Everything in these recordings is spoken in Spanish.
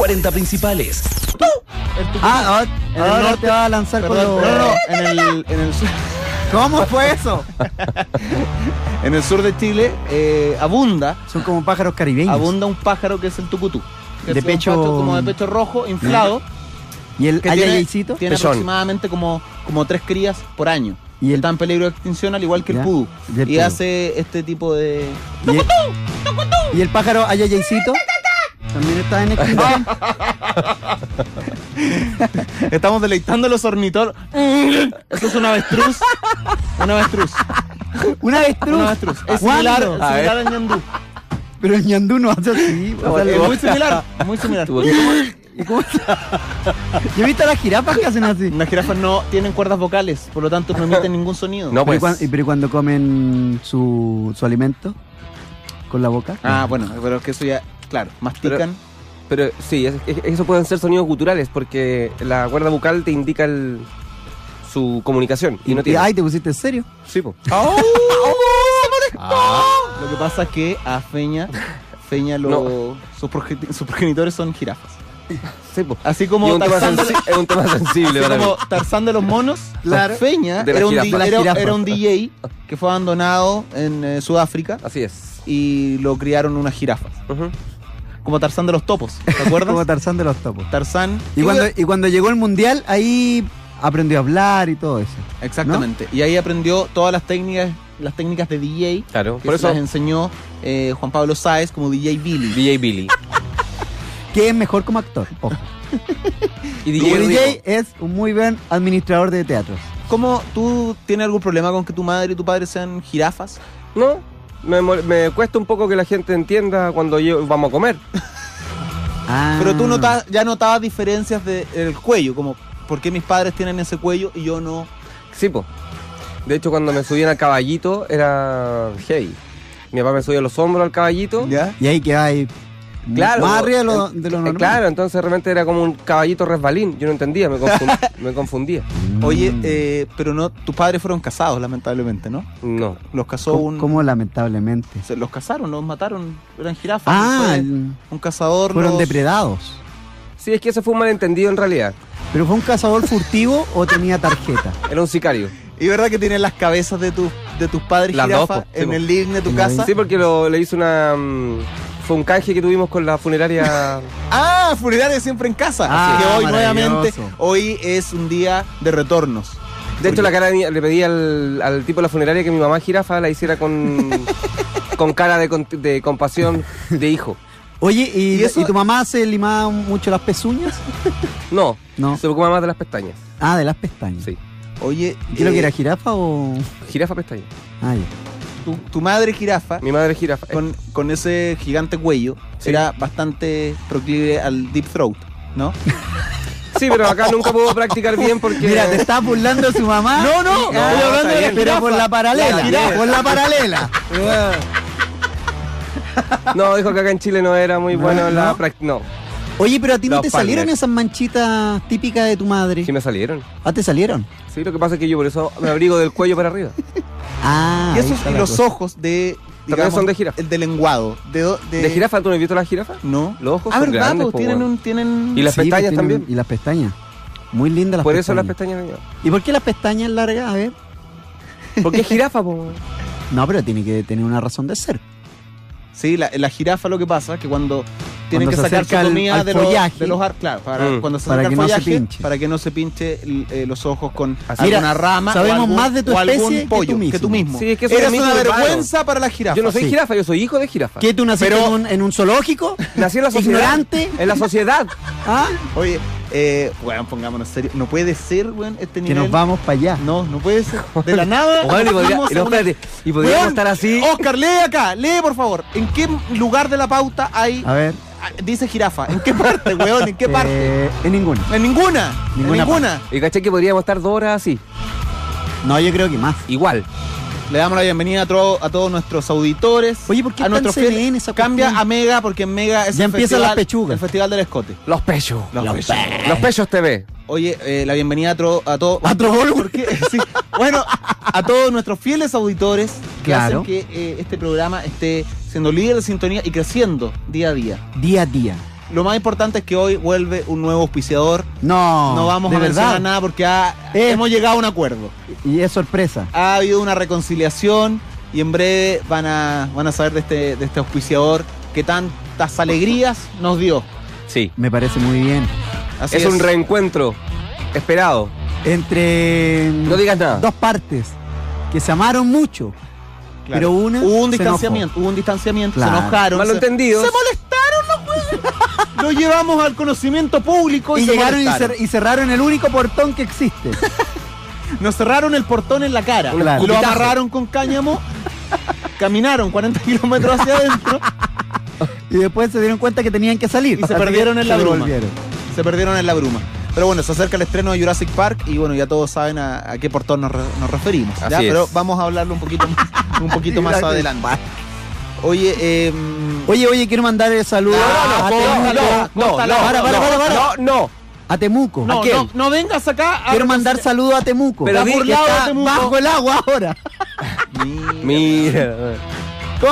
40 principales. Ah, en el norte va a lanzar con los... En el sur. ¿Cómo fue eso? En el sur de Chile abunda. Son como pájaros caribeños. Abunda un pájaro que es el tucutú. Que de es pecho. Un como de pecho rojo, inflado. ¿Y el ayayaycito? Tiene aproximadamente como 3 crías por año. Y está en peligro de extinción, al igual que el pudú. Y hace este tipo de... ¡Tucutú! ¡Tucutú! ¿Y el pájaro ayayaycito? También está en extinción. Estamos deleitando los ornitólogos. Esto es un avestruz. Un avestruz. ¿Un avestruz? Un avestruz. Es similar al ñandú. Pero el ñandú no hace así. O sea, es muy similar. Muy similar. Yo he visto a las jirafas que hacen así. Las jirafas no tienen cuerdas vocales, por lo tanto no emiten ningún sonido. No, pues. Pero cuando comen su alimento con la boca. Ah, bueno, pero es que eso ya, claro, mastican. Pero sí, eso pueden ser sonidos guturales porque la cuerda vocal te indica su comunicación. Y no tiene. Ay, ¿te pusiste en serio? Sí, pues. ¡Oh! Lo que pasa es que a Feña sus progenitores son jirafas. Sí, así como es un tema sensible para como mí. Tarzán de los monos, claro. Feña era un DJ que fue abandonado en Sudáfrica. Así es. Y lo criaron unas jirafas. Uh-huh. Como Tarzán de los topos, ¿te acuerdas? Como Tarzán de los topos. Tarzán. Y cuando llegó el mundial, ahí aprendió a hablar y todo eso. Exactamente. ¿No? Y ahí aprendió todas las técnicas de DJ. Claro. Que por eso las enseñó Juan Pablo Saez como DJ Billy. DJ Billy. Que es mejor como actor. Ojo. Y DJ es un muy buen administrador de teatros. ¿Cómo? ¿Tú tienes algún problema con que tu madre y tu padre sean jirafas? No, me cuesta un poco que la gente entienda cuando vamos a comer. Ah. Pero tú ya notabas diferencias del cuello, como ¿por qué mis padres tienen ese cuello y yo no? Sí, po. De hecho, cuando me subían al caballito era heavy. Mi papá me subía los hombros al caballito. ¿Ya? Y ahí quedaba ahí. Claro, más arriba de lo normal. Claro, entonces realmente era como un caballito resbalín. Yo no entendía, me confundía. Oye, pero no, tus padres fueron casados, lamentablemente, ¿no? No. Los casó un... ¿Cómo lamentablemente? Los casaron, los mataron, eran jirafas. Ah, un cazador. Fueron depredados. Sí, es que eso fue un malentendido en realidad. ¿Pero fue un cazador furtivo o tenía tarjeta? Era un sicario. ¿Y verdad que tienen las cabezas de tus padres jirafas en el living de tu casa? Sí, porque le hizo una... Fue un canje que tuvimos con la funeraria. Ah, funeraria siempre en casa. Así que hoy nuevamente, hoy es un día de retornos. De hecho, la cara le pedí al tipo de la funeraria que mi mamá jirafa la hiciera con cara de compasión de hijo. Oye, ¿y tu mamá se limaba mucho las pezuñas? No, se preocupa más de las pestañas. Ah, de las pestañas. Sí. Oye, ¿creo que era jirafa o...? Jirafa pestaña. Ah, ya. Tu madre jirafa. Mi madre jirafa. Con ese gigante cuello, sí. Era bastante proclive al deep throat, ¿no? Sí, pero acá nunca puedo practicar bien porque... Mira, te estás burlando de su mamá. No. Estoy hablando de la jirafa. Por la paralela. No, dijo que acá en Chile no era muy bueno la práctica. No. Oye, pero a ti no te salieron esas manchitas típicas de tu madre. Sí, me salieron. Ah, ¿te salieron? Sí, lo que pasa es que yo por eso me abrigo del cuello para arriba. Ah, y esos, los ojos de... Digamos, también son de jirafa. El de lenguado. ¿De jirafa? ¿Tú no has visto la jirafa? No. Los ojos son verdad, grandes. Tienen... Y las pestañas también. Y las pestañas. Muy lindas las pestañas. Por eso las pestañas... ¿Y por qué las pestañas largas? A ver. Porque es jirafa, po. No, pero tiene que tener una razón de ser. Sí, la jirafa lo que pasa es que cuando... Tienen que sacar su comida de los claro, cuando se saca el follaje, para que no se pinche los ojos con alguna rama. Sabemos más de tu especie que tú mismo. Sí, es que eres una vergüenza para la jirafa. Yo no soy jirafa, yo soy hijo de jirafa. ¿Qué, tú naciste en un zoológico? Nací en la sociedad. Ignorante. En la sociedad. ¿Ah? Oye, bueno, pongámonos serios. No puede ser, weón, este nivel. Que nos vamos para allá. No puede ser. De la nada. Y podríamos estar así. Oscar, lee acá, lee por favor. ¿En qué lugar de la pauta hay...? A ver. Dice jirafa. ¿En qué parte, weón? ¿En qué parte? En ninguna. ¿En ninguna? Ninguna. Y caché que podríamos estar 2 horas así. No, yo creo que más. Igual. Le damos la bienvenida a todos nuestros auditores. Oye, ¿por qué a nuestros fieles? Cambia a Mega, porque en Mega es ya empiezan las pechugas. El festival del escote. Los pechos. Los pechos TV. Oye, la bienvenida a todos. ¿A Trovolhue? Sí. Bueno, a todos nuestros fieles auditores que hacen que este programa esté siendo líder de sintonía y creciendo día a día. Lo más importante es que hoy vuelve un nuevo auspiciador. No, no vamos a mencionar nada porque hemos llegado a un acuerdo. Y es sorpresa. Ha habido una reconciliación y en breve van a saber de este auspiciador que tantas alegrías nos dio. Sí. Me parece muy bien. Así es un reencuentro esperado. Entre no digas nada. Dos partes que se amaron mucho. Claro. Pero una hubo un distanciamiento, claro. Se enojaron. Malentendidos. Se molestaron los jueces. Lo llevamos al conocimiento público y llegaron y cerraron el único portón que existe. Nos cerraron el portón en la cara. Claro. Lo amarraron con cáñamo. Caminaron 40 kilómetros hacia adentro. Y después se dieron cuenta que tenían que salir. Y se perdieron en la bruma. Pero bueno, se acerca el estreno de Jurassic Park y bueno, ya todos saben a qué portón nos referimos. ¿Ya? Pero vamos a hablarlo un poquito más adelante. Oye, oye, quiero mandar el saludo a Temuco. No vengas acá. Quiero mandar saludo a Temuco. Pero está bajo el agua ahora. Mira.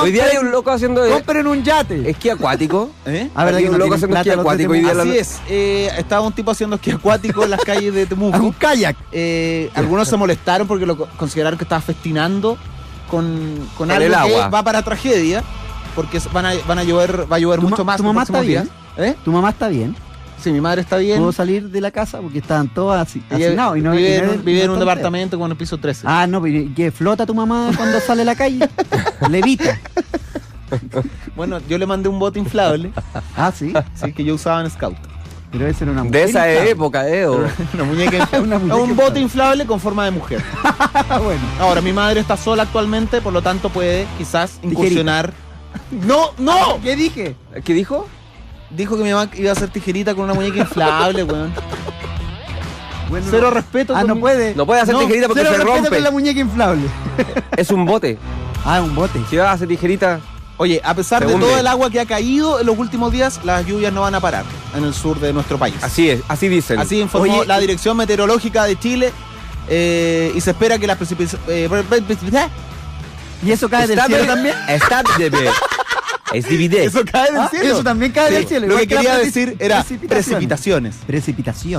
Hoy día hay un loco haciendo... Compren un yate. Esquí acuático. A ver, hay un loco haciendo esquí acuático. Así es. Estaba un tipo haciendo esquí acuático en las calles de Temuco. Un kayak. Algunos se molestaron porque lo consideraron que estaba festinando con algo que va para tragedia. Porque va a llover mucho más. ¿Tu mamá está bien? ¿Tu mamá está bien? Sí, mi madre está bien. ¿Puedo salir de la casa? Porque estaban todas así. Vive en un departamento con el piso 13. Ah, no, que flota tu mamá cuando sale a la calle. Levita. Bueno, yo le mandé un bote inflable. Ah, sí. Sí, que yo usaba en Scout. Pero esa era una muñeca. De esa época, Edo. Una muñeca inflable. Un bote inflable con forma de mujer. Bueno. Ahora, mi madre está sola actualmente, por lo tanto puede quizás incursionar. ¡No! ¿Qué dije? ¿Qué dijo? Dijo que mi mamá iba a hacer tijerita con una muñeca inflable, weón. Bueno, cero respeto. Ah, no puede hacer tijerita porque se rompe. Cero respeto con la muñeca inflable. Es un bote. Ah, un bote. Si vas a hacer tijerita... Oye, a pesar de todo el agua que ha caído en los últimos días, las lluvias no van a parar en el sur de nuestro país. Así es, así dicen. Así informó la Dirección Meteorológica de Chile y se espera que las precipitaciones... ¿Y eso cae del cielo también? Está de ver. Es dividido. Eso cae del cielo. Eso también cae del cielo. Lo que quería decir era precipitaciones.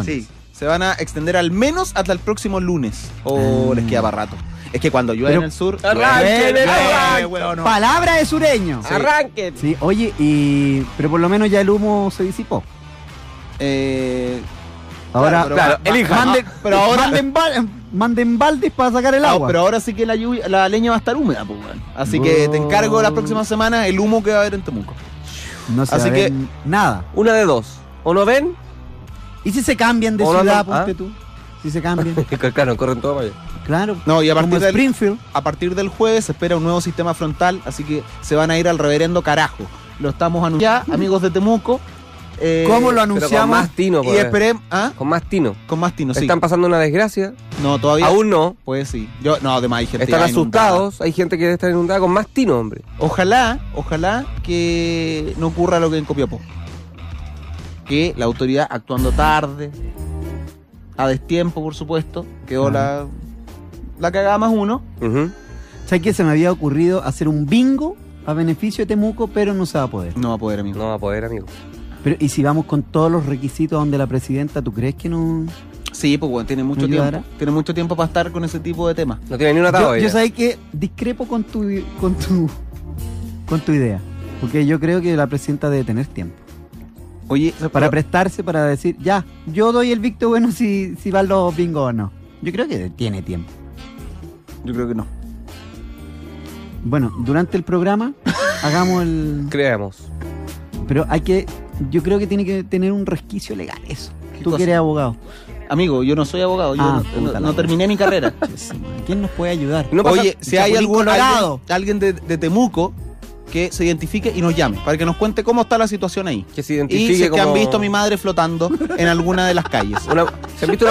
Sí. Se van a extender al menos hasta el próximo lunes. O les queda para rato. Es que cuando llueve en el sur. ¡Arranquen! Palabra de sureño. Sí. ¡Arranquen! Sí, oye, pero por lo menos ya el humo se disipó. Ahora, claro, elijan. Pero ahora manden baldes para sacar el agua. Pero ahora sí que la leña va a estar húmeda, pues, bueno. Así que te encargo la próxima semana el humo que va a haber en Temuco. No se así que nada. Una de dos. O lo ven. ¿Y si se cambian de ciudad, ponte tú? Si se cambian. Claro, corren todo para allá. Claro. No, y a partir del jueves se espera un nuevo sistema frontal, así que se van a ir al reverendo carajo. Lo estamos anunciando ya, amigos de Temuco. ¿Cómo lo anunciamos? Con más tino. Y esperemos, Con más tino, sí. ¿Están pasando una desgracia? No, todavía. Aún no. Pues sí. De más hay gente. Están asustados. Inundada. Hay gente que está inundada con más tino, hombre. Ojalá que no ocurra lo que en Copiapó. Que la autoridad actuando tarde, a destiempo, por supuesto, quedó la cagada más uno. ¿Sabes qué? Se me había ocurrido hacer un bingo a beneficio de Temuco, pero no se va a poder. No va a poder, amigo. Pero, ¿y si vamos con todos los requisitos donde la presidenta, tú crees que no...? Sí, pues bueno, tiene mucho tiempo. Tiene mucho tiempo para estar con ese tipo de temas. No tiene ni una tabla. Yo sabía que discrepo con tu idea. Porque yo creo que la presidenta debe tener tiempo. Oye, para prestarse, para decir, ya, yo doy el visto bueno si van los bingos o no. Yo creo que tiene tiempo. Yo creo que no. Bueno, durante el programa, hagamos el... Creamos. Pero hay que... Yo creo que tiene que tener un resquicio legal eso. ¿Tú que eres abogado? Amigo, yo no soy abogado. Yo no terminé mi carrera. ¿Quién nos puede ayudar? No, oye, si hay alguien de Temuco que se identifique y nos llame para que nos cuente cómo está la situación ahí. Que se identifique. Y si que han visto a mi madre flotando en alguna de las calles. ¿Se han visto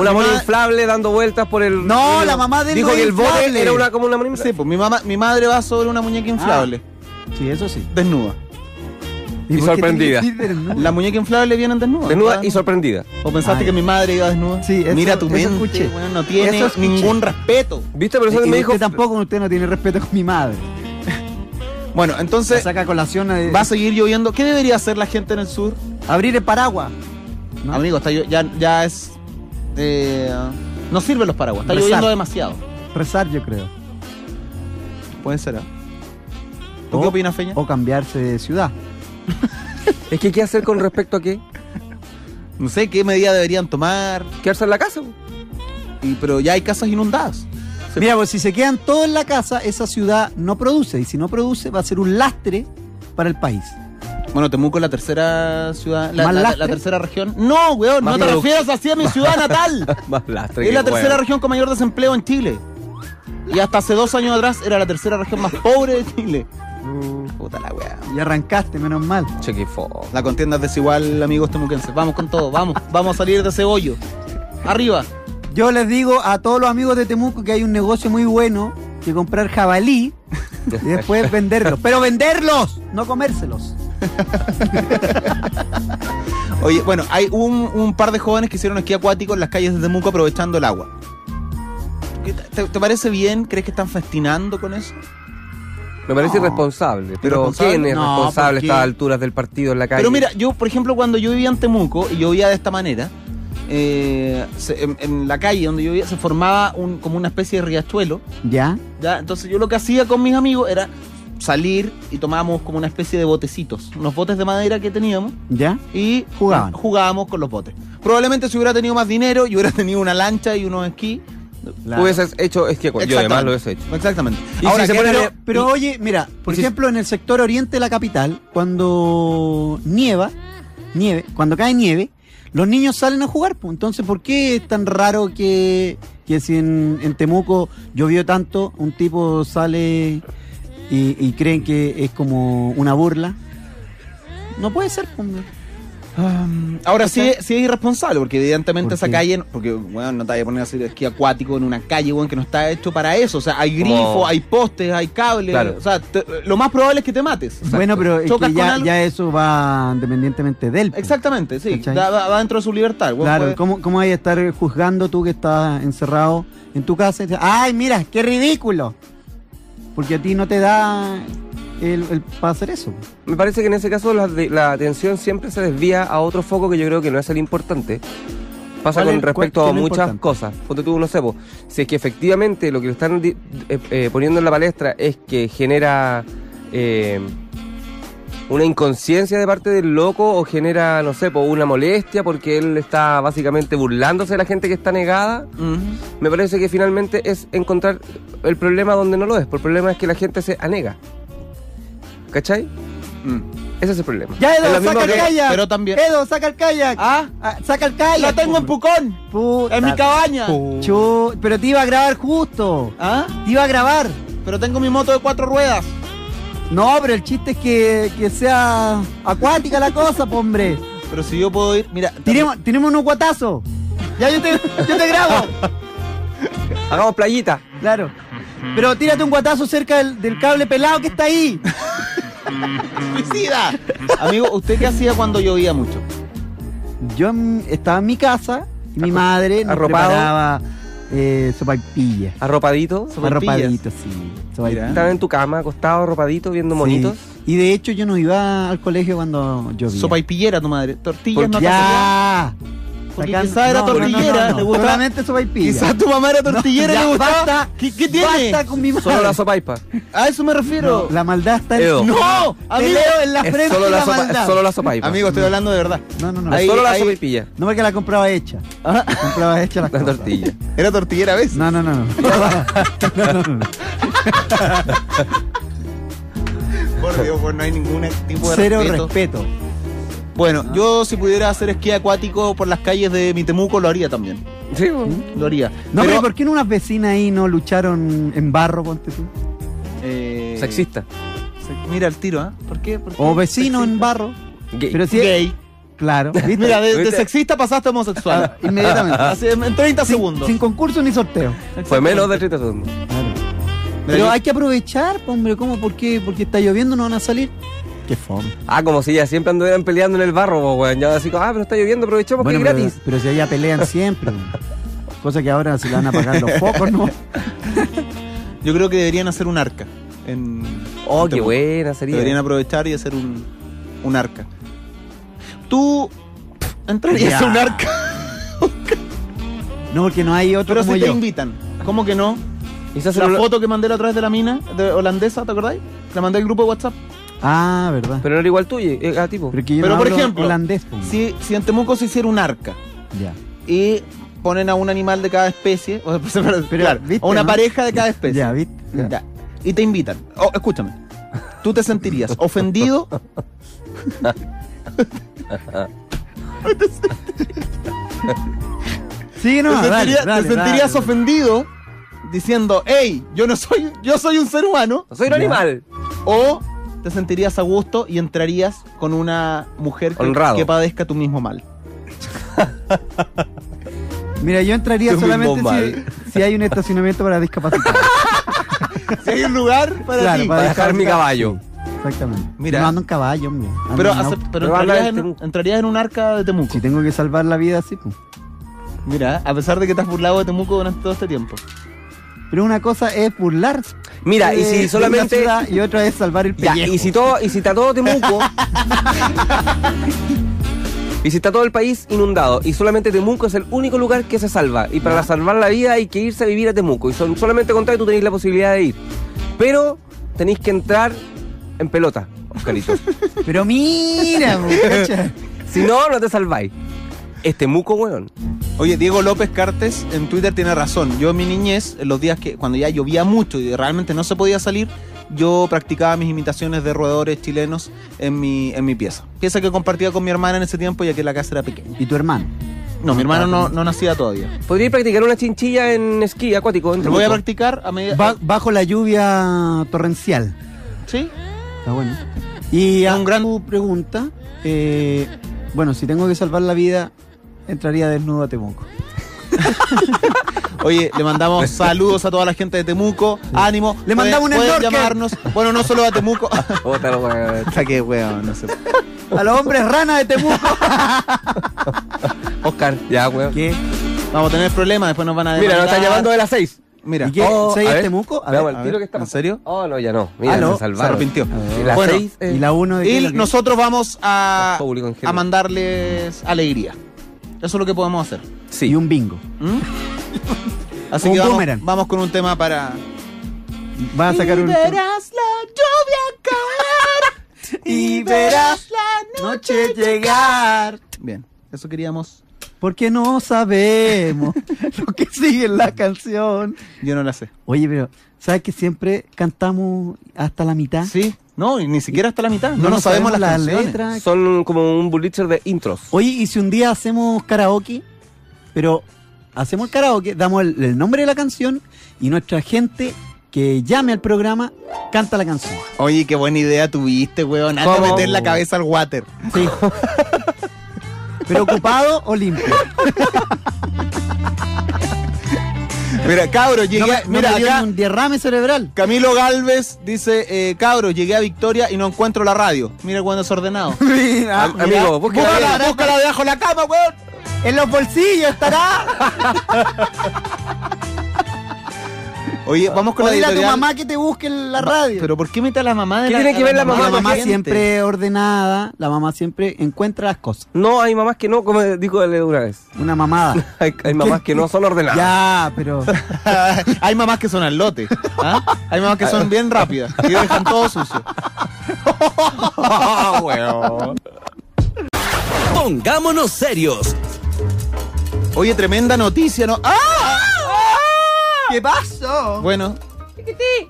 una mona inflable dando vueltas por el... No, la mamá de... Dijo que el bote era como una mona inflable. Sí, pues mi madre va sobre una muñeca inflable. Sí, eso sí. Desnuda. Y sorprendida. La muñeca inflable vienen desnuda. Desnuda y sorprendida. ¿O pensaste que mi madre iba desnuda? Sí, eso, mira tu mente, escuché. Bueno, no tiene ningún respeto. ¿Viste? Pero eso me dijo... Usted tampoco, usted no tiene respeto con mi madre. Bueno, entonces saca colación de... va a seguir lloviendo. ¿Qué debería hacer la gente en el sur? Abrir el paraguas, ¿no? Amigo, está, ya es... no sirven los paraguas, está lloviendo demasiado. Rezar, yo creo. Puede ser, ¿eh? ¿Tú qué opinas, Feña? O cambiarse de ciudad. Es que, ¿qué hacer con respecto a qué? No sé, ¿qué medida deberían tomar? Quedarse en la casa. Pero ya hay casas inundadas. Mira, pues si se quedan todos en la casa, esa ciudad no produce. Y si no produce, va a ser un lastre para el país. Bueno, Temuco es la tercera ciudad, la tercera región. No, weón, más no te refieras así a mi ciudad natal. Más lastre. Es la tercera región con mayor desempleo en Chile. Y hasta hace 2 años atrás era la tercera región más pobre de Chile. Puta la weá. Y arrancaste, menos mal. Chequifo. La contienda es desigual, amigos temuquenses. Vamos con todo, vamos. Vamos a salir de ese hoyo. Arriba. Yo les digo a todos los amigos de Temuco que hay un negocio muy bueno que comprar jabalí y después venderlos. Pero venderlos, no comérselos. Oye, bueno, hay un par de jóvenes que hicieron esquí acuático en las calles de Temuco aprovechando el agua. ¿Te parece bien? ¿Crees que están fascinando con eso? Me parece irresponsable. ¿Pero quién es responsable a estas alturas del partido en la calle? Pero mira, yo, por ejemplo, cuando yo vivía en Temuco y yo vivía de esta manera, en la calle donde yo vivía se formaba como una especie de riachuelo. ¿Ya? Entonces yo lo que hacía con mis amigos era salir y tomábamos como una especie de botecitos, unos botes de madera que teníamos. ¿Ya? Y jugábamos con los botes. Probablemente si hubiera tenido más dinero y hubiera tenido una lancha y unos esquí, hubieses hecho esquí. Yo además lo he hecho. Exactamente. Ahora, pero oye, mira, por ejemplo, en el sector oriente de la capital, cuando cae nieve, los niños salen a jugar. Entonces, ¿por qué es tan raro que si en Temuco llovió tanto, un tipo sale y creen que es como una burla? No puede ser, hombre. Ahora sí es irresponsable, porque evidentemente esa calle, porque bueno, no te vayas a poner a hacer esquí acuático en una calle, bueno, que no está hecho para eso. O sea, hay grifos, hay postes, hay cables, claro. O sea, lo más probable es que te mates. Exacto. Bueno, pero es que ya eso va independientemente de él. Exactamente, sí, va dentro de su libertad. Bueno, claro, puede... ¿Cómo vas a estar juzgando tú que estás encerrado en tu casa? ¡Ay, mira, qué ridículo! Porque a ti no te da... para hacer eso. Me parece que en ese caso la atención siempre se desvía a otro foco que yo creo que no es el importante. Pasa con respecto a muchas cosas. Ponte tú, no sé, si es que efectivamente lo que le están poniendo en la palestra es que genera una inconsciencia de parte del loco o genera, no sé, una molestia porque él está básicamente burlándose de la gente que está negada. Uh-huh. Me parece que finalmente es encontrar el problema donde no lo es. El problema es que la gente se anega. ¿Cachai? Ese es el problema. ¡Ya, Edo, saca el kayak! Pero también... ¡Edo, saca el kayak! ¿Ah? ¡Saca el kayak! ¡Lo tengo en Pucón! Puta, ¡en mi cabaña! Pero te iba a grabar justo. ¿Ah? Te iba a grabar. Pero tengo mi moto de 4 ruedas. No, pero el chiste es que sea acuática la cosa, hombre. Pero si yo puedo ir... Mira, tenemos unos guatazos. Ya, yo te grabo. Hagamos playita. Claro. Pero tírate un guatazo cerca del cable pelado que está ahí. ¡Suicida! Amigo, ¿usted qué hacía cuando llovía mucho? Yo estaba en mi casa y mi madre nos preparaba sopaipillas. ¿Arropadito? Arropadito, sí. Estaba en tu cama, acostado, arropadito, viendo monitos. Y de hecho yo no iba al colegio cuando llovía. Sopaipillera tu madre. Tortillas no te hacía. Porque quizás era tortillera, le gustaba. Solamente sopaipilla. Quizás tu mamá era tortillera y le gustaba. Basta, ¿Qué tiene? Basta con mi madre. Solo la sopaipa. A eso me refiero. No, la maldad está en... Edo. ¡No! Amigo, en la frente solo la maldad. Solo la sopaipa. Amigo, estoy hablando de verdad. No. Ahí, solo la sopaipilla. No, porque la compraba hecha. ¿Ah? Compraba hecha la tortilla. ¿Era tortillera a veces? No. No. Por Dios, pues no hay ningún tipo de respeto. Cero respeto. Bueno, yo si pudiera hacer esquí acuático por las calles de mi Temuco, lo haría también. Sí, lo haría. No, pero ¿por qué no unas vecinas ahí no lucharon en barro, ponte tú? Sexista. Mira el tiro, ¿ah? ¿Eh? ¿Por qué? O vecino sexista en barro. Gay. Pero si gay. Claro. ¿Viste? Mira, de sexista pasaste a homosexual. Inmediatamente. Así, en 30 segundos. Sin concurso ni sorteo. Fue menos de 30 segundos. Claro. Pero hay que aprovechar, hombre. ¿Cómo? ¿Por qué? Porque está lloviendo, no van a salir. Qué fome. Como si ya siempre anduvieran peleando en el barro, weón. Ya así como, pero está lloviendo, aprovechemos, bueno, que es gratis. Pero si allá pelean siempre. Cosa que ahora se la van a pagar los pocos, ¿no? Yo creo que deberían hacer un arca. en qué Temuco. Buena sería. Deberían aprovechar y hacer un arca. Tú entrarías a un arca. No, porque no hay otro. Pero como si yo. Te invitan. ¿Cómo que no? La foto que mandé la otra vez de la mina de holandesa, ¿te acordáis? La mandé al grupo de WhatsApp. Ah, verdad. Pero era igual tuyo, tipo. Pero no, por ejemplo, holandés, si en Temuco se hiciera un arca. Ya. Y ponen a un animal de cada especie, o claro, ¿viste, a una pareja de cada especie? Ya, ¿viste? Ya. Ya. Y te invitan. Oh, escúchame. ¿Tú te sentirías ofendido? Sí, no, ¿Te sentirías ofendido diciendo, hey, yo soy un ser humano? No soy un animal. O te sentirías a gusto y entrarías con una mujer que padezca tu mismo mal. Mira, yo entraría solamente si hay un estacionamiento para discapacitados. Si hay un lugar para dejar mi caballo. Exactamente. Mira. No ando en caballo, hombre. Pero entrarías en un arca de Temuco. Si tengo que salvar la vida, sí. Mira, a pesar de que te has burlado de Temuco durante todo este tiempo. Pero una cosa es burlarse. Mira, y si solamente. Ciudad, y otra es salvar el pellejo. Ya, y si está todo Temuco. Y si está todo el país inundado y solamente Temuco es el único lugar que se salva. Y para salvar la vida hay que irse a vivir a Temuco. Y solamente contra tú tenéis la posibilidad de ir. Pero tenéis que entrar en pelota, Oscarito. Pero mira, muchacha. Si no, no te salváis. Es Temuco, weón. Oye, Diego López Cartes en Twitter tiene razón. Yo en mi niñez, en los días que cuando ya llovía mucho y realmente no se podía salir, yo practicaba mis imitaciones de roedores chilenos en mi pieza. Pieza que compartía con mi hermana en ese tiempo, ya que la casa era pequeña. ¿Y tu hermano? No, mi hermano no nacía todavía. ¿Podría practicar una chinchilla en esquí acuático? Lo voy a practicar a medida... Bajo la lluvia torrencial. ¿Sí? Está bueno. Y a un gran pregunta, bueno, si tengo que salvar la vida, entraría desnudo a Temuco. Oye, le mandamos saludos a toda la gente de Temuco. Sí. Ánimo. Le mandamos un enorme. Llamarnos. Bueno, no solo a Temuco. Bótalo, weón. Saqué, weón. No sé. A los hombres rana de Temuco. Oscar, ya, weón. ¿Qué? Vamos a tener problemas, después nos van a... Mira, nos están llamando de las 6. Mira. ¿Y qué? ¿6 es Temuco? A ver, el tiro que está. ¿En serio? Oh, no, ya no. Mira, no. Se arrepintió. Y la 6 y la 1. Y nosotros vamos a mandarles alegría. Eso es lo que podemos hacer. Sí. Y un bingo. ¿Mm? Así que vamos con un tema para... Va a sacar y un... verás la lluvia caer. Y verás la noche llegar. Bien, eso queríamos. Porque no sabemos lo que sigue en la canción. Yo no la sé. Oye, pero ¿sabes que siempre cantamos hasta la mitad? Sí. No, ni siquiera hasta la mitad. No sabemos las letras. Son como un bullicher de intros. Oye, y si un día hacemos karaoke, pero hacemos el karaoke, damos el nombre de la canción y nuestra gente que llame al programa canta la canción. Oye, qué buena idea tuviste, weón. Antes de meter la cabeza al water. Sí. ¿Pero ocupado o limpio? Mira, cabros, llegué acá, un derrame cerebral. Camilo Galvez dice, cabros, llegué a Victoria y no encuentro la radio. Mira cuando es ordenado. Mira, amigo, búscala debajo de la cama, weón. En los bolsillos estará. Oye, vamos con la editorial. Dile a tu mamá que te busque la radio. Pero ¿por qué mete a la mamá? ¿Qué tiene que ver la mamá? La mamá siempre ordenada, la mamá siempre encuentra las cosas. No, hay mamás que no, como dijo una vez. Una mamada. Hay mamás que no son ordenadas. Ya, pero... Hay mamás que son al lote. ¿Ah? Hay mamás que son bien rápidas, que dejan todo sucio. Bueno. Pongámonos serios. Oye, tremenda noticia, ¿no? ¡Ah! ¿Qué pasó? Bueno,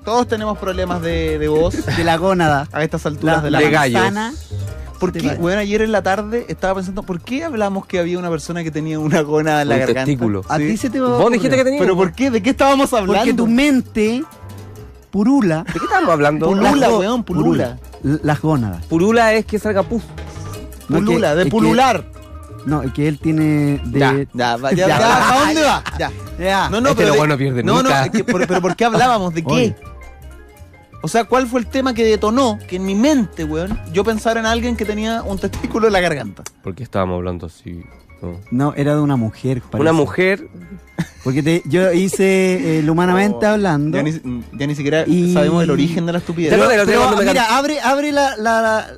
todos tenemos problemas de voz. De la gónada. A estas alturas de la manzana. Porque, bueno, ayer en la tarde estaba pensando, ¿por qué hablamos que había una persona que tenía una gónada en la garganta? Testículo. ¿Sí? A ti se te va a... Vos dijiste que tenía. ¿Pero por qué? ¿De qué estábamos hablando? Porque tu mente purula. ¿De qué estábamos hablando? Pulula, weón, pulula. Las gónadas. Pulula es que salga pus. Pulula, no, de pulular. No, el que él tiene de... Ya. ¿A dónde va? Ya. No, pero bueno pierde nunca. No, es que, pero ¿por qué hablábamos? ¿De qué? Oye. O sea, ¿cuál fue el tema que detonó? Que en mi mente, weón, yo pensara en alguien que tenía un testículo en la garganta. ¿Por qué estábamos hablando así? No, no era de una mujer, parece. Una mujer. Porque yo hice el humanamente hablando. Ya ni siquiera sabemos el origen de la estupidez. Pero mira, abre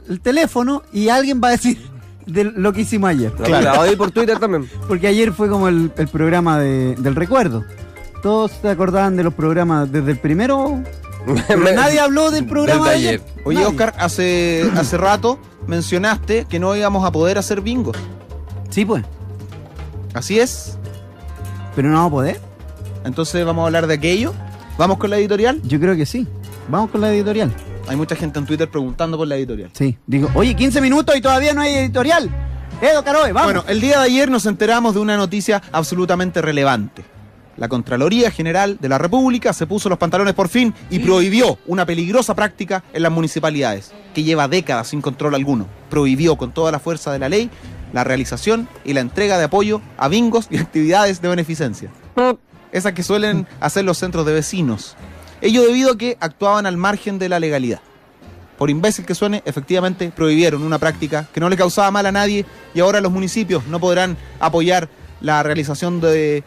el teléfono y alguien va a decir de lo que hicimos ayer. Claro, hoy por Twitter también. Porque ayer fue como el programa del recuerdo. Todos se acordaban de los programas desde el primero. Nadie habló del programa de ayer. Oye, nadie. Oscar, hace rato mencionaste que no íbamos a poder hacer bingo. Sí, pues. Así es. ¿Pero no vamos a poder? Entonces, ¿vamos a hablar de aquello? ¿Vamos con la editorial? Yo creo que sí. Vamos con la editorial. Hay mucha gente en Twitter preguntando por la editorial. Sí. Digo, oye, 15 minutos y todavía no hay editorial. Edo Caroe, vamos. Bueno, el día de ayer nos enteramos de una noticia absolutamente relevante. La Contraloría General de la República se puso los pantalones por fin y prohibió una peligrosa práctica en las municipalidades, que lleva décadas sin control alguno. Prohibió con toda la fuerza de la ley la realización y la entrega de apoyo a bingos y actividades de beneficencia. Esas que suelen hacer los centros de vecinos. Ello debido a que actuaban al margen de la legalidad. Por imbécil que suene, efectivamente prohibieron una práctica que no le causaba mal a nadie y ahora los municipios no podrán apoyar la realización de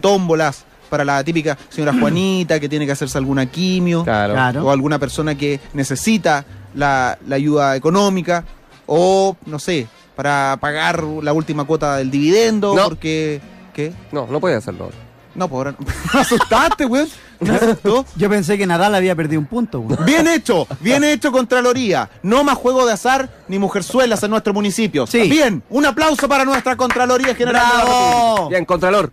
tómbolas para la típica señora Juanita que tiene que hacerse alguna quimio, claro. O alguna persona que necesita la ayuda económica o, no sé, para pagar la última cuota del dividendo, no. Porque... ¿Qué? No, no podía hacerlo. No, por ahora no. Me asustaste, weón. Me asustó. Yo pensé que Nadal había perdido un punto, weón. Bien hecho, Contraloría. No más juego de azar ni mujerzuelas en nuestro municipio. Sí. Bien, un aplauso para nuestra Contraloría General. ¡Bravo! Bien, Contralor.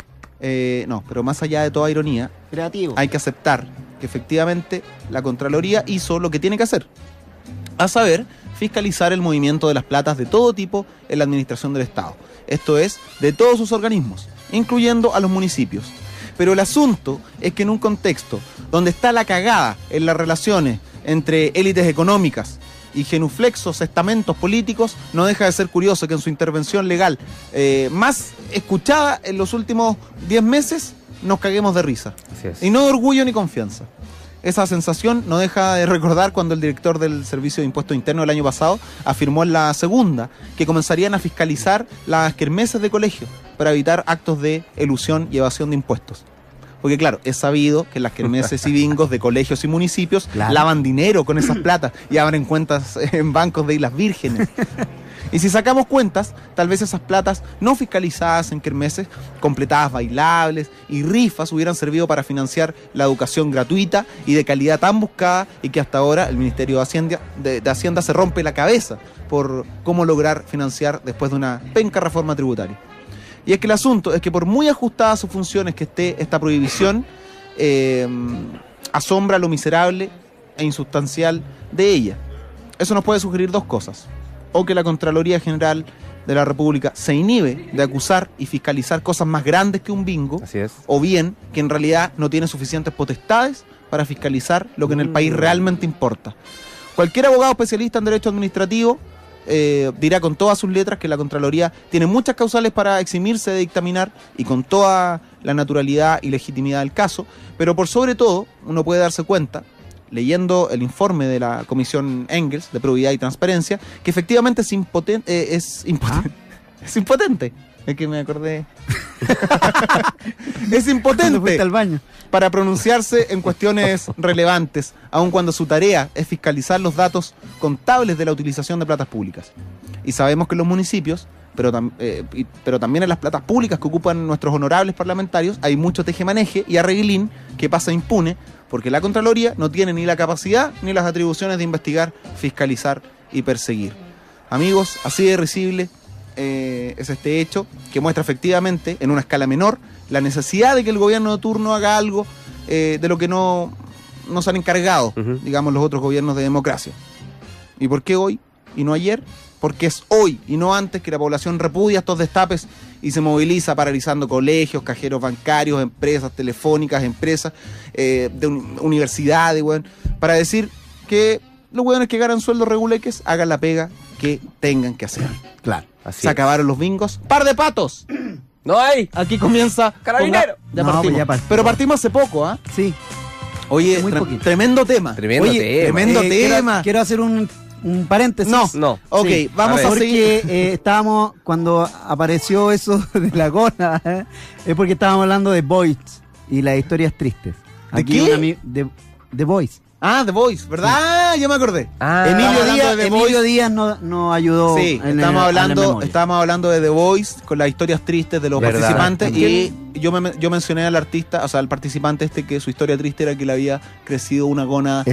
No, pero más allá de toda ironía, creativo. Hay que aceptar que efectivamente la Contraloría hizo lo que tiene que hacer. A saber, fiscalizar el movimiento de las platas de todo tipo en la administración del Estado. Esto es, de todos sus organismos, incluyendo a los municipios. Pero el asunto es que en un contexto donde está la cagada en las relaciones entre élites económicas y genuflexos estamentos políticos, no deja de ser curioso que en su intervención legal más escuchada en los últimos 10 meses, nos caguemos de risa. Así es. Y no de orgullo ni confianza. Esa sensación no deja de recordar cuando el director del Servicio de Impuestos Internos el año pasado afirmó en la segunda que comenzarían a fiscalizar las kermeses de colegio para evitar actos de elusión y evasión de impuestos. Porque claro, es sabido que las kermeses y bingos de colegios y municipios lavan dinero con esas platas y abren cuentas en bancos de Islas Vírgenes. Y si sacamos cuentas, tal vez esas platas no fiscalizadas en kermeses, completadas bailables y rifas hubieran servido para financiar la educación gratuita y de calidad tan buscada y que hasta ahora el Ministerio de Hacienda, de Hacienda se rompe la cabeza por cómo lograr financiar después de una penca reforma tributaria. Y es que el asunto es que por muy ajustadas sus funciones que esté esta prohibición, asombra lo miserable e insustancial de ella. Eso nos puede sugerir dos cosas. O que la Contraloría General de la República se inhibe de acusar y fiscalizar cosas más grandes que un bingo. Así es. O bien que en realidad no tiene suficientes potestades para fiscalizar lo que en el país realmente importa. Cualquier abogado especialista en derecho administrativo dirá con todas sus letras que la Contraloría tiene muchas causales para eximirse de dictaminar y con toda la naturalidad y legitimidad del caso, pero por sobre todo uno puede darse cuenta leyendo el informe de la Comisión Engels de Probidad y Transparencia, que efectivamente es impotente. Es impotente. Es que me acordé. Es impotente al baño. Para pronunciarse en cuestiones relevantes, aun cuando su tarea es fiscalizar los datos contables de la utilización de platas públicas. Y sabemos que en los municipios, pero también en las platas públicas que ocupan nuestros honorables parlamentarios, hay mucho tejemaneje y arreglín que pasa impune, porque la Contraloría no tiene ni la capacidad ni las atribuciones de investigar, fiscalizar y perseguir. Amigos, así de risible es este hecho que muestra efectivamente, en una escala menor, la necesidad de que el gobierno de turno haga algo de lo que no se han encargado, digamos, los otros gobiernos de democracia. ¿Y por qué hoy y no ayer? Porque es hoy y no antes que la población repudia estos destapes y se moviliza paralizando colegios, cajeros bancarios, empresas telefónicas, empresas de universidades, weón, para decir que los weones que ganan sueldos reguleques hagan la pega que tengan que hacer. Claro. Así acabaron los bingos. ¡Par de patos! ¡No hay! Aquí comienza... ¡Carabinero! Ya partimos. Pero partimos hace poco, ¿ah? Sí. Oye, tremendo tema. Tremendo tema. Quiero hacer un... un paréntesis. No. Ok, sí, vamos a seguir. Porque estábamos, cuando apareció eso de la gona, es porque estábamos hablando de Voice y las historias tristes. Aquí ¿de qué? The Voice. Ah, The Voice, ¿verdad? Sí. Ah, yo me acordé. Ah, Emilio Díaz nos ayudó. Sí, estábamos hablando de The Voice con las historias tristes de los participantes. ¿Entiendes? Y yo mencioné al artista, o sea, al participante este, que su historia triste era que le había crecido una gona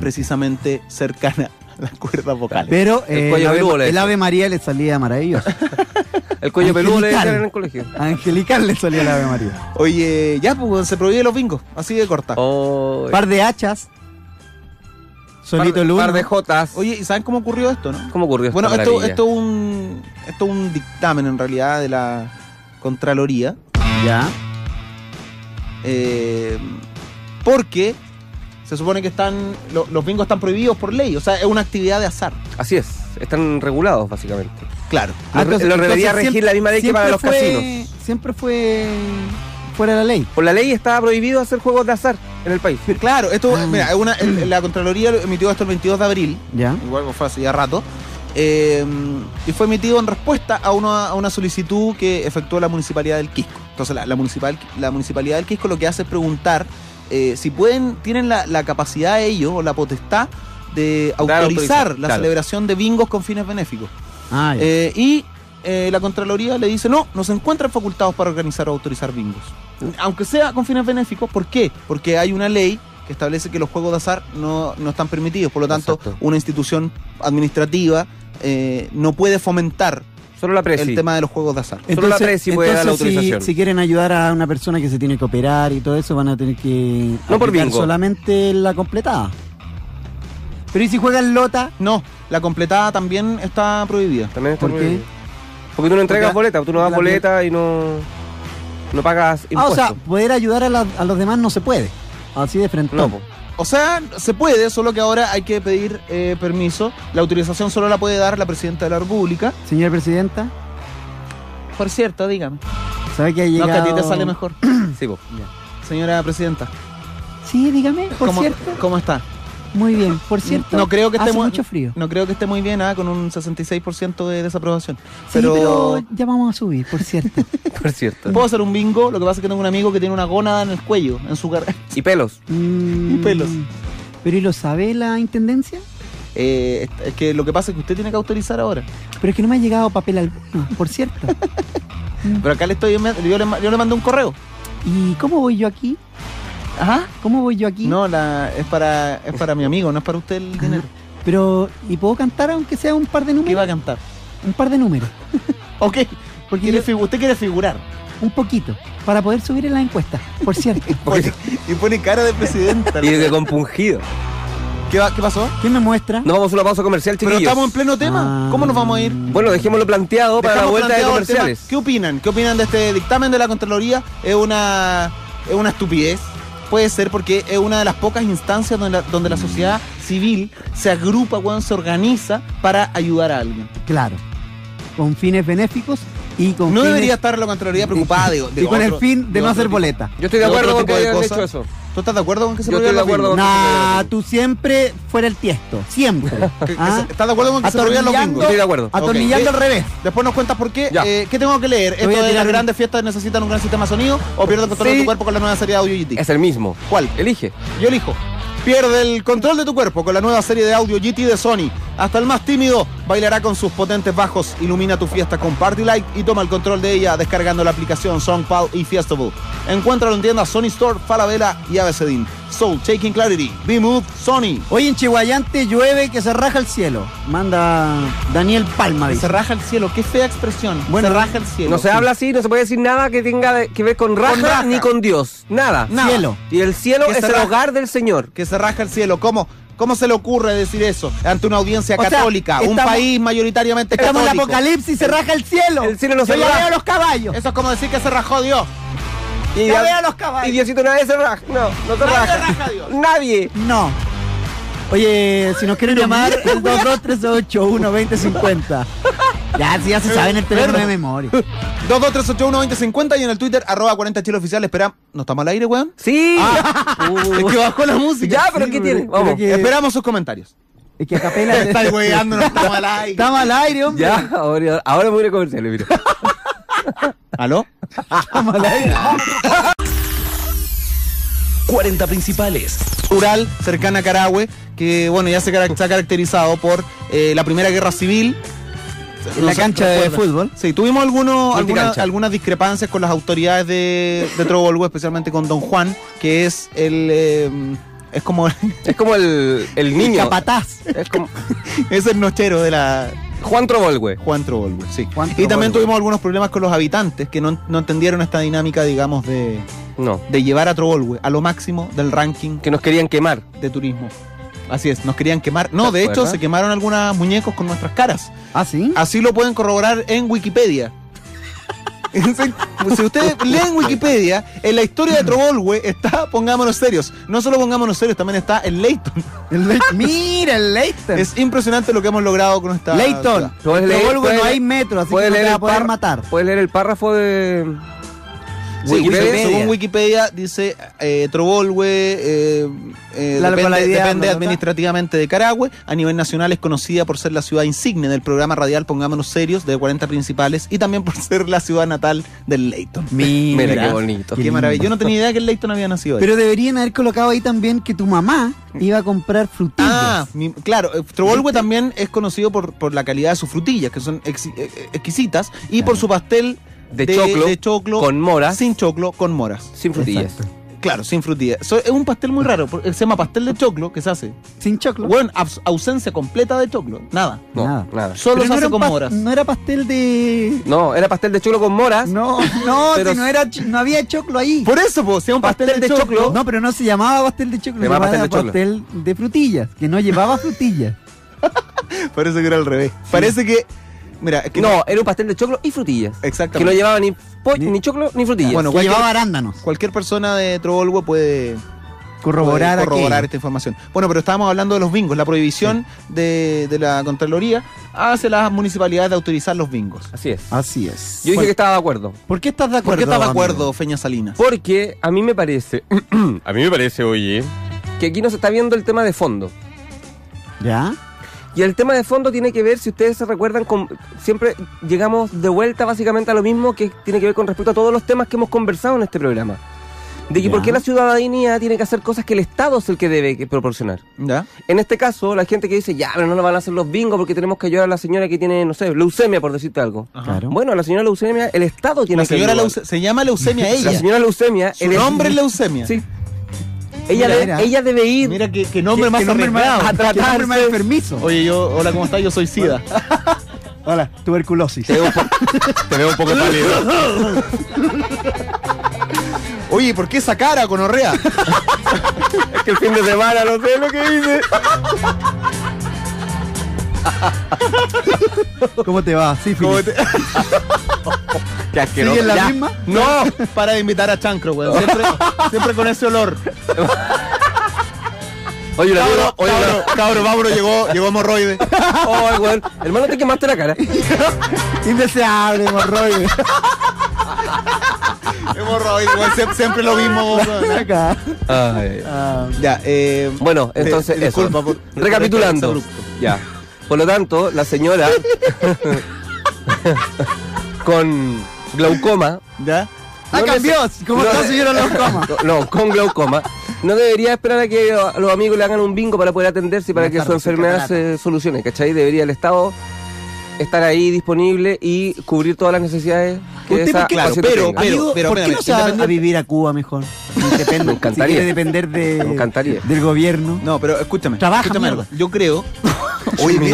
precisamente cercana a las cuerdas vocales. Pero el cuello peludo, el Ave María le salía maravilloso. El cuello peludo le decían en el colegio. Angelical le salía el Ave María. Oye, ya, pues se prohíbe los bingos, así de corta. Oh, par de hachas. Solito el par de jotas. Oye, ¿y saben cómo ocurrió esto, no? ¿Cómo ocurrió esto? Bueno, esto es un dictamen, en realidad, de la Contraloría. Ya. Porque se supone que los bingos están prohibidos por ley. O sea, es una actividad de azar. Así es. Están regulados, básicamente. Claro. Entonces, lo debería regir la misma ley que para los casinos. Siempre fue fuera de la ley. Por la ley estaba prohibido hacer juegos de azar en el país. Claro, esto, mira, la Contraloría emitió esto el 22 de abril, ya. Igual fue hace ya rato, y fue emitido en respuesta a una solicitud que efectuó la Municipalidad del Quisco. Entonces la Municipalidad del Quisco lo que hace es preguntar si tienen la capacidad ellos o la potestad de autorizar la celebración de bingos con fines benéficos. Ah, ya. La Contraloría le dice, no se encuentran facultados para organizar o autorizar bingos. Aunque sea con fines benéficos. ¿Por qué? Porque hay una ley que establece que los juegos de azar no están permitidos. Por lo tanto, exacto, una institución administrativa no puede fomentar el tema de los juegos de azar. Solo la presi puede dar la autorización. Si quieren ayudar a una persona que se tiene que operar y todo eso, van a tener que aplicar solamente la completada. Pero ¿y si juegan lota? No, la completada también está prohibida. ¿Por qué? Porque tú no entregas boletas, tú no das boletas y no pagas impuestos. O sea, poder ayudar a los demás no se puede, así de frente. No. O sea, se puede, solo que ahora hay que pedir permiso. La autorización solo la puede dar la Presidenta de la República. Señora Presidenta. Por cierto, dígame. ¿Sabe que ha llegado? No, que a ti te sale mejor. Sí, vos. Ya. Señora Presidenta. Sí, dígame, por cierto. ¿Cómo está? Muy bien, por cierto, mucho frío. No creo que esté muy bien, con un 66% de desaprobación. Sí, pero ya vamos a subir, por cierto. Por cierto. Puedo hacer un bingo, lo que pasa es que tengo un amigo que tiene una gónada en el cuello, en su garganta. Y pelos. ¿Pero y lo sabe la intendencia? Es que lo que pasa es que usted tiene que autorizar ahora. Pero es que no me ha llegado papel alguno, por cierto. Pero acá yo le mandé un correo. ¿Y cómo voy yo aquí? Ajá, ¿cómo voy yo aquí? No, es para mi amigo, no es para usted el dinero. Pero, ¿y puedo cantar aunque sea un par de números? ¿Qué va a cantar? Un par de números. Ok, porque usted quiere figurar. Un poquito, para poder subir en la encuesta, por cierto. Y pone cara de presidenta. Y de compungido. ¿Qué pasó? ¿Quién me muestra? Nos vamos a una pausa comercial, chiquillos. Pero estamos en pleno tema. ¿Cómo nos vamos a ir? Bueno, dejémoslo planteado para la vuelta de comerciales. ¿Qué opinan? ¿Qué opinan de este dictamen de la Contraloría? Es una estupidez. Puede ser, porque es una de las pocas instancias donde la sociedad civil se agrupa, cuando se organiza para ayudar a alguien. Claro. Con fines benéficos y con no fines... debería estar la Contraloría preocupada de y con otro, el fin de no hacer boleta. Yo estoy de acuerdo con que hayan hecho eso. ¿Tú estás de acuerdo con que se prohíban los bingos? Nah, tú siempre fuera el tiesto. Siempre. ¿Estás de acuerdo con que se prohíban los bingos? Estoy de acuerdo. Atornillando al revés. Después nos cuentas por qué. ¿Qué tengo que leer? ¿Esto de las grandes fiestas necesitan un gran sistema de sonido? ¿O pierdo el control de tu cuerpo con la nueva serie de Audio GT? Es el mismo. ¿Cuál? Elige. Yo elijo. Pierde el control de tu cuerpo con la nueva serie de Audio GT de Sony. Hasta el más tímido bailará con sus potentes bajos. Ilumina tu fiesta con Party Light y toma el control de ella descargando la aplicación SoundCloud y Fiestable. Encuéntralo en tiendas Sony Store, Falabella y Abecedin. Soul, Taking Clarity, B-Move, Sony. Hoy en Chihuayante llueve que se raja el cielo. Manda Daniel Palma. Dice. Se raja el cielo, qué fea expresión. Bueno, se raja el cielo. No se habla así, no se puede decir nada que tenga que ver con raja ni con Dios. Nada. Cielo. Y el cielo es el hogar del Señor. Que se raja el cielo. ¿Cómo se le ocurre decir eso ante una audiencia católica? O sea, un país mayoritariamente católico. Estamos en el apocalipsis, se raja el cielo. El cielo no se raja. A los caballos. Eso es como decir que se rajó Dios. Ya veo a los caballos. Y Diosito, nadie se raja. No te raja. Nadie raja, Dios. Nadie. No. Oye, si nos quieren llamar, el 22381-2050. Ya se sabe en el teléfono de memoria. 22381-2050 y en el Twitter, @40chileoficial. Espera, ¿no estamos al aire, weón? Sí. Es que bajó la música. Ya, pero sí, ¿qué tiene? Vamos. Esperamos sus comentarios. Es que a capela. Estás hueveando, no estamos al aire. Estamos al aire, hombre. Ya, ahora voy a comerciales, mira. ¿Aló? Estamos al aire. 40 principales. Rural, cercana a Carahue, que bueno, ya se ha caracterizado por la Primera Guerra Civil. En la cancha de fútbol. Sí, tuvimos algunas discrepancias con las autoridades de Trovolhue, especialmente con Don Juan, que es el... Es como el niño. El capataz. Es el nochero de la... Juan Trovolhue. Juan Trovolhue, sí. Y también tuvimos algunos problemas con los habitantes que no entendieron esta dinámica, digamos, de llevar a Trovolhue a lo máximo del ranking. Que nos querían quemar. De turismo. Así es, nos querían quemar. No, de hecho, se quemaron algunos muñecos con nuestras caras. ¿Ah, sí? Así lo pueden corroborar en Wikipedia. Si ustedes leen Wikipedia, en la historia de Trovolhue está Pongámonos Serios. No solo Pongámonos Serios, también está el Leighton. Mira, el Leighton. Es impresionante lo que hemos logrado con esta Leighton. Trovolhue no hay metro, así que no te va a poder matar. Puedes leer el párrafo de... Sí, Wikipedia. Según Wikipedia dice Trovolhue depende administrativamente de Carahue. A nivel nacional es conocida por ser la ciudad insignia del programa radial Pongámonos Serios de 40 principales y también por ser la ciudad natal del Leighton. Mira qué bonito, qué maravilla. Yo no tenía idea que el Leighton había nacido ahí. Pero deberían haber colocado ahí también que tu mamá iba a comprar frutillas. Claro, Trovolhue también es conocido por la calidad de sus frutillas, que son exquisitas, y por su pastel de choclo con moras. Sin choclo, con moras. Sin frutillas. Exacto. Claro, sin frutillas. Es un pastel muy raro. Se llama pastel de choclo, que se hace sin choclo. Bueno, ausencia completa de choclo. Nada. Solo se hace con moras. No era pastel de... No, era pastel de choclo con moras. No, pero... no había choclo ahí. Por eso, pues, era un pastel de choclo. No, pero no se llamaba pastel de choclo. Se llamaba pastel de frutillas, que no llevaba frutillas. Parece que era al revés. Sí. Parece que... Mira, es que no, era un pastel de choclo y frutillas. Exactamente. Que no llevaba ni pollo, ni choclo, ni frutillas. Bueno, que llevaba arándanos. Cualquier persona de Trovolhue puede corroborar esta información. Bueno, pero estábamos hablando de los bingos. La prohibición de la Contraloría hace las municipalidades de autorizar los bingos. Así es. Yo dije que estaba de acuerdo. ¿Por qué estás de acuerdo? ¿Por qué estás de acuerdo, Feña Salinas? Porque a mí me parece, oye, que aquí nos está viendo el tema de fondo. ¿Ya? Y el tema de fondo tiene que ver, si ustedes se recuerdan, siempre llegamos de vuelta básicamente a lo mismo, que tiene que ver con respecto a todos los temas que hemos conversado en este programa. De que por qué la ciudadanía tiene que hacer cosas que el Estado es el que debe proporcionar. ¿Ya? En este caso, la gente que dice, ya, pero no lo van a hacer los bingos porque tenemos que ayudar a la señora que tiene, no sé, leucemia, por decirte algo. Claro. Bueno, la señora leucemia, el Estado tiene que ayudar. Se llama leucemia ella. La señora leucemia. Su nombre es leucemia. Sí. Ella debe ir. Mira que nombre más arreglado. A tratar más enfermizo. Oye, hola, ¿cómo estás? Yo soy SIDA. Hola, tuberculosis. Te veo un poco pálido. Oye, ¿por qué esa cara, gonorrea? Es que el fin de semana, no sé lo que dice. ¿Cómo te va? Sí, Filipe. ¿Sigue la misma? No, para de invitar a chancro, weón. Siempre con ese olor. Oye, cabrón, vámonos, llegó hemorroide. Oh, weón. Hermano, te quemaste la cara. Indeseable, hemorroide. Hemorroide, weón. Siempre lo mismo, weón. Acá. Ya, bueno, entonces, disculpa, eso. Recapitulando. Ya. Por lo tanto, la señora con glaucoma... ¿Ya? Con glaucoma. No debería esperar a que los amigos le hagan un bingo para poder atenderse y para que su enfermedad se solucione, ¿cachai? Debería el Estado estar ahí disponible y cubrir todas las necesidades que esa paciente tenga. Pero ¿por qué no se va a vivir a Cuba mejor? Me encantaría. Si quiere depender del gobierno. No, pero escúchame. Trabaja, mierda. Yo creo... Oye, me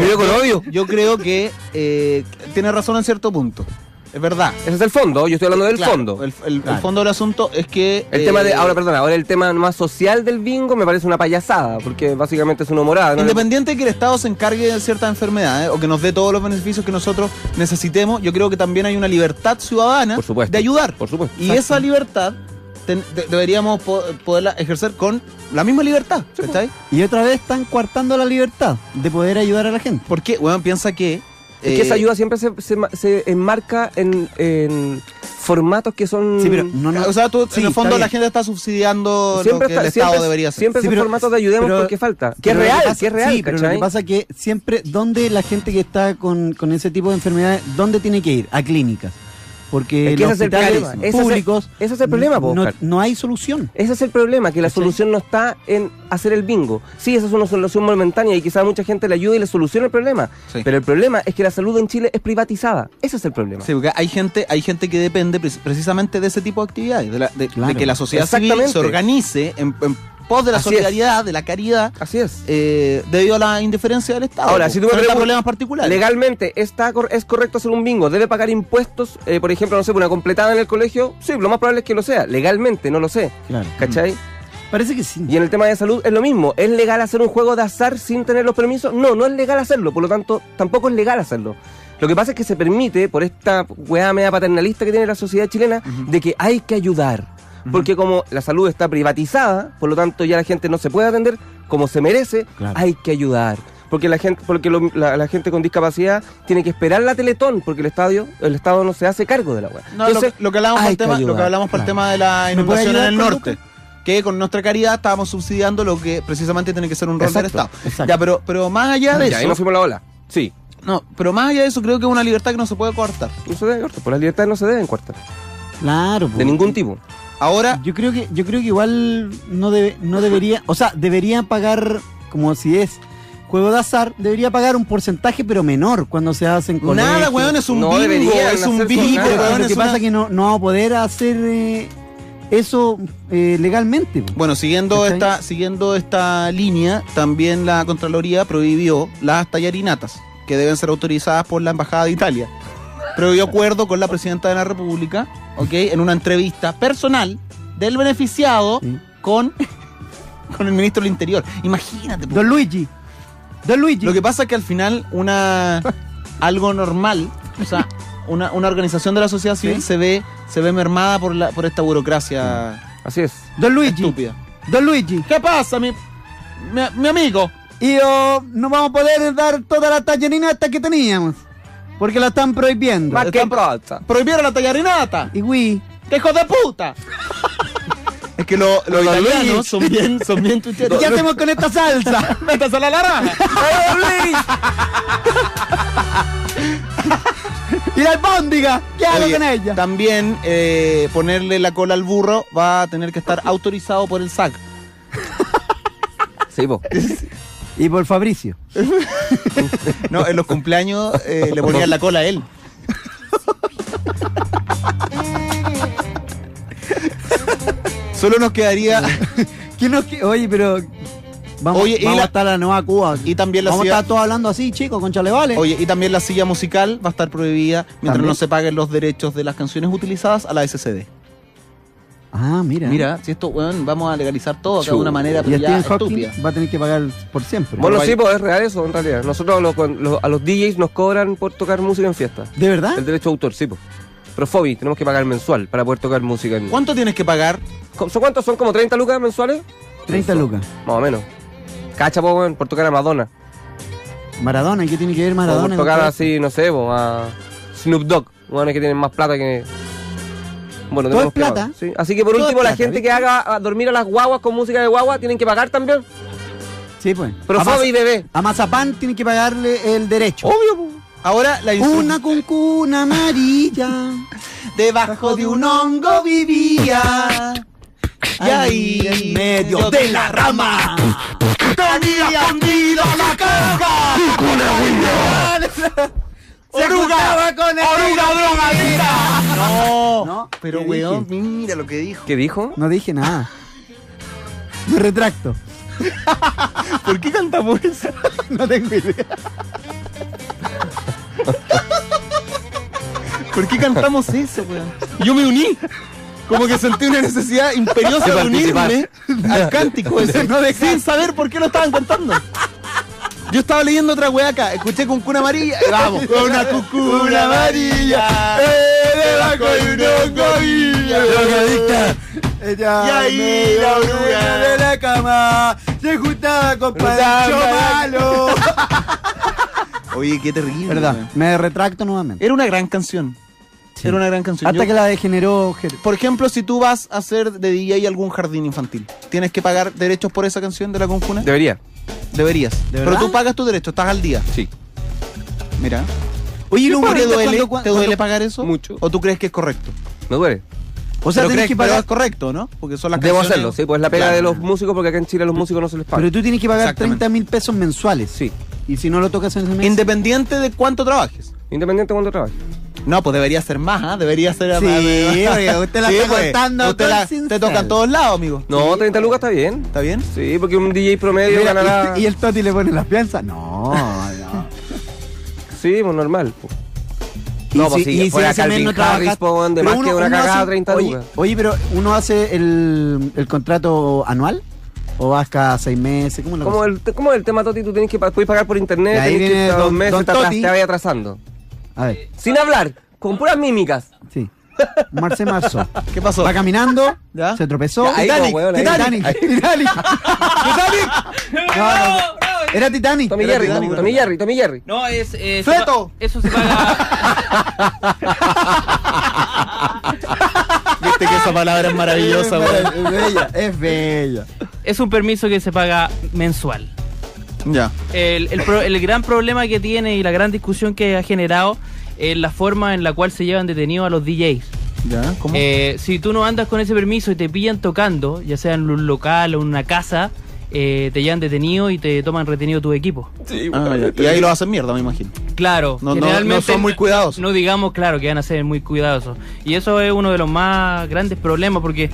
miro con odio. Yo creo que tiene razón en cierto punto. Es verdad. Ese es el fondo, yo estoy hablando del fondo. El fondo del asunto es que... El tema de... Ahora el tema más social del bingo me parece una payasada, porque básicamente es una morada. ¿No? Independiente de que el Estado se encargue de ciertas enfermedades, o que nos dé todos los beneficios que nosotros necesitemos, yo creo que también hay una libertad ciudadana de ayudar. Por supuesto. Y esa libertad... deberíamos poderla ejercer con la misma libertad, ¿cachai? Y otra vez están coartando la libertad de poder ayudar a la gente. ¿Por qué? Bueno, piensa que... Es que esa ayuda siempre se enmarca en formatos que son... Sí, pero no, no, o sea, tú, sí, en el fondo la gente está subsidiando siempre lo que el Estado debería hacer. Siempre son formatos de ayudemos porque falta. Que es real, que es real. Sí, pero lo que pasa es que siempre, ¿dónde la gente que está con ese tipo de enfermedades, dónde tiene que ir? A clínicas. Porque los hospitales públicos... Ese es el problema, no hay solución. Ese es el problema, que la solución no está en hacer el bingo. Sí, esa es una solución momentánea y quizá mucha gente le ayude y le solucione el problema. Sí. Pero el problema es que la salud en Chile es privatizada. Ese es el problema. Sí, porque hay gente que depende precisamente de ese tipo de actividades, de que la sociedad civil se organice en pos de la solidaridad, de la caridad. Así es. Debido a la indiferencia del Estado. Ahora, si tú me problemas particulares. Legalmente, ¿es correcto hacer un bingo? ¿Debe pagar impuestos? Por ejemplo, no sé, una completada en el colegio. Sí, lo más probable es que lo sea. Legalmente, no lo sé. Claro. ¿Cachai? Parece que sí. Y en el tema de salud es lo mismo. ¿Es legal hacer un juego de azar sin tener los permisos? No, no es legal hacerlo. Por lo tanto, tampoco es legal hacerlo. Lo que pasa es que se permite, por esta weá media paternalista que tiene la sociedad chilena, de que hay que ayudar. Porque como la salud está privatizada, por lo tanto ya la gente no se puede atender como se merece, hay que ayudar. Porque la gente con discapacidad tiene que esperar la Teletón, porque el Estado no se hace cargo de la hueá. No, entonces, lo que hablamos para el tema de la inundación en el norte, que con nuestra caridad estábamos subsidiando lo que precisamente tiene que ser un rol del Estado. Ya, pero más allá de eso... Ahí nos fuimos la ola. Sí. No, pero más allá de eso creo que es una libertad que no se puede coartar. No se debe coartar, por las libertades no se deben coartar. Claro. De ningún tipo. Ahora, yo creo que igual no debería, o sea, debería pagar, como si es juego de azar, debería pagar un porcentaje pero menor cuando se hacen con nada, weón, es un bingo, es un bingo. Lo que pasa es que no va a poder hacer eso legalmente. Bueno, siguiendo esta línea, también la Contraloría prohibió las tallarinatas, que deben ser autorizadas por la Embajada de Italia. Prohibió acuerdo con la Presidenta de la República, ¿ok? En una entrevista personal del beneficiado con el Ministro del Interior. Imagínate. Don Luigi. Don Luigi. Lo que pasa es que al final algo normal, o sea, una organización de la sociedad civil se ve mermada por esta burocracia. Así es. Don Luigi. Estúpida. Don Luigi. ¿Qué pasa, mi amigo? Y no vamos a poder dar toda la tallarinata que teníamos. Porque la están prohibiendo. Más que prohibieron la tallarinata. Y güey. ¡Qué hijo de puta! Es que los italianos son bien tucheros. ¿Qué hacemos con esta salsa? ¡Métase a la naranja! ¡Y la albóndiga! ¿Qué hago con ella? También ponerle la cola al burro va a tener que estar autorizado por el SAC. Sí, vos. Y por Fabricio. No, en los cumpleaños le ponían la cola a él. Solo nos quedaría... ¿Quién nos queda? Oye, pero... Vamos a estar la nueva Cuba. Y también la vamos a estar todos hablando así, chicos, con chalevales. Oye, y también la silla musical va a estar prohibida mientras no se paguen los derechos de las canciones utilizadas a la SCD. Ah, mira, si esto, weón, vamos a legalizar todo acá de una manera pero ya estúpida. Va a tener que pagar por siempre. Bueno, sí, pues es real eso, en realidad. Nosotros a los DJs nos cobran por tocar música en fiestas. ¿De verdad? El derecho de autor, sí, pues. Pero Fobi, tenemos que pagar mensual para poder tocar música en... ¿Cuánto tienes que pagar? ¿Cuántos son? ¿Como 30 lucas mensuales? 30 lucas. Más o menos. Cacha, pues, weón, por tocar a Madonna. ¿Maradona? ¿Qué tiene que ver Maradona? Por tocar así, no sé, pues, a Snoop Dogg. Weón, es que tienen más plata que... Bueno, todo es plata. Sí. Así que por todo último, plata, la gente ¿viste? Que haga a dormir a las guaguas con música de guagua, ¿tienen que pagar también? Sí, pues. Pero Fabi bebé. A Mazapán tienen que pagarle el derecho. Obvio, pues. Ahora la una cuncuna amarilla debajo de un hongo vivía y ahí en medio de la rama tenía fundido la caja. ¡Oruga! ¡Oruga, drogadita! No, pero weón, mira lo que dijo. ¿Qué dijo? No dije nada. Me retracto. ¿Por qué cantamos eso? No tengo idea. ¿Por qué cantamos eso, weón? Yo me uní. Como que sentí una necesidad imperiosa de unirme al cántico ese, sin saber por qué lo estaban cantando. Yo estaba leyendo otra weá acá, escuché cuncuna amarilla, vamos. Con una cuncuna amarilla, debajo de un hongo vivía. Y ahí la oruga de la cama se juntaba con Pancho Malo. Oye, qué terrible. ¿Verdad? Me retracto nuevamente. Era una gran canción. Sí. Era una gran canción. Hasta que la degeneró Jerez. Por ejemplo, si tú vas a hacer de DJ algún jardín infantil, ¿tienes que pagar derechos por esa canción de la Concuna? Deberías. Pero tú pagas tus derechos, estás al día. Sí. Mira. Oye, ¿y ¿te duele pagar eso? Mucho. ¿O tú crees que es correcto? Me duele. O sea, tienes que pagar correcto, ¿no? Porque son las canciones. Debo hacerlo, sí, pues es la pega de los músicos, porque acá en Chile a los músicos no se les paga. Pero tú tienes que pagar 30.000 pesos mensuales. Sí. Y si no lo tocas en ese mes. Independiente de cuánto trabajes. No, pues debería ser más, ¿ah? Debería ser más. Sí, usted la está cortando. Te toca en todos lados, amigo. No, 30 lucas está bien. ¿Está bien? Sí, porque un DJ promedio ganará. ¿Y el Toti le pone las fianzas? No, no. Sí, pues normal. No, pues sí, fuera Calvin Harris, de más que una cagada 30 lucas. Oye, pero ¿uno hace el contrato anual? ¿O vas cada 6 meses? ¿Cómo es el tema, Toti? Tú tienes que pagar por internet, tienes que ir 2 meses, te vas atrasando. A ver. Sin hablar, con puras mímicas. Sí. Marzo. ¿Qué pasó? Va caminando, ¿ya? Se tropezó. Titanic. No. Era Titanic. Tommy Jerry. No, es... ¡Fleto! Eso se paga... Viste que esa palabra es maravillosa, güey. Es bella. Es un permiso que se paga mensual. Ya. El gran problema que tiene y la gran discusión que ha generado es la forma en la cual se llevan detenidos a los DJs. Ya, ¿cómo? Si tú no andas con ese permiso y te pillan tocando, ya sea en un local o en una casa... te llevan detenido y te toman retenido tu equipo. Sí, y ahí lo hacen mierda, me imagino. Claro, no son muy cuidadosos. No digamos, claro, que van a ser muy cuidadosos. Y eso es uno de los más grandes problemas, porque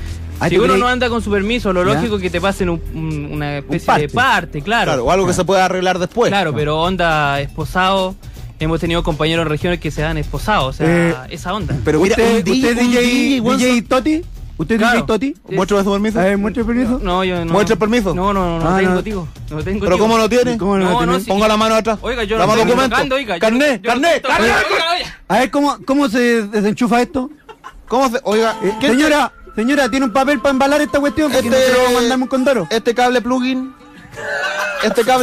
si uno no anda con su permiso, lo lógico es que te pasen una especie de parte, claro. O algo que se pueda arreglar después. Claro, pero onda esposado. Hemos tenido compañeros en regiones que se han esposado, o sea, esa onda. Pero ¿usted DJ Toti? ¿Usted claro. dice Toti? ¿Muestra su permiso? ¿Muestra el permiso? No, yo no. ¿Muestra el permiso? No tengo. ¿Pero cómo lo tiene? ¿Cómo lo tiene? Si ponga la mano atrás. Oiga, yo no estoy tocando, oiga. ¡Carné! A ver, ¿cómo se desenchufa esto? ¿Cómo se...? Oiga... Señora, ¿tiene un papel para embalar esta cuestión? Porque nosotros lo mandamos un condoro. Este cable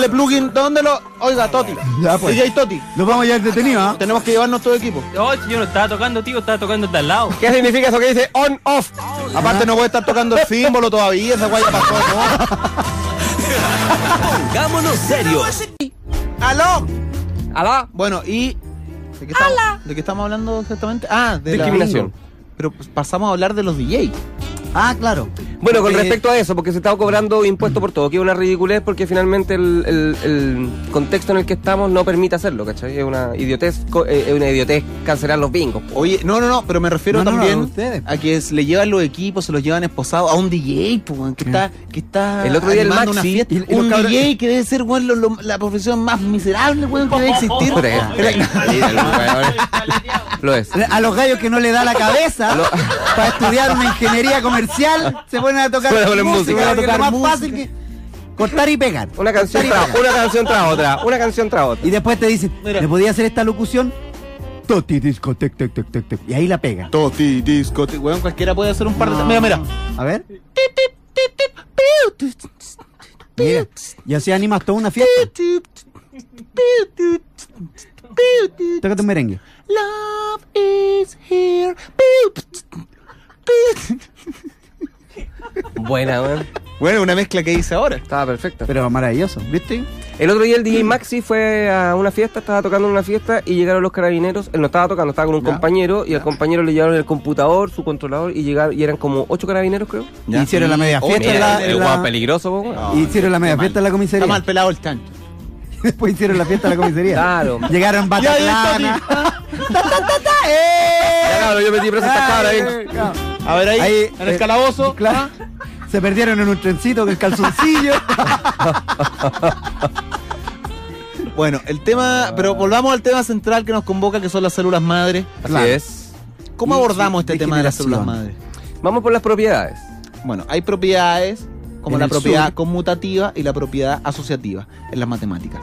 plugin, ¿dónde lo...? Oiga, Toti. Ya, pues. DJ Toti. Nos vamos a llevar detenido, ¿ah? Tenemos que llevarnos todo el equipo. No, yo no estaba tocando, tío, estaba tocando de al lado. ¿Qué significa eso que dice on, off? Oh, aparte no puede estar tocando el símbolo todavía, esa guaya pasó, ¿no? Pongámonos serios. ¡Aló! Bueno, y... ¿De qué estamos hablando exactamente? Ah, de discriminación. Pero pasamos a hablar de los DJs. Ah, claro. Bueno, con respecto a eso, porque se estaba cobrando impuestos por todo, que es una ridiculez, porque finalmente el contexto en el que estamos no permite hacerlo, ¿cachai? Es una idiotez cancelar los bingos. Oye, no, pero me refiero también a que le llevan los equipos, se los llevan esposados a un DJ, pues, que está el otro día animando una fiesta. Un DJ que debe ser, bueno, la profesión más miserable, weón, que debe existir. Lo es. A los gallos que no le da la cabeza para estudiar una ingeniería comercial, se ponen a tocar música, que es lo más fácil que cortar y pegar. Una canción tras otra. Y después te dicen, ¿le podía hacer esta locución? Toti disco, tec. Y ahí la pega. Toti disco, tec. Weón, cualquiera puede hacer un par de... Mira. A ver. Mira. Y así animas toda una fiesta. Tócate un merengue. Love is here. Buena, weón. Bueno, una mezcla que hice ahora. Estaba perfecta. Pero maravilloso, ¿viste? El otro día el DJ Maxi fue a una fiesta, estaba tocando en una fiesta y llegaron los carabineros. Él no estaba tocando, estaba con un compañero. Y al compañero le llevaron el computador, su controlador. Y eran como 8 carabineros, creo. Y hicieron la media fiesta. Peligroso, no, hicieron la media fiesta en la comisaría. Está mal pelado el tanque. Después hicieron la fiesta en la comisaría. Claro. Llegaron Bataclana. Claro, yo metí preso esta cara ahí. A ver ahí en el calabozo. Claro. Se perdieron en un trencito con el calzoncillo. Bueno, el tema... Pero volvamos al tema central que nos convoca, que son las células madre. Así es. ¿Cómo abordamos este tema de las células madre? Vamos por las propiedades. Bueno, hay propiedades... Como la propiedad conmutativa y la propiedad asociativa en las matemáticas.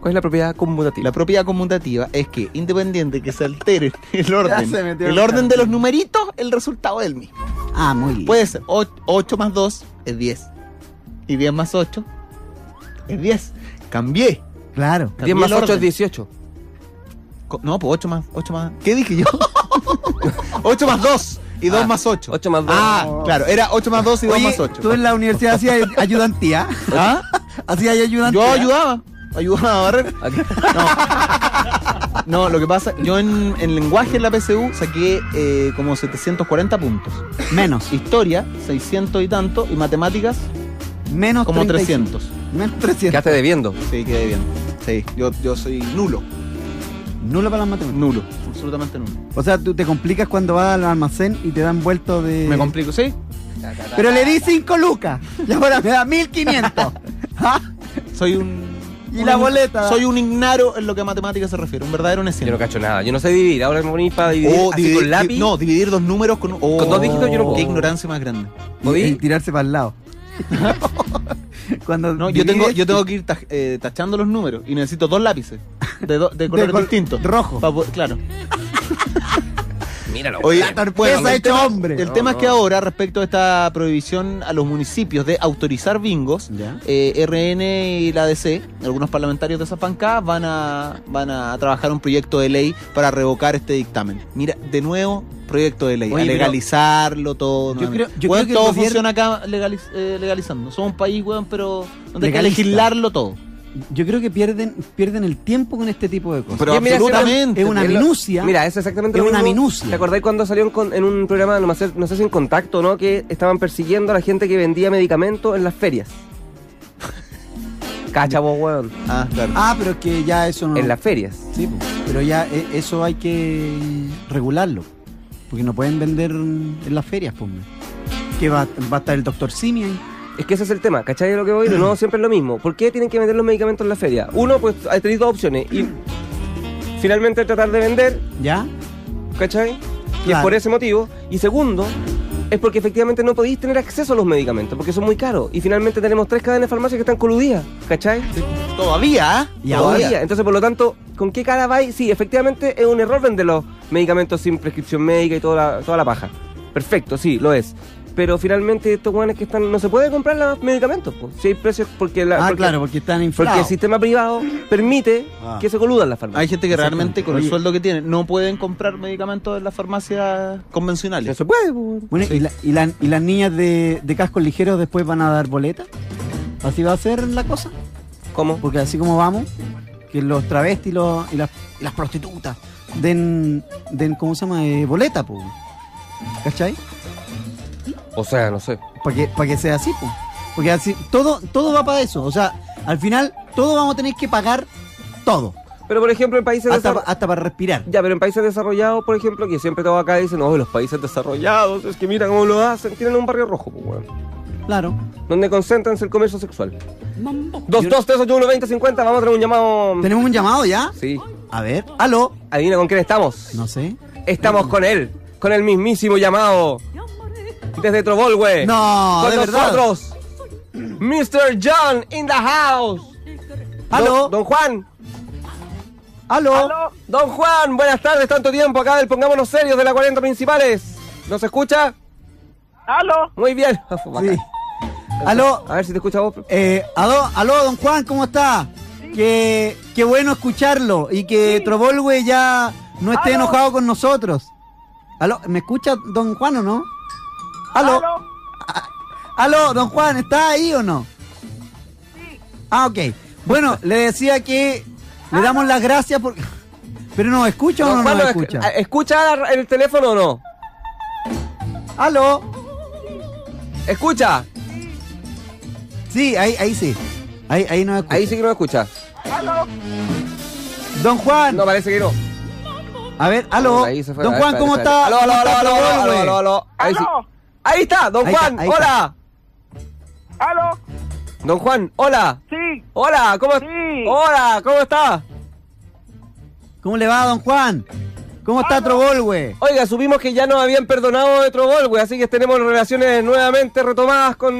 ¿Cuál es la propiedad conmutativa? La propiedad conmutativa es que, independiente que se altere el orden de los numeritos, el resultado es el mismo. Ah, muy bien. Puede ser 8 más 2 es 10. Y 10 más 8 es 10. Cambié. Claro. 10 más 8 es 18. No, pues 8 más... ¿Qué dije yo? 8 más 2 y 2 más 8. 8 más 2. Ah, claro, era 8 más 2 y 2 más 8. ¿Tú en la universidad hacías ayudantía? ¿Ah? ¿Hacías ayudantía? Yo ayudaba. ¿Ayudaba a barrer? No. No, lo que pasa, yo en lenguaje en la PSU saqué como 740 puntos. Menos. Historia, 600 y tanto. Y matemáticas, menos como 35. 300. Menos 300. ¿Quedaste debiendo? Sí, quedé debiendo. Sí, yo soy nulo. ¿Nulo para las matemáticas? Nulo, absolutamente nulo. O sea, tú te complicas cuando vas al almacén y te dan vuelto de... Me complico, sí. Pero le di 5 lucas y ahora me da 1500. ¿Ah? Soy un... Y la boleta. Soy un ignaro en lo que a matemáticas se refiere, un verdadero necio. Yo no cacho nada, yo no sé dividir, ahora me ponís para dividir, así dividir con lápiz. No, dividir dos números con dos dígitos yo no puedo. Qué ignorancia más grande. Y tirarse para el lado. Cuando no, yo tengo que ir tachando los números y necesito dos lápices de colores distintos. Rojo. Claro. Míralo. Oye, bueno, el tema es que ahora, respecto a esta prohibición a los municipios de autorizar bingos, RN y la DC, algunos parlamentarios de esa pancada van a trabajar un proyecto de ley para revocar este dictamen. Mira, de nuevo, proyecto de ley. Oye, a legalizarlo todo. Yo creo que todo funciona acá legalizando. Somos un país, weón, pero donde hay que legislarlo todo. Yo creo que pierden el tiempo con este tipo de cosas. Pero absolutamente. Es una minucia. Mira, es exactamente lo mismo. Es una minucia. ¿Te acordáis cuando salió en un programa, no sé si en Contacto, ¿no? Que estaban persiguiendo a la gente que vendía medicamentos en las ferias. Cacha vos, weón. Ah, claro. Ah, pero es que ya eso no... En las ferias. Sí, pero ya eso hay que regularlo. Porque no pueden vender en las ferias, pues. Que va a estar el doctor Simi ahí. Es que ese es el tema, ¿cachai? Lo que voy a ir, no siempre es lo mismo. ¿Por qué tienen que vender los medicamentos en la feria? Uno, pues tenéis dos opciones. Y finalmente tratar de vender. ¿Ya? ¿Cachai? Claro. Y es por ese motivo. Y segundo, es porque efectivamente no podéis tener acceso a los medicamentos, porque son muy caros. Y finalmente tenemos 3 cadenas de farmacias que están coludidas, ¿cachai? Sí. Todavía, ¿eh? Todavía. Entonces, por lo tanto, ¿con qué cara vais? Sí, efectivamente es un error vender los medicamentos sin prescripción médica y toda la paja. Perfecto, sí, lo es. Pero finalmente estos guanes que están... No se puede comprar los medicamentos, pues. Si hay precios porque... porque están inflados. Porque el sistema privado permite que se coludan las farmacias. Hay gente que realmente con el sueldo que tiene no pueden comprar medicamentos en las farmacias convencionales. No se puede, pues. Bueno, sí. ¿Y las niñas de cascos ligeros después van a dar boletas? ¿Así va a ser la cosa? ¿Cómo? Porque así como vamos, que los travestis y las prostitutas den ¿cómo se llama? Boleta, pues. ¿Cachai? O sea, no sé. Para que sea así, pues. Porque así, todo va para eso. O sea, al final, todos vamos a tener que pagar todo. Pero, por ejemplo, en países desarrollados... Hasta para respirar. Ya, pero en países desarrollados, por ejemplo, que siempre todos acá dicen, no, los países desarrollados, es que mira cómo lo hacen, tienen un barrio rojo, pues, bueno. Claro. Donde concentran el comercio sexual. 223812050, vamos a tener un llamado... ¿Tenemos un llamado ya? Sí. A ver, aló. Adivina con quién estamos. No sé. Estamos con él, con el mismísimo llamado... Desde Trovolhue. No, con nosotros, Mr. John in the house. Aló, don Juan. Aló, don Juan, buenas tardes, tanto tiempo acá del Pongámonos Serios de la 40 principales. ¿Nos escucha? Aló. Muy bien. Sí. Aló. A ver si te escucha vos. Aló, don Juan, ¿cómo está? Sí. Qué bueno escucharlo y que Trovolhue ya no esté enojado con nosotros. Aló, ¿me escucha don Juan o no? ¿Aló? Aló, don Juan, ¿está ahí o no? Sí. Ah, ok. Bueno, le decía que le damos las gracias por... Pero no, ¿escucha o no nos escucha? ¿Escucha el teléfono o no? ¿Aló? ¿Escucha? Sí, ahí sí. Ahí nos escucha. Ahí sí que nos escucha. ¿Aló? Don Juan. No, parece que no. A ver, ¿aló? Don Juan, ¿cómo está? ¿Aló? Ahí sí. Ahí está, don Juan, hola. ¿Aló? Don Juan, hola. Sí. Hola, ¿cómo está? ¿Cómo le va, don Juan? ¿Cómo está Trovolhue? Oiga, supimos que ya nos habían perdonado de Trovolhue, así que tenemos relaciones nuevamente retomadas con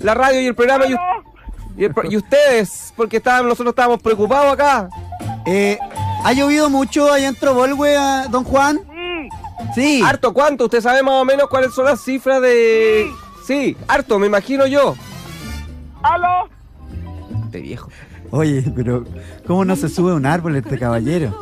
la radio y el programa y ustedes, porque nosotros estábamos preocupados acá. ¿Ha llovido mucho allá en Trovolhue, don Juan? Sí. ¿Harto cuánto? ¿Usted sabe más o menos cuáles son las cifras de...? Sí, harto, me imagino yo. ¿Aló? Este viejo. Oye, pero ¿cómo no se sube un árbol este caballero?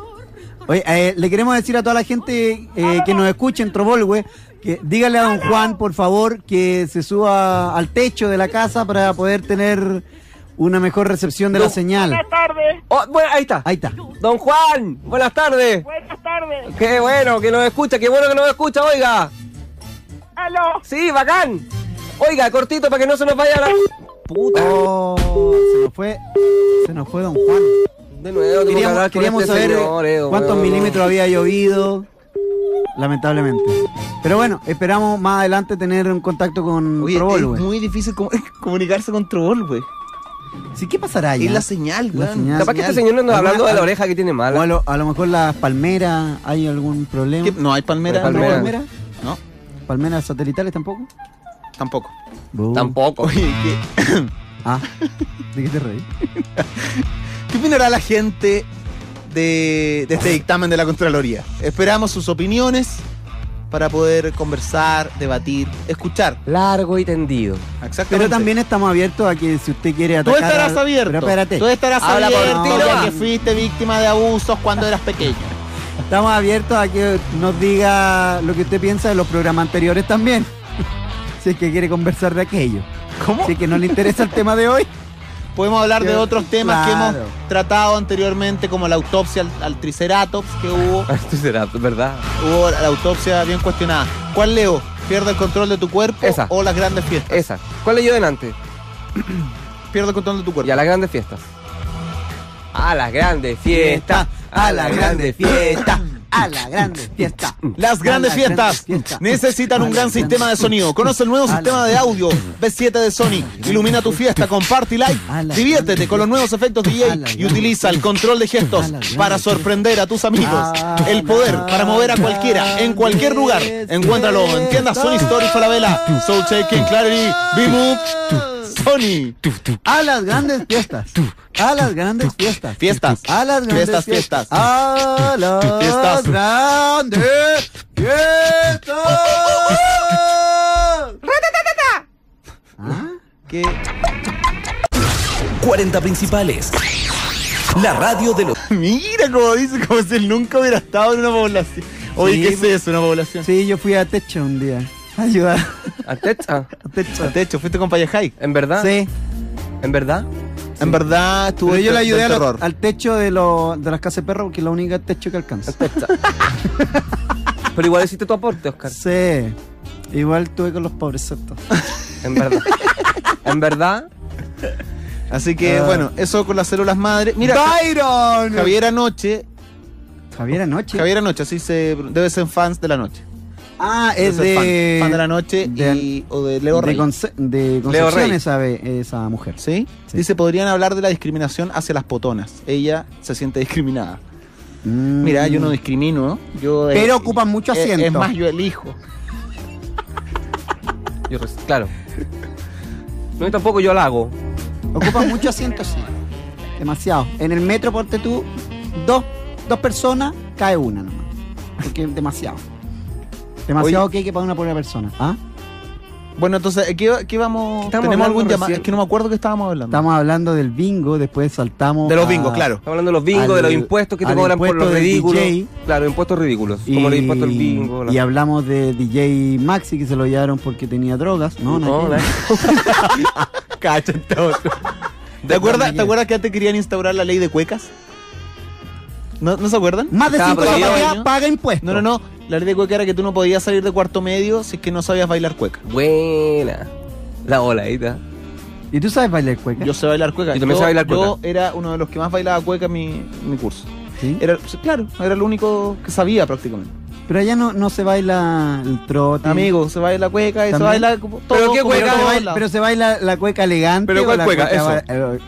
Oye, le queremos decir a toda la gente que nos escuche en Trovolhue, que dígale a don Juan, por favor, que se suba al techo de la casa para poder tener una mejor recepción de la señal. Buenas tardes. Oh, bueno, ahí está. Ahí está. Don Juan, buenas tardes. Buenas tardes. Qué bueno que nos escucha, qué bueno que nos escucha, oiga. Aló. Sí, bacán. Oiga, cortito para que no se nos vaya la... Puta. Oh, se nos fue don Juan. De nuevo, queríamos este saber señor, cuántos milímetros había llovido, lamentablemente. Pero bueno, esperamos más adelante tener un contacto con Trovolhue. Es muy difícil comunicarse con Trovolhue. Sí, ¿qué pasará allá? Es la señal, güey. Capaz que este señor no está hablando de la oreja que tiene mala. O a lo mejor las palmeras, ¿hay algún problema? ¿Qué? No, ¿hay palmeras? ¿Palmera? ¿No? ¿Palmera? No. ¿Palmeras satelitales tampoco? Tampoco. Tampoco. Ah, ¿de qué te reí? ¿Qué opinará la gente de este dictamen de la Contraloría? Esperamos sus opiniones para poder conversar, debatir, escuchar. Largo y tendido. Exactamente. Pero también estamos abiertos a que si usted quiere atacar... Tú estarás abierto. Pero espérate. Tú estarás abierto ya que fuiste víctima de abusos cuando eras pequeño. Estamos abiertos a que nos diga lo que usted piensa de los programas anteriores también. Si es que quiere conversar de aquello. ¿Cómo? Si es que no le interesa el tema de hoy. Podemos hablar de otros temas que hemos tratado anteriormente, como la autopsia al Triceratops que hubo. Al Triceratops, ¿verdad? Hubo la autopsia bien cuestionada. ¿Cuál leo? ¿Pierde el control de tu cuerpo? Esa. ¿O las grandes fiestas? Esa. ¿Cuál leyó delante? Pierde el control de tu cuerpo. Y a las grandes fiestas. A las grandes fiestas. A las grandes fiestas. A la grande fiesta. Las grandes fiestas necesitan un gran sistema de sonido. Conoce el nuevo sistema de audio B7 de Sony. Ilumina tu fiesta, comparte y like. Diviértete con los nuevos efectos DJ y utiliza el control de gestos para sorprender a tus amigos. El poder para mover a cualquiera, en cualquier lugar. Encuéntralo en tiendas Sony Store y Falabella. Soul Shaking, Clarity, B-Move. Sony. A las grandes fiestas. A las grandes fiestas. Fiestas. A las grandes fiestas. A las grandes fiestas. ¿Qué? 40 principales. La radio de los... Mira como dice, como si él nunca hubiera estado en una población. Oye, ¿qué es eso, una población? Sí, yo fui a Techo un día. Ayudar. ¿A Techo? A Techo. A Techo. ¿Fuiste con Payajay? ¿En verdad? Sí. ¿En verdad? Sí. En verdad estuve... Pero yo le ayudé al techo de las casas de perro, porque es la única techo que alcanza. Techo. Pero igual hiciste tu aporte, Oscar. Sí. Igual estuve con los pobrecitos. En verdad. En verdad. Así que, bueno, eso con las células madre. Mira, ¡Byron! Javier Anoche. ¿Javier Anoche? Javier Anoche, así se... Debe ser fans de la noche. Ah, es de... Fan de la noche o de Leo Rey. De Concepción esa mujer. ¿Sí? Sí. Dice, podrían hablar de la discriminación hacia las potonas. Ella se siente discriminada. Mira, yo no discrimino. Yo, pero ocupan mucho asiento. Es más, yo elijo. Yo, claro. No, y tampoco yo la hago. Ocupan mucho asiento, sí. Demasiado. En el metro, ponte tú, dos personas, cae una nomás. Porque es demasiado. Demasiado. Oye, que hay que pagar una por una persona. ¿Ah? Bueno, entonces, ¿qué vamos? ¿Tenemos algún llamado? Es que no me acuerdo qué estábamos hablando. Estamos hablando del bingo, después saltamos. De los bingos, claro. Estamos hablando de los bingos, de los impuestos que te cobran por los ridículos. DJ. Claro, impuestos ridículos. Como los impuestos del bingo. Y hablamos de DJ Maxi, que se lo llevaron porque tenía drogas. No. Cacho, entonces. ¿Te acuerdas que antes querían instaurar la ley de cuecas? ¿No se acuerdan? Más de 5 años paga impuestos. No. La ley de cueca era que tú no podías salir de cuarto medio si es que no sabías bailar cueca. Buena. La oladita. ¿Y tú sabes bailar cueca? Yo sé bailar cueca. Yo era uno de los que más bailaba cueca en mi curso. ¿Sí? Era el único que sabía prácticamente. Pero allá no se baila el trote. Amigo, se baila cueca y ¿también? Se baila todo. ¿Pero qué cueca? Pero se baila la cueca elegante. ¿Pero cuál cueca?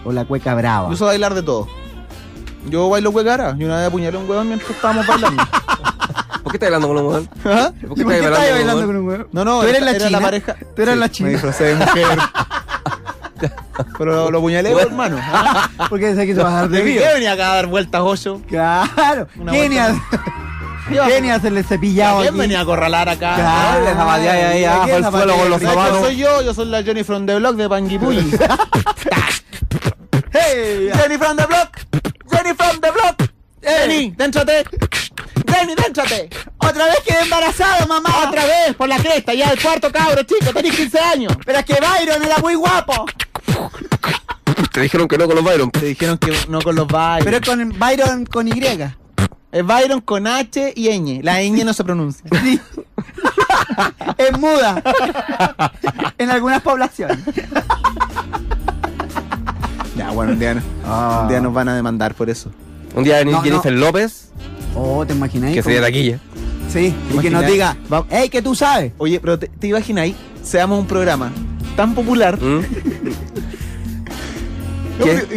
O la cueca brava. Yo sé bailar de todo. Yo bailo cuecara. Y una vez apuñalé a un huevón mientras estábamos bailando. ¿Por qué estás hablando con un huevón? ¿Ah? ¿Por qué estás bailando con un huevón? No, tú eres la china. Tú eras la china. Me disfrazé de mujer. Pero lo puñaleo, hermano. Porque se quiso bajar de mí. ¿Qué venía acá a dar vueltas 8? Claro. ¿Quién hacerle cepillado? ¿Quién venía a acorralar acá? Claro, le zapateaba ahí abajo el suelo con los zapatos. Yo soy la Johnny from the Block de Panguipulli. ¡Hey! ¡Johnny from the Block! ¡Johnny from the Block! ¡Jenny, déntrate! Remy, déntrate. Otra vez quedé embarazado, mamá. Otra vez, por la cresta. Ya el cuarto cabro, chico. Tenés 15 años. Pero es que Byron era muy guapo. Te dijeron que no con los Byron. Te dijeron que no con los Byron. Pero es con Byron con Y. Es Byron con H y ñ. La ñ no se pronuncia. Sí. Es muda. En algunas poblaciones. Ya, bueno, un día nos van a demandar por eso. Un día va a venir Jennifer López. Oh, ¿te imagináis? Que sería taquilla. Sí, y que nos diga, hey, que tú sabes. Oye, pero te imagináis, seamos un programa tan popular. Sí, pues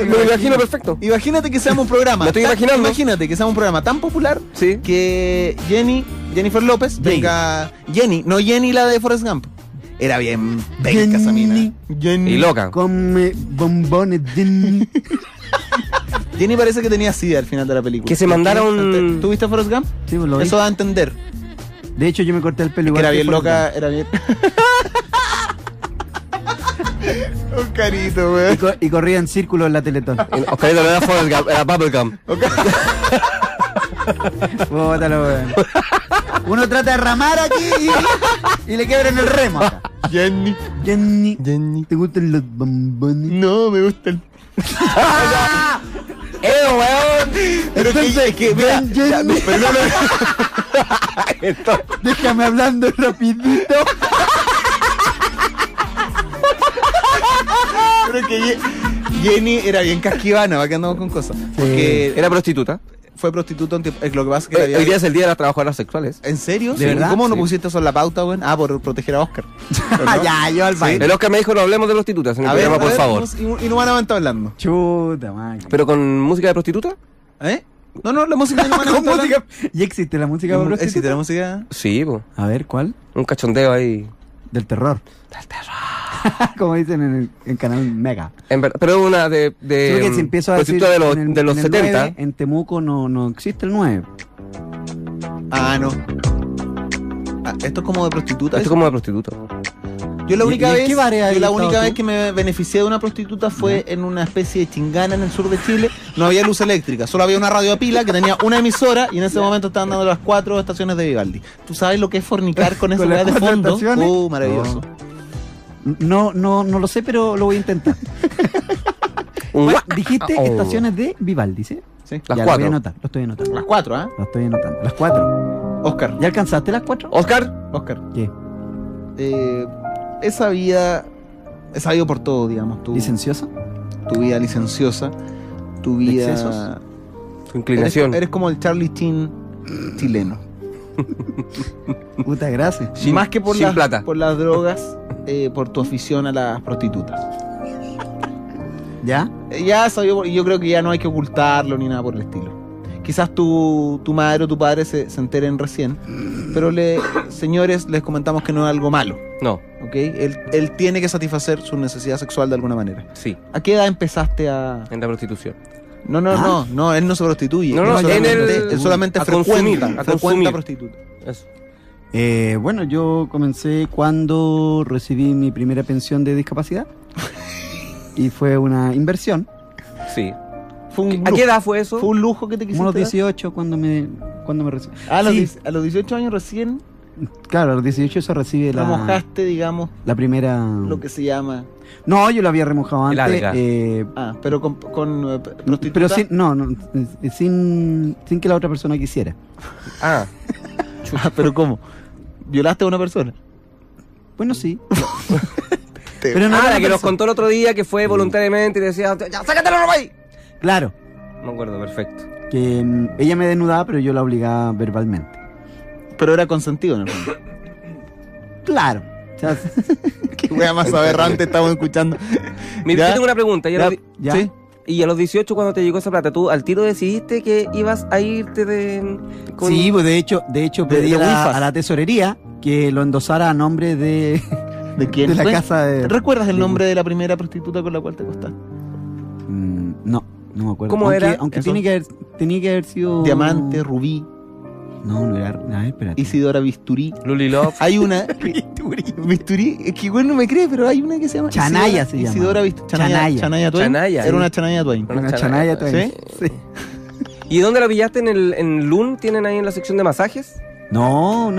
me lo imagino perfecto. Imagínate que seamos un programa. Imagínate que seamos un programa tan popular que Jennifer López venga. Jenny, no Jenny la de Forrest Gump. Era bien venga esa mina. Y loca. Come bombones, Jenny. Jenny parece que tenía sida al final de la película. Que se mandara un... ¿Tú viste a Forrest Gump? Sí, lo vi. Eso da a entender. De hecho, yo me corté el pelo igual. Era bien loca, era bien... Oscarito, güey. Y corría en círculo en la Teletón. Oscarito no era Forrest Gump, era Bubblegum. Bótalo, güey. Uno trata de ramar aquí y le quebran el remo acá. Jenny, ¿te gustan los bombones? No, me gustan... weón. Entonces, que mira, ya, pero no lo... Déjame hablando rapidito. Pero que Jenny era bien casquivana, va que andamos con cosas. Sí. Porque era prostituta. Fue prostituta, lo que pasa que hoy día es el día de las trabajadoras sexuales. ¿En serio? ¿De verdad? ¿Cómo no pusiste eso en la pauta, weón? Ah, por proteger a Oscar. Ya, yo al baile. El Oscar me dijo, no hablemos de prostitutas en el programa, por favor. Y no van a estar hablando. Chuta, man. ¿Pero con música de prostituta? ¿Eh? No, no, la música de prostituta. ¿Ya existe la música de prostituta? ¿Existe la música? Sí, pues. A ver, ¿cuál? Un cachondeo ahí. Del terror. Del terror. Como dicen en el canal Mega. En verdad, pero una de creo que si empiezo a decir de los 70. 9, en Temuco no existe el 9. Ah, no. Ah, esto es como de prostituta. Esto es como de prostituta. Yo la única vez, que me beneficié de una prostituta fue en una especie de chingana en el sur de Chile. No había luz eléctrica, solo había una radio a pila que tenía una emisora y en ese momento estaban dando las 4 estaciones de Vivaldi. ¿Tú sabes lo que es fornicar con esa radio de fondo? Oh, maravilloso. No lo sé, pero lo voy a intentar. Bueno, dijiste estaciones de Vivaldi, ¿sí? Sí. Las 4. Lo estoy anotando. Las 4, ¿eh? Lo estoy anotando. Las 4. Oscar. ¿Ya alcanzaste las 4? Oscar. ¿Qué? Esa vida, he sabido por todo, digamos. ¿Licenciosa? Tu vida licenciosa. Tu vida... ¿Excesos? Tu inclinación. Eres como el Charlie Chin chileno. Puta, gracias. Más que por las drogas, por tu afición a las prostitutas. ¿Ya? Ya sabido, yo creo que ya no hay que ocultarlo ni nada por el estilo. Quizás tu madre o tu padre se enteren recién, pero señores, les comentamos que no es algo malo. No. ¿Ok? Él tiene que satisfacer su necesidad sexual de alguna manera. Sí. ¿A qué edad empezaste a...? En la prostitución. No, él no se prostituye. Él solamente frecuenta prostituta. Eso. Bueno, yo comencé cuando recibí mi primera pensión de discapacidad. Y fue una inversión. Sí. ¿A qué edad fue eso? ¿Fue un lujo que te quisiste? A los 18 cuando me recibí. A los 18 años recién. Claro, a los 18 se recibe la... Remojaste, digamos. La primera... Lo que se llama... No, yo lo había remojado antes. Pero con prostituta. Pero sin que la otra persona quisiera. Ah. ¿Pero cómo? ¿Violaste a una persona? Bueno, sí. Pero no la que nos contó el otro día que fue voluntariamente y decía, ¡ya, sácatelo, no voy! Claro. Me acuerdo, perfecto. Que ella me desnudaba, pero yo la obligaba verbalmente. Pero era consentido, ¿no? Claro. Qué wea más aberrante estamos escuchando. Mira, yo tengo una pregunta. ¿Sí? Y a los 18, cuando te llegó esa plata, ¿tú al tiro decidiste que ibas a irte de...? Sí, pues de hecho pedí a la tesorería que lo endosara a nombre de... ¿De quién? De la casa de... ¿Recuerdas el nombre de la primera prostituta con la cual te costaste? No me acuerdo. ¿Cómo era? Aunque tenía que haber sido... Diamante, Rubí. No era... Ah, espérate. Isidora Bisturí. Lulilov. Hay una... Bisturí. Es que igual no me crees, pero hay una que se llama... Chanaya se llama. Isidora Bisturí. Chanaya. Chanaya Twain. Era una Chanaya Twain. ¿Sí? Sí. ¿Y dónde la pillaste? ¿En Loon? ¿Tienen ahí en la sección de masajes? No,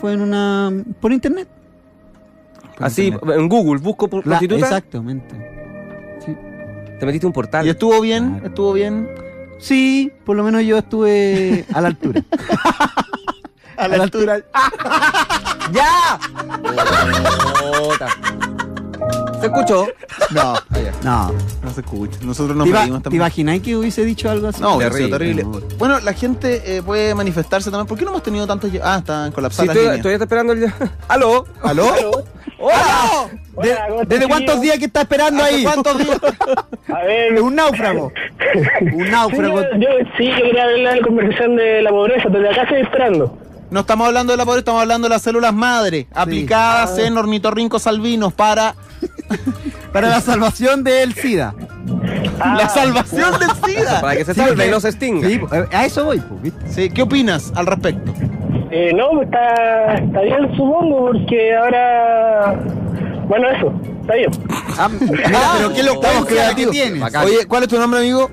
fue en una... por internet. En Google, busco por prostituta. Exactamente. Sí. Te metiste un portal. ¿Y estuvo bien? Claro. ¿Estuvo bien? Sí, por lo menos yo estuve a la altura. A la altura. ¡Ya! ¿Se escuchó? No se escucha. Nosotros nos perdimos también. ¿Te imagináis que hubiese dicho algo así? No, hubiera sido terrible. Bueno, la gente puede manifestarse también. ¿Por qué no hemos tenido tantos? Están colapsadas. Sí, todavía está esperando el... ¿Aló? ¡Hola! ¿Desde cuántos días que está esperando ahí? ¿Cuántos días? A ver... Un náufrago. Sí, yo quería hablar de la conversación de la pobreza. Desde acá estoy esperando. No estamos hablando de la pobreza, estamos hablando de las células madre, aplicadas en ornitorrincos albinos para la salvación del SIDA. La salvación del SIDA. Para que se salve y no se extinga. Sí, a eso voy, ¿viste? Sí. ¿Qué opinas al respecto? No, está bien, supongo, porque ahora... Bueno, eso, está bien. Pero qué locura que tienes. Oye, ¿cuál es tu nombre, amigo?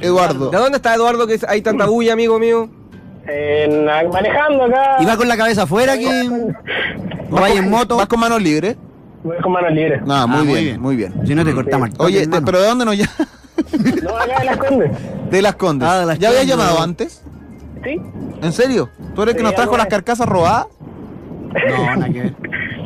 Eduardo. ¿De dónde está Eduardo, que hay tanta bulla, amigo mío? Manejando acá. ¿Y va con la cabeza afuera aquí? ¿No vaya en moto? ¿Vas con manos libres? Voy con manos libres. Muy bien. Si no te cortamos. Oye, ¿pero de dónde nos llamas? No, acá de Las Condes. De Las Condes. ¿Ya habías llamado antes? Sí. ¿En serio? ¿Tú eres el que nos trajo las carcasas robadas? No, nada que ver.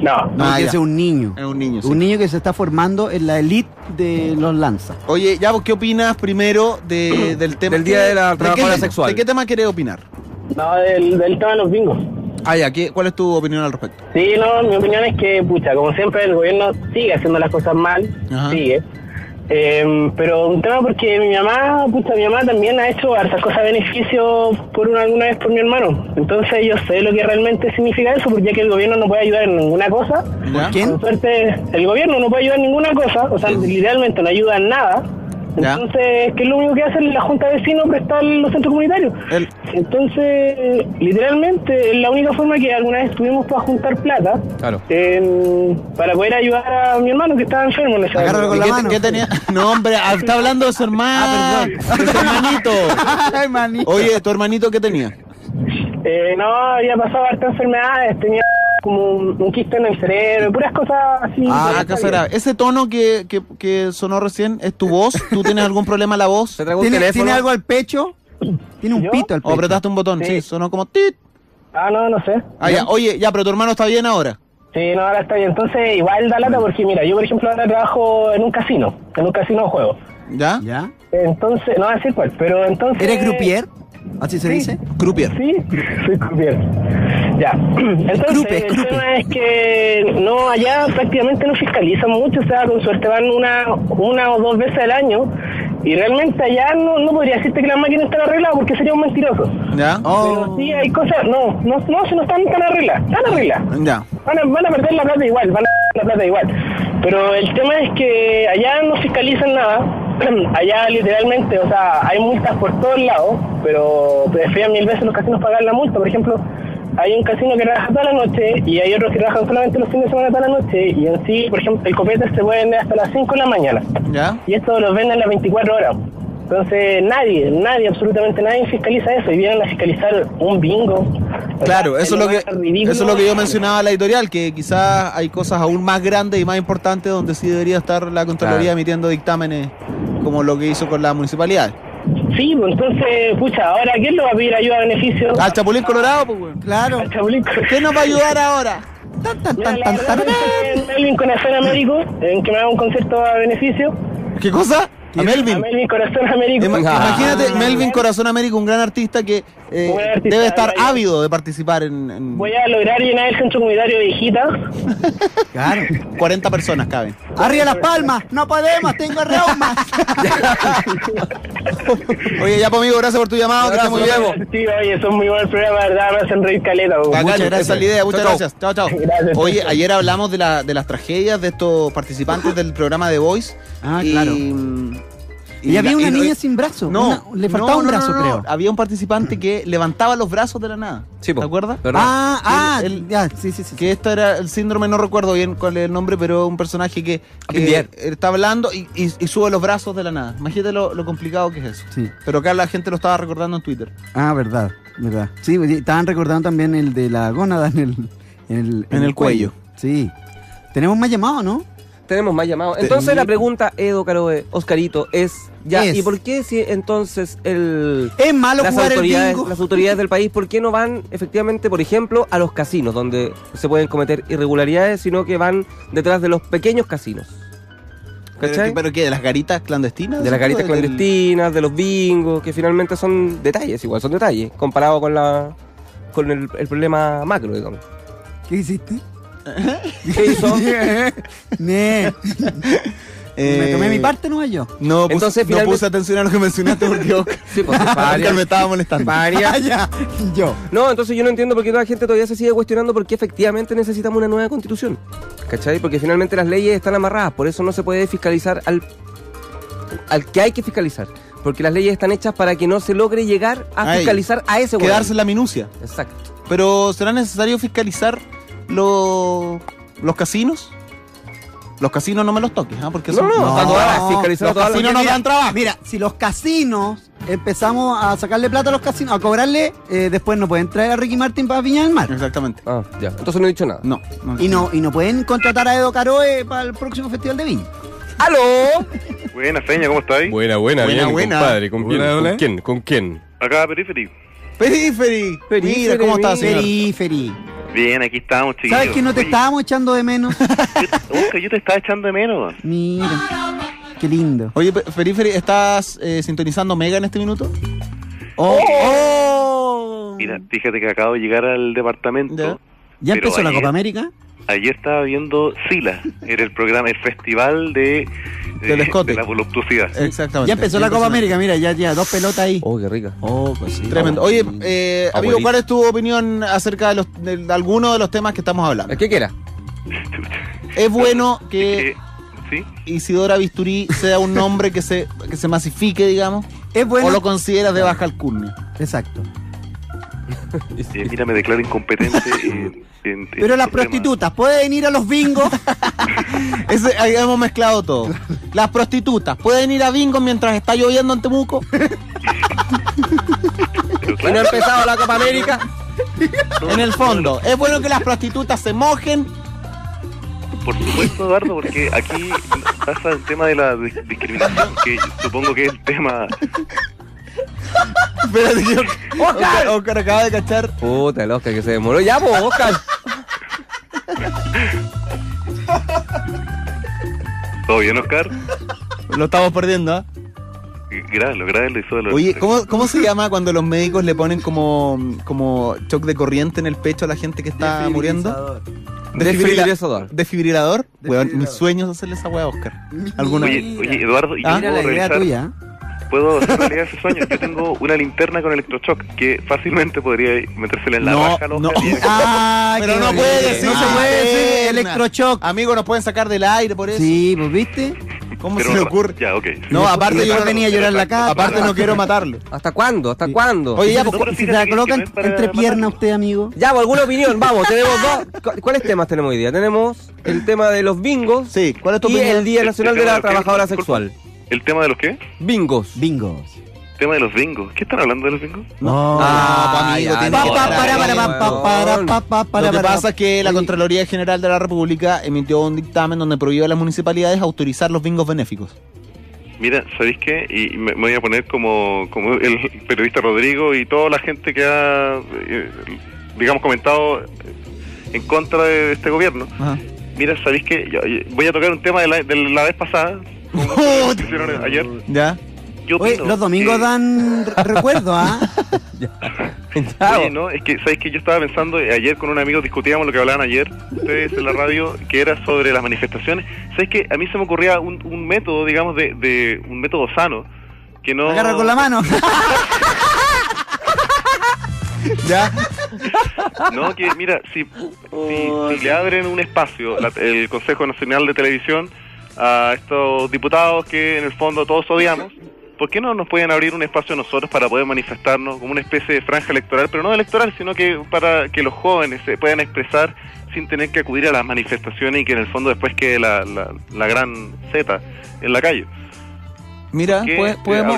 No, ese es un niño. Es un niño, sí. Un niño que se está formando en la elite de los lanzas. Oye, ya, ¿qué opinas primero del tema? Del día de la trabajadora sexual. ¿De qué tema querés opinar? No, del tema de los bingos. ¿Cuál es tu opinión al respecto? Sí, no, mi opinión es que, como siempre el gobierno sigue haciendo las cosas mal. Ajá. Sigue. Pero un tema porque mi mamá también ha hecho hartas cosas de beneficio alguna vez por mi hermano. Entonces yo sé lo que realmente significa eso, porque ya que el gobierno no puede ayudar en ninguna cosa. ¿Ya? ¿Quién? Por suerte, el gobierno no puede ayudar en ninguna cosa, o sea, literalmente no ayuda en nada. Entonces, ¿qué es lo único que hace la Junta de Vecinos? Prestar los centros comunitarios. Entonces, literalmente, es la única forma que alguna vez tuvimos para juntar plata. Claro. Para poder ayudar a mi hermano que estaba enfermo en esa época. ¿Qué tenía? No, hombre, está hablando de su hermano. De su hermanito. Oye, ¿tu hermanito qué tenía? No, había pasado hartas enfermedades. Tenía como un quiste en el cerebro, puras cosas así. Ese tono que sonó recién es tu voz. ¿Tú tienes algún problema en la voz? ¿Tiene algo al pecho? ¿Tiene un pito al pecho? ¿O apretaste un botón? Sí, sonó como tit. No sé. Oye, ya, pero tu hermano está bien ahora. Sí, no, ahora está bien. Entonces, igual da lata porque, mira, yo por ejemplo ahora trabajo en un casino. En un casino de juego. ¿Ya? Entonces, no voy a decir cuál, pero entonces... ¿Eres croupier? ¿Así se dice? Croupier. Sí, soy croupier. Ya. Entonces, el tema es que allá prácticamente no fiscalizan mucho, o sea, con suerte van una o dos veces al año, y realmente allá no podría decirte que las máquinas están arregladas porque sería un mentiroso. ¿Ya? Pero sí hay cosas, si no están tan arregladas, Ya. Van a perder la plata igual, pero el tema es que allá no fiscalizan nada. Allá literalmente, o sea, hay multas por todos lados, pero prefieren mil veces los casinos pagar la multa. Por ejemplo, hay un casino que trabaja toda la noche y hay otros que trabajan solamente los fines de semana toda la noche, y en sí, por ejemplo, el copete se vende hasta las 5 de la mañana. ¿Ya? Y esto lo venden las 24 horas. Entonces nadie, absolutamente nadie fiscaliza eso, y vienen a fiscalizar un bingo. Claro, eso es lo que yo mencionaba en la editorial, que quizás hay cosas aún más grandes y más importantes donde sí debería estar la Contraloría emitiendo dictámenes, como lo que hizo con la municipalidad. Sí, pues entonces, ahora ¿quién lo va a pedir ayuda a beneficio? Al Chapulín Colorado, pues, güey. Claro. ¿Quién nos va a ayudar ahora? Melvin con Acción Américo, en que me haga un concierto a beneficio. ¿Qué cosa? A Melvin Corazón Américo. Imagínate, Melvin Corazón Américo, un gran artista que debe estar ávido de participar en... Voy a lograr llenar el centro comunitario de Hijita. Claro, 40 personas caben. ¡Arriba las palmas! ¡No podemos! ¡Tengo reumas! Oye, ya, pues, amigo, gracias por tu llamado. Gracias, que estás muy bien. Sí, oye, son muy buenos el programa, verdad, me hacen reír caleta. Muchas gracias. Esa es la idea, muchas gracias. Chao. Gracias. Oye, ayer hablamos de las tragedias de estos participantes del programa The Voice. Ah, claro. Y había una niña sin brazo. Le faltaba un brazo, creo. Había un participante que levantaba los brazos de la nada. Sí, ¿te acuerdas? Sí. Que esto era el síndrome, no recuerdo bien cuál es el nombre, pero un personaje que está hablando y sube los brazos de la nada. Imagínate lo complicado que es eso. Sí. Pero acá la gente lo estaba recordando en Twitter. Ah, verdad. Sí, estaban recordando también el de la gónada en el cuello. Sí. Tenemos más llamados, ¿no? Tenemos más llamados. Entonces la pregunta, Edo Caroe, Oscarito, es ¿y por qué si entonces las autoridades del país, por qué no van efectivamente, por ejemplo, a los casinos donde se pueden cometer irregularidades, sino que van detrás de los pequeños casinos? ¿Cachai? ¿Pero qué? ¿De las garitas clandestinas? De las garitas clandestinas, de los bingos, que finalmente son detalles, igual, son detalles, comparado con el problema macro, digamos. ¿Qué hiciste? ¿Qué hizo? Me tomé mi parte, ¿no? Yo no puse, entonces, finalmente... no puse atención a lo que mencionaste porque yo me estaba molestando. Entonces yo no entiendo por qué toda la gente todavía se sigue cuestionando por qué efectivamente necesitamos una nueva constitución, ¿cachai? Porque finalmente las leyes están amarradas, por eso no se puede fiscalizar al que hay que fiscalizar, porque las leyes están hechas para que no se logre llegar a fiscalizar a ese gobierno. Quedarse en la minucia. Exacto. Pero ¿será necesario fiscalizar los casinos? Los casinos no me los toques, porque los casinos no dan trabajo. Mira, si los casinos empezamos a sacarle plata a los casinos, a cobrarle, después no pueden traer a Ricky Martin para Viña del Mar. Exactamente. Entonces no he dicho nada. No pueden contratar a Edo Caroe para el próximo Festival de Viña. ¡Aló! Buena, Feña, ¿cómo estáis? Buena, bien, compadre. ¿Con quién? Acá, Periferi. Mira, ¿cómo estás, señor? Periferi. Bien, aquí estamos, chiquillos. ¿Sabes que no te estábamos echando de menos? Yo te estaba echando de menos. Mira, qué lindo. Oye, Periferi, ¿estás sintonizando Mega en este minuto? ¡Oh! Mira, fíjate que acabo de llegar al departamento. ¿Ya empezó la Copa América? Ayer estaba viendo Sila, era el programa, el festival de la voluptuosidad. Exactamente. Ya empezó la Copa América, mira, ya, 2 pelotas ahí. Oh, qué rica. Oh, pues sí. Tremendo. Oye, amigo, ¿cuál es tu opinión acerca de alguno de los temas que estamos hablando? El que quiera. Es bueno que Isidora Bisturí sea un nombre que se masifique, digamos. Es bueno. O lo consideras de baja alcurnia. Exacto. Mira, me declaro incompetente. Pero las prostitutas pueden ir a los bingos. Ahí hemos mezclado todo. Las prostitutas pueden ir a bingos mientras está lloviendo en Temuco. Y no ha empezado la Copa América. En el fondo, es bueno que las prostitutas se mojen. Por supuesto, Eduardo, porque aquí pasa el tema de la discriminación, que supongo que es el tema. Espérate, Oscar acaba de cachar. Puta, el Oscar que se demoró. Ya, pues, Oscar. ¿Todo bien, Oscar? Lo estamos perdiendo, ¿ah? Grave le hizo de los... Oye, ¿cómo se llama cuando los médicos le ponen como shock de corriente en el pecho a la gente que está muriendo? Desfibrilador. Weón, mis sueños hacerle esa weá a Oscar. Oye, Eduardo, y mira la idea tuya. Puedo hacer realidad ese sueño. Yo tengo una linterna con electroshock que fácilmente podría metérsela en la raja. Pero no puede decir, no se puede decir electroshock. Amigos, nos pueden sacar del aire por eso. Sí, pues viste. ¿Cómo se le ocurre? Ya, ok. No, aparte yo no venía a llorar en la cara. Aparte no quiero matarlo. ¿Hasta cuándo? Oye, ya, si te la colocan entre piernas usted, amigo. Ya, alguna opinión, vamos, tenemos dos. ¿Cuáles temas tenemos hoy día? Tenemos el tema de los bingos. Sí, ¿cuál es tu opinión? Y el Día Nacional de la Trabajadora Sexual. ¿El tema de los qué? Bingos. ¿El tema de los bingos? ¿Qué están hablando de los bingos? No. Amigo, lo que pasa es que la Contraloría General de la República emitió un dictamen donde prohíbe a las municipalidades autorizar los bingos benéficos. Mira, ¿sabéis qué? Y me voy a poner como el periodista Rodrigo y toda la gente que ha, digamos, comentado en contra de este gobierno. Ajá. Mira, ¿sabéis qué? Voy a tocar un tema de la vez pasada. Ayer. Ya. Oye, los domingos dan recuerdo, Oye, no, es que sabes que yo estaba pensando ayer con un amigo, discutíamos lo que hablaban ayer ustedes en la radio, que era sobre las manifestaciones. Sabes que a mí se me ocurría un método, digamos, de un método sano, que no agarra con la mano. Ya. No, que mira, si le abren un espacio, el Consejo Nacional de Televisión a estos diputados que en el fondo todos odiamos, ¿por qué no nos pueden abrir un espacio a nosotros para poder manifestarnos como una especie de franja electoral, pero no electoral, sino que para que los jóvenes se puedan expresar sin tener que acudir a las manifestaciones y que en el fondo después quede la gran Z en la calle? Mira,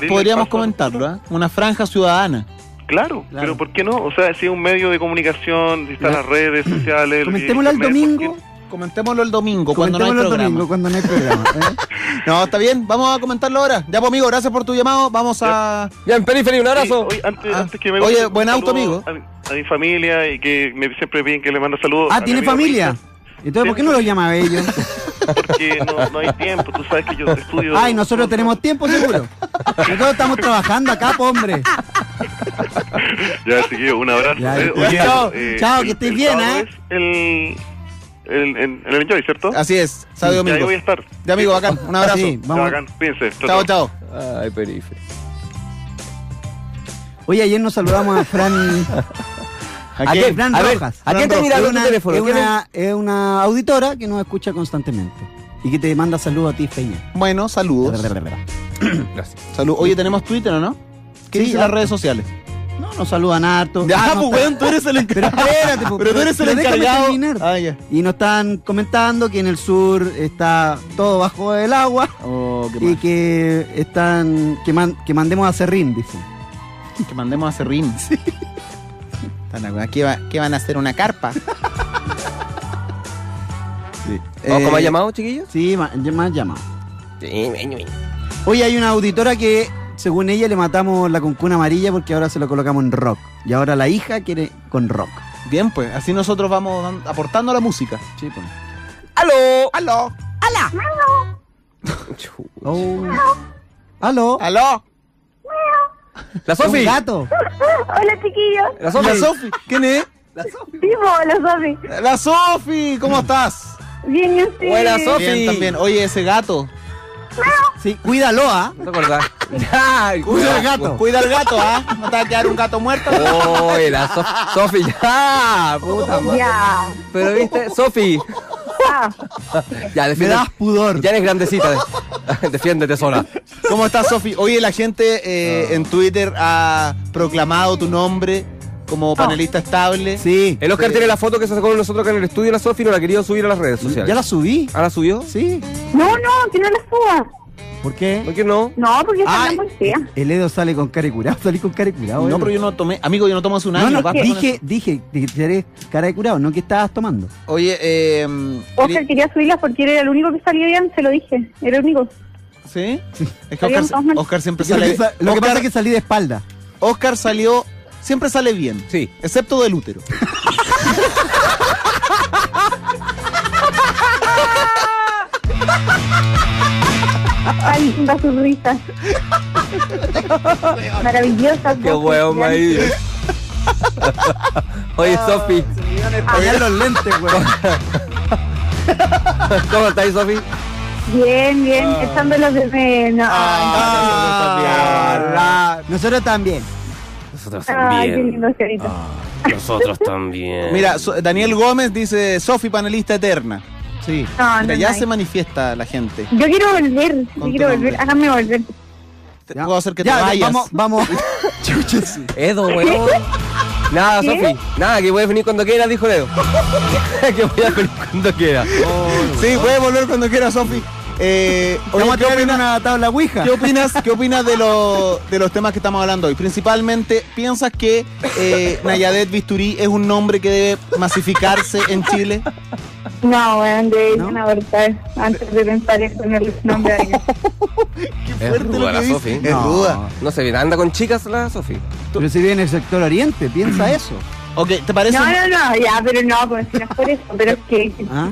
podríamos comentarlo, ¿eh? Una franja ciudadana. Claro, pero ¿por qué no? O sea, si es un medio de comunicación, si están las redes sociales... Comentémoslo el domingo, cuando no hay programa. ¿Eh? No, está bien, vamos a comentarlo ahora. Ya, pues, amigo, gracias por tu llamado. Vamos a... Bien, Felipe, un abrazo. Sí, antes que me oye, buen auto, amigo. A mi familia, y que me siempre piden que le mando saludos. Ah, ¿tiene familia? Entonces, ¿por qué no los llama a ellos? Porque no hay tiempo, tú sabes que yo estudio... Ay, nosotros tenemos tiempo, seguro. Nosotros estamos trabajando acá, hombre. Ya, chiquillo, un abrazo. Chao, que estés bien, ¿eh? En el Enjoy, ¿cierto? Así es, sábado y domingo. Ahí voy a estar. Ya, amigo, bacán, un abrazo. Sí, vamos. Bacán, piense. Chao. Ay, perife. Oye, ayer nos saludamos a Fran. ¿A quién? Fran Rojas. ¿A quién te mira el teléfono? Es una auditora que nos escucha constantemente y que te manda saludos a ti, Feña. Bueno, saludos. Gracias. Oye, tenemos Twitter, ¿o no? ¿Qué dice las redes sociales? No, nos saludan harto. Ah, pues weón, tú eres el encargado. Pero tú eres el encargado. Y nos están comentando que en el sur está todo bajo el agua. Oh, y que están. Que mandemos a hacer rin, dicen. Que mandemos a hacer rin. Sí. ¿Qué van a hacer? ¿Una carpa? Sí. ¿Cómo ha llamado, chiquillos? Sí, más llamado. Sí, Oye, hay una auditora que, según ella, le matamos la cuncuna amarilla porque ahora se lo colocamos en rock. Y ahora la hija quiere con rock. Bien, pues, así nosotros vamos aportando a la música. Sí, pues. ¡Aló! ¡Alá! ¡Aló! ¡Aló! ¡La Sofi! ¡Un gato! ¡Hola, chiquillos! ¡La Sofi! ¿Quién es? ¡La Sofi! ¡Vivo, la Sofi! ¡La Sofi! ¿Cómo estás? Bien, yo sí. ¡Hola, Sofi! Bien, también. Oye, ese gato... Sí, cuídalo, ¿ah? No te acordás. Cuida al gato. Cuida al gato, ¿ah? No te va a quedar un gato muerto. Oye, la Sofi, ya. Puta madre. Ya. Pero viste, Sofi. Ya, me das pudor. Ya eres grandecita. Defiéndete sola. ¿Cómo estás, Sofi? Oye, la gente en Twitter ha proclamado tu nombre como panelista estable. Sí. El Oscar tiene la foto que se sacó con nosotros acá en el estudio, la Sofi, no la ha querido subir a las redes sociales. ¿Ya la subí? ¿Ah, la subió? Sí. No, que no la suba. ¿Por qué? ¿Por qué no? No, porque está muy fea. El Edo sale con cara de curado, salí con cara de curado. No, pero yo no tomé, amigo, yo no tomo hace un año. No, dije que te cara de curado, no que estabas tomando. Oye, Oscar quería subirlas porque era el único que salía bien, se lo dije, era el único. ¿Sí? Es que Oscar siempre sale... Lo que pasa es que salí de espalda. Oscar salió... Siempre sale bien. Sí. Excepto del útero. Ay, las sonrisas. Maravillosas. Qué huevo, maíz. Oye, Sofi. Oye, los lentes, huevón. ¿Cómo estáis, Sofi? Bien. Echándolos de menos. Nosotros también. Nosotros también. Qué lindo, Oscarito. Nosotros también. Mira, Daniel Gómez dice, Sofi, panelista eterna. Sí. Ya se manifiesta la gente. Yo quiero volver. Háganme volver. Puedo hacer que te vayas. Vamos. Edo, weón. Nada, Sofi. Nada, que voy a venir cuando quiera, dijo Edo. Que voy a venir cuando quiera. Sí, puedes volver cuando quiera, Sofi. Vamos a tener una tabla ouija. ¿Qué opinas de los temas que estamos hablando hoy? Principalmente, ¿piensas que Nayadet Bisturí es un nombre que debe masificarse en Chile? No, weón, deben abortar antes de pensar en ponerle su nombre a alguien. Qué fuerte es ruda, la Sofi. Es ruda. No se viene, anda con chicas la Sofi. Pero si viene en el sector oriente, piensa eso. Ok, ¿te parece? No, ya, pero no, como si no es por eso, pero es que... ¿Ah?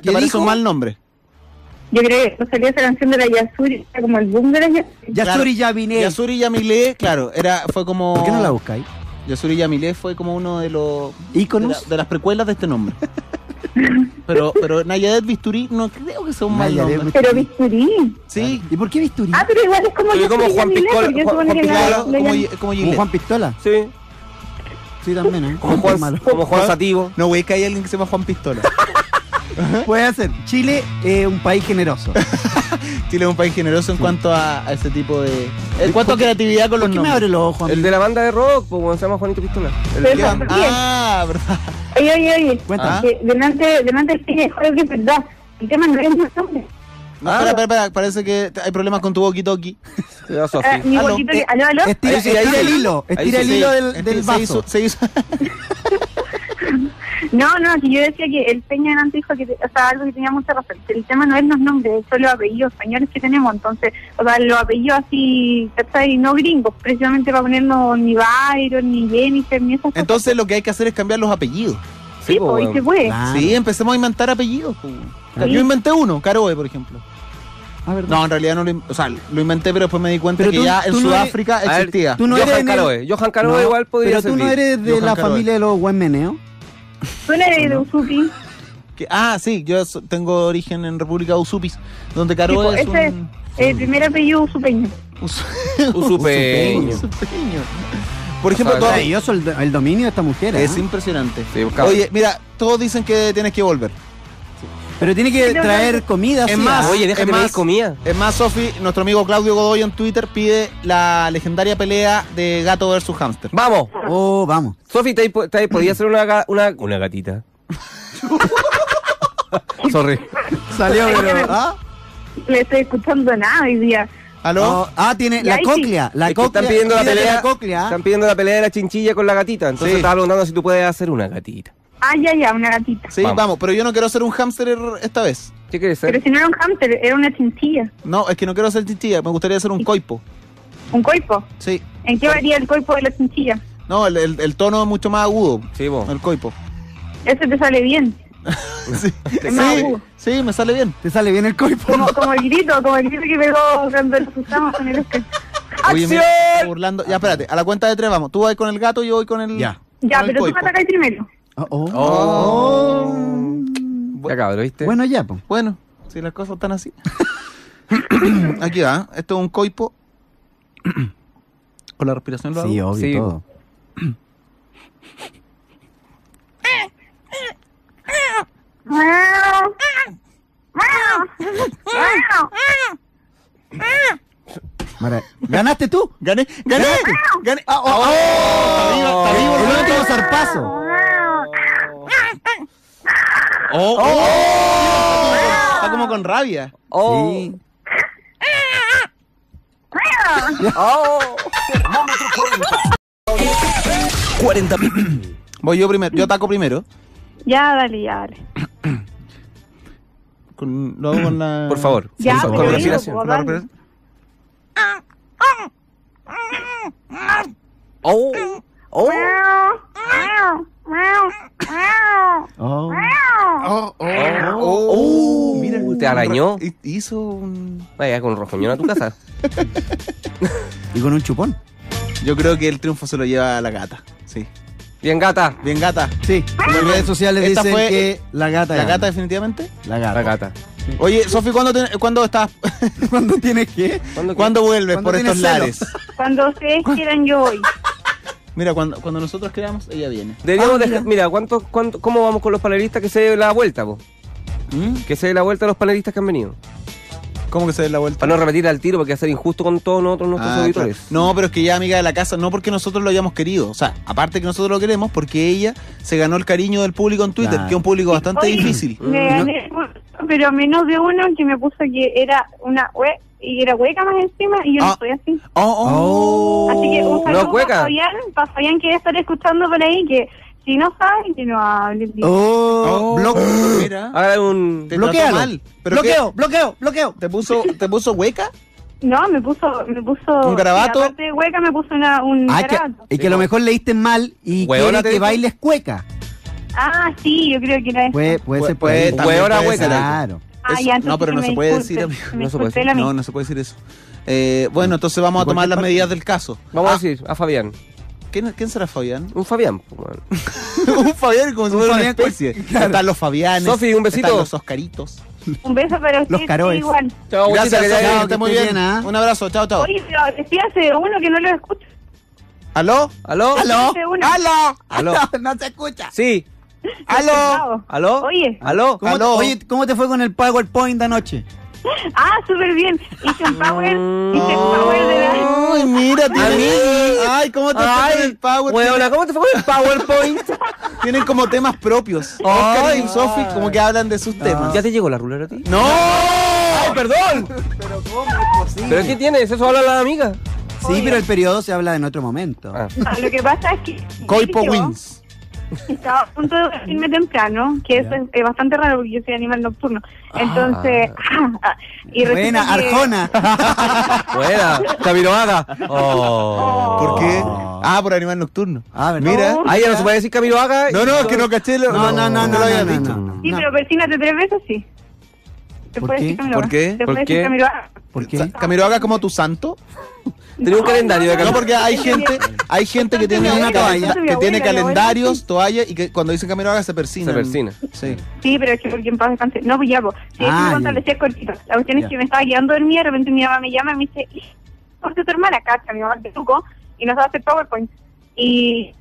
¿Te parece un mal nombre? Yo creo que salía esa canción de la Yasuri, como el boom de la Yasuri. Yasuri Yamilé. Yasuri Yamilé, claro, fue como... ¿Por qué no la buscáis? Yasuri Yamilé fue como uno de los... íconos de las precuelas de este nombre. pero Nayadet Bisturí no creo que sea un mal nombre. Pero Bisturí. Sí. ¿Y por qué Bisturí? Ah, pero igual es como Yasuri Yamilé. Como Juan Pistola. Sí. Sí, también, ¿eh? Como Juan Sativo. No, güey, que hay alguien que se llama Juan Pistola. Puede hacer. Chile es un país generoso. Chile es un país generoso en cuanto a ese tipo de... En cuanto a creatividad con los nombres. ¿Por qué me abre los ojos? El de la banda de rock, como se llama Juanito Pistola. Ah, verdad. Oye. Cuenta. Delante del cine, creo que es verdad. El tema no es más hombre. No, espera, parece que hay problemas con tu walkie-talkie. ¿Aló? Estira el hilo. Estira el hilo del vaso. Se hizo... No, si yo decía que el Peña antes dijo que, o sea, algo que tenía mucha razón, el tema no es los nombres, son los apellidos españoles que tenemos, entonces, o sea, los apellidos así, ¿sabes? No gringos, precisamente para ponernos ni Byron, ni Jennifer, ni esas cosas. Entonces lo que hay que hacer es cambiar los apellidos. Sí, pues, bueno. Se puede. Claro. Sí, empecemos a inventar apellidos. Sí. Yo inventé uno, Carahue, por ejemplo. No, en realidad no lo, o sea, lo inventé, pero después me di cuenta que ya en Sudáfrica existía. Johan Caroe igual podría servir. Pero tú no eres de la familia de los Guanmeneo. ¿Tú eres de Usupis? Ah, sí, yo tengo origen en República Usupis, donde Caroe es el primer apellido usupeño. Usupeño. Por ejemplo, el dominio de esta mujer es impresionante. Oye, mira, todos dicen que tienes que volver. Pero tiene que traer comida. Es más, oye, déjame pedir comida. Es más, Sofi, nuestro amigo Claudio Godoy en Twitter pide la legendaria pelea de gato versus hámster. ¡Vamos! ¡Oh, vamos! Sofi, ¿te podías hacer una gatita? Sorry. Salió, pero... ¿Ah? Le estoy escuchando nada hoy día. ¿Aló? Oh, tiene la cóclea. La cóclea. Están pidiendo la pelea de la chinchilla con la gatita. Entonces estaba preguntando si tú puedes hacer una gatita. Ah, ya, una gatita. Sí, vamos, pero yo no quiero ser un hámster esta vez. ¿Qué quieres ser? Pero si no era un hámster, era una chinchilla. No, es que no quiero ser chinchilla, me gustaría ser un coipo. ¿Un coipo? Sí. ¿En qué varía el coipo de la chinchilla? No, el tono es mucho más agudo. Sí, vos. El coipo. ¿Ese te sale bien? Sí, me sale bien. ¿Te sale bien el coipo? Como el grito que pegó cuando nos asustamos con el este. Oye, me está burlando. Ya, espérate, a la cuenta de tres vamos. Tú vas con el gato y yo voy con el... Ya, pero tú me atacas primero. Ya, cabrón, ¿viste? Bueno, ya, pues. Bueno, si las cosas están así. Aquí va. Esto es un coipo. ¿Con la respiración lo hago? Sí, obvio, sí. Todo. ¿Ganaste tú? Gané. Está vivo. El último zarpazo. Está como con rabia. Sí. Termómetro 40. Voy yo primero, yo ataco primero. Ya, dale. Lo hago con la... Por favor. Ya, con la respiración. Mira, te arañó. Hizo un... Vaya, con rojoñón a tu casa. Y con un chupón. Yo creo que el triunfo se lo lleva a la gata. Sí. Bien gata. Sí. En las redes sociales dicen que la gata. ¿La gata definitivamente? La gata. Sí. Oye, Sofi, ¿cuándo estás? ¿Cuándo tienes qué? ¿Cuándo vuelves por estos lares? Cuando ustedes quieran, yo voy. Mira, cuando nosotros creamos, ella viene. Deberíamos dejar... Mira, ¿cómo vamos con los panelistas que se dé la vuelta, vos? Que se dé la vuelta a los panelistas que han venido. ¿Cómo que se dé la vuelta? Para no repetir al tiro, porque va a ser injusto con todos nosotros, nuestros auditores. Claro. No, pero es que ya amiga de la casa, no porque nosotros lo hayamos querido. O sea, aparte que nosotros lo queremos, porque ella se ganó el cariño del público en Twitter, que es un público bastante difícil. Me gané, pero menos de uno que me puso que era una web. Y era hueca más encima y yo no estoy así. Así que un saludo para Fabián que debe estar escuchando por ahí, que si no sabe, que no hable. Bloqueo. ¿Te puso hueca? No, me puso un garabato. Aparte de hueca me puso un garabato. Y que a lo mejor leíste mal y quiere que bailes cueca. Ah, sí, yo creo que era eso. Puede ser. Hueona hueca. Claro. No, pero no se puede decir, amigo. No se puede decir eso. Bueno, entonces vamos a tomar las medidas del caso. Vamos a decir a Fabián. ¿Quién será Fabián? Un Fabián. Un Fabián como si fuera una especie. Claro. Están los Fabianes. Sofi, un besito. Están los Oscaritos. Un beso para ustedes. Los Caroes. Igual. Chao, gracias, que esté muy bien. Un abrazo, chao. Oye, pero despídase uno que no lo escucha. ¿Aló? No se escucha. Sí. ¡Aló! ¿Aló? Oye. ¿Aló? ¿Cómo, aló? Oye, ¿cómo te fue con el PowerPoint de anoche? Ah, súper bien. Hice un power, de la... Ay, mírate. Ay, ¿cómo te fue con el PowerPoint? Bueno, ¿cómo te fue con el PowerPoint? Tienen como temas propios. Oscar y Sofi como que hablan de sus temas. ¿Ya te llegó la rulera a ti? ¡No! ¡Ay, perdón! Pero ¿cómo es posible? ¿Pero qué tienes? ¿Eso habla la amiga? Sí, oye, pero el periodo se habla en otro momento. Ah. Lo que pasa es que... Coipo Wins. Estaba a punto de irme temprano, que eso es bastante raro porque yo soy animal nocturno. Entonces, y buena, que... Arjona. Buena, Camiroaga. Oh. ¿Por qué? Ah, por animal nocturno. Ah, ¿verdad? Mira, ahí no se puede decir Camiroaga. No, no, es que no caché. No lo había dicho. Sí, pero persínate 3 veces, sí. ¿Te puedes decir Camiroaga? ¿Por qué? ¿Te puedes decir Camiroaga? ¿Por qué? ¿Camiroaga como tu santo? Tenía un calendario de calendario. No, porque hay gente que tiene una toalla, que tiene calendarios, toallas, y que cuando dicen Camiroaga se persina. Se persina. Sí. Sí, pero es que porque en paz descanse. No, pues ya, pues. Sí, es cortito. La cuestión es que me estaba quedando dormida, de repente mi mamá me llama y me dice, ¿por qué tu hermana cacha? Mi mamá te truco y nos hace PowerPoint. Y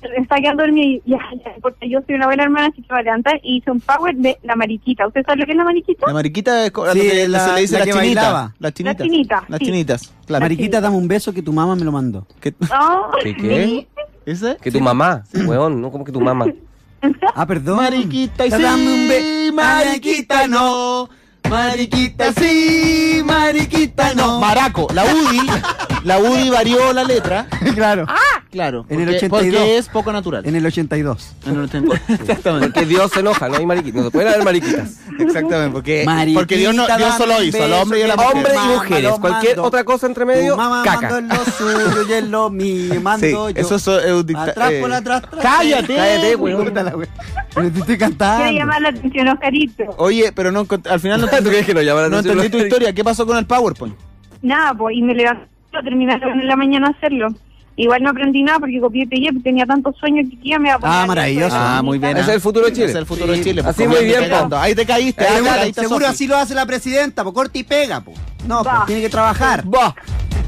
me estaba quedando dormida y ya, porque yo soy una buena hermana, así que va a levantar. Y hice un power de la mariquita. ¿Usted sabe lo que es la mariquita? La mariquita es se le dice la chinita. Las chinitas. Las chinitas. Claro. Mariquita, dame un beso que tu mamá me lo mandó. ¿Qué? Oh, ¿qué? ¿Ese? Que tu mamá, huevón, ¿no? Como que tu mamá. Ah, perdón. Mariquita, y sí, dame un beso. Mariquita, no. Mariquita, sí. Mariquita, no. Maraco, la UDI. La UDI varió la letra. Claro. Ah, claro. En el 82. Porque es poco natural. En el 82. En el 82. Exactamente. Porque Dios se enoja, no hay mariquitas. No se pueden haber mariquitas. Exactamente. Porque Dios, no, Dios solo hizo al hombre y a la mujer. Hombre y mujeres. Cualquier otra cosa entre medio, caca. Mando lo suyo y es lo mío. Mando yo. Eso es un dictado. Atrás, por atrás, atrás. ¡Cállate! ¡Cállate, güey! Pero te estoy cantando. Quiero llamar la atención, Oscarito. Oye, pero no, al final no te... ¿Tú crees que lo llamaron? No entendí tu historia. ¿Qué pasó con el PowerPoint? Nada, pues, y me levanté. Terminaron en la mañana hacerlo. Igual no aprendí nada porque copié y pegué, tenía tantos sueños que ya me iba a poner. Ah, maravilloso. Ah, muy bien. Ese es el futuro de Chile. Ese es el futuro de Chile. Así muy bien, po. Ahí te caíste. Seguro así lo hace la presidenta, po. Corta y pega, po. No, pues tiene que trabajar. Va.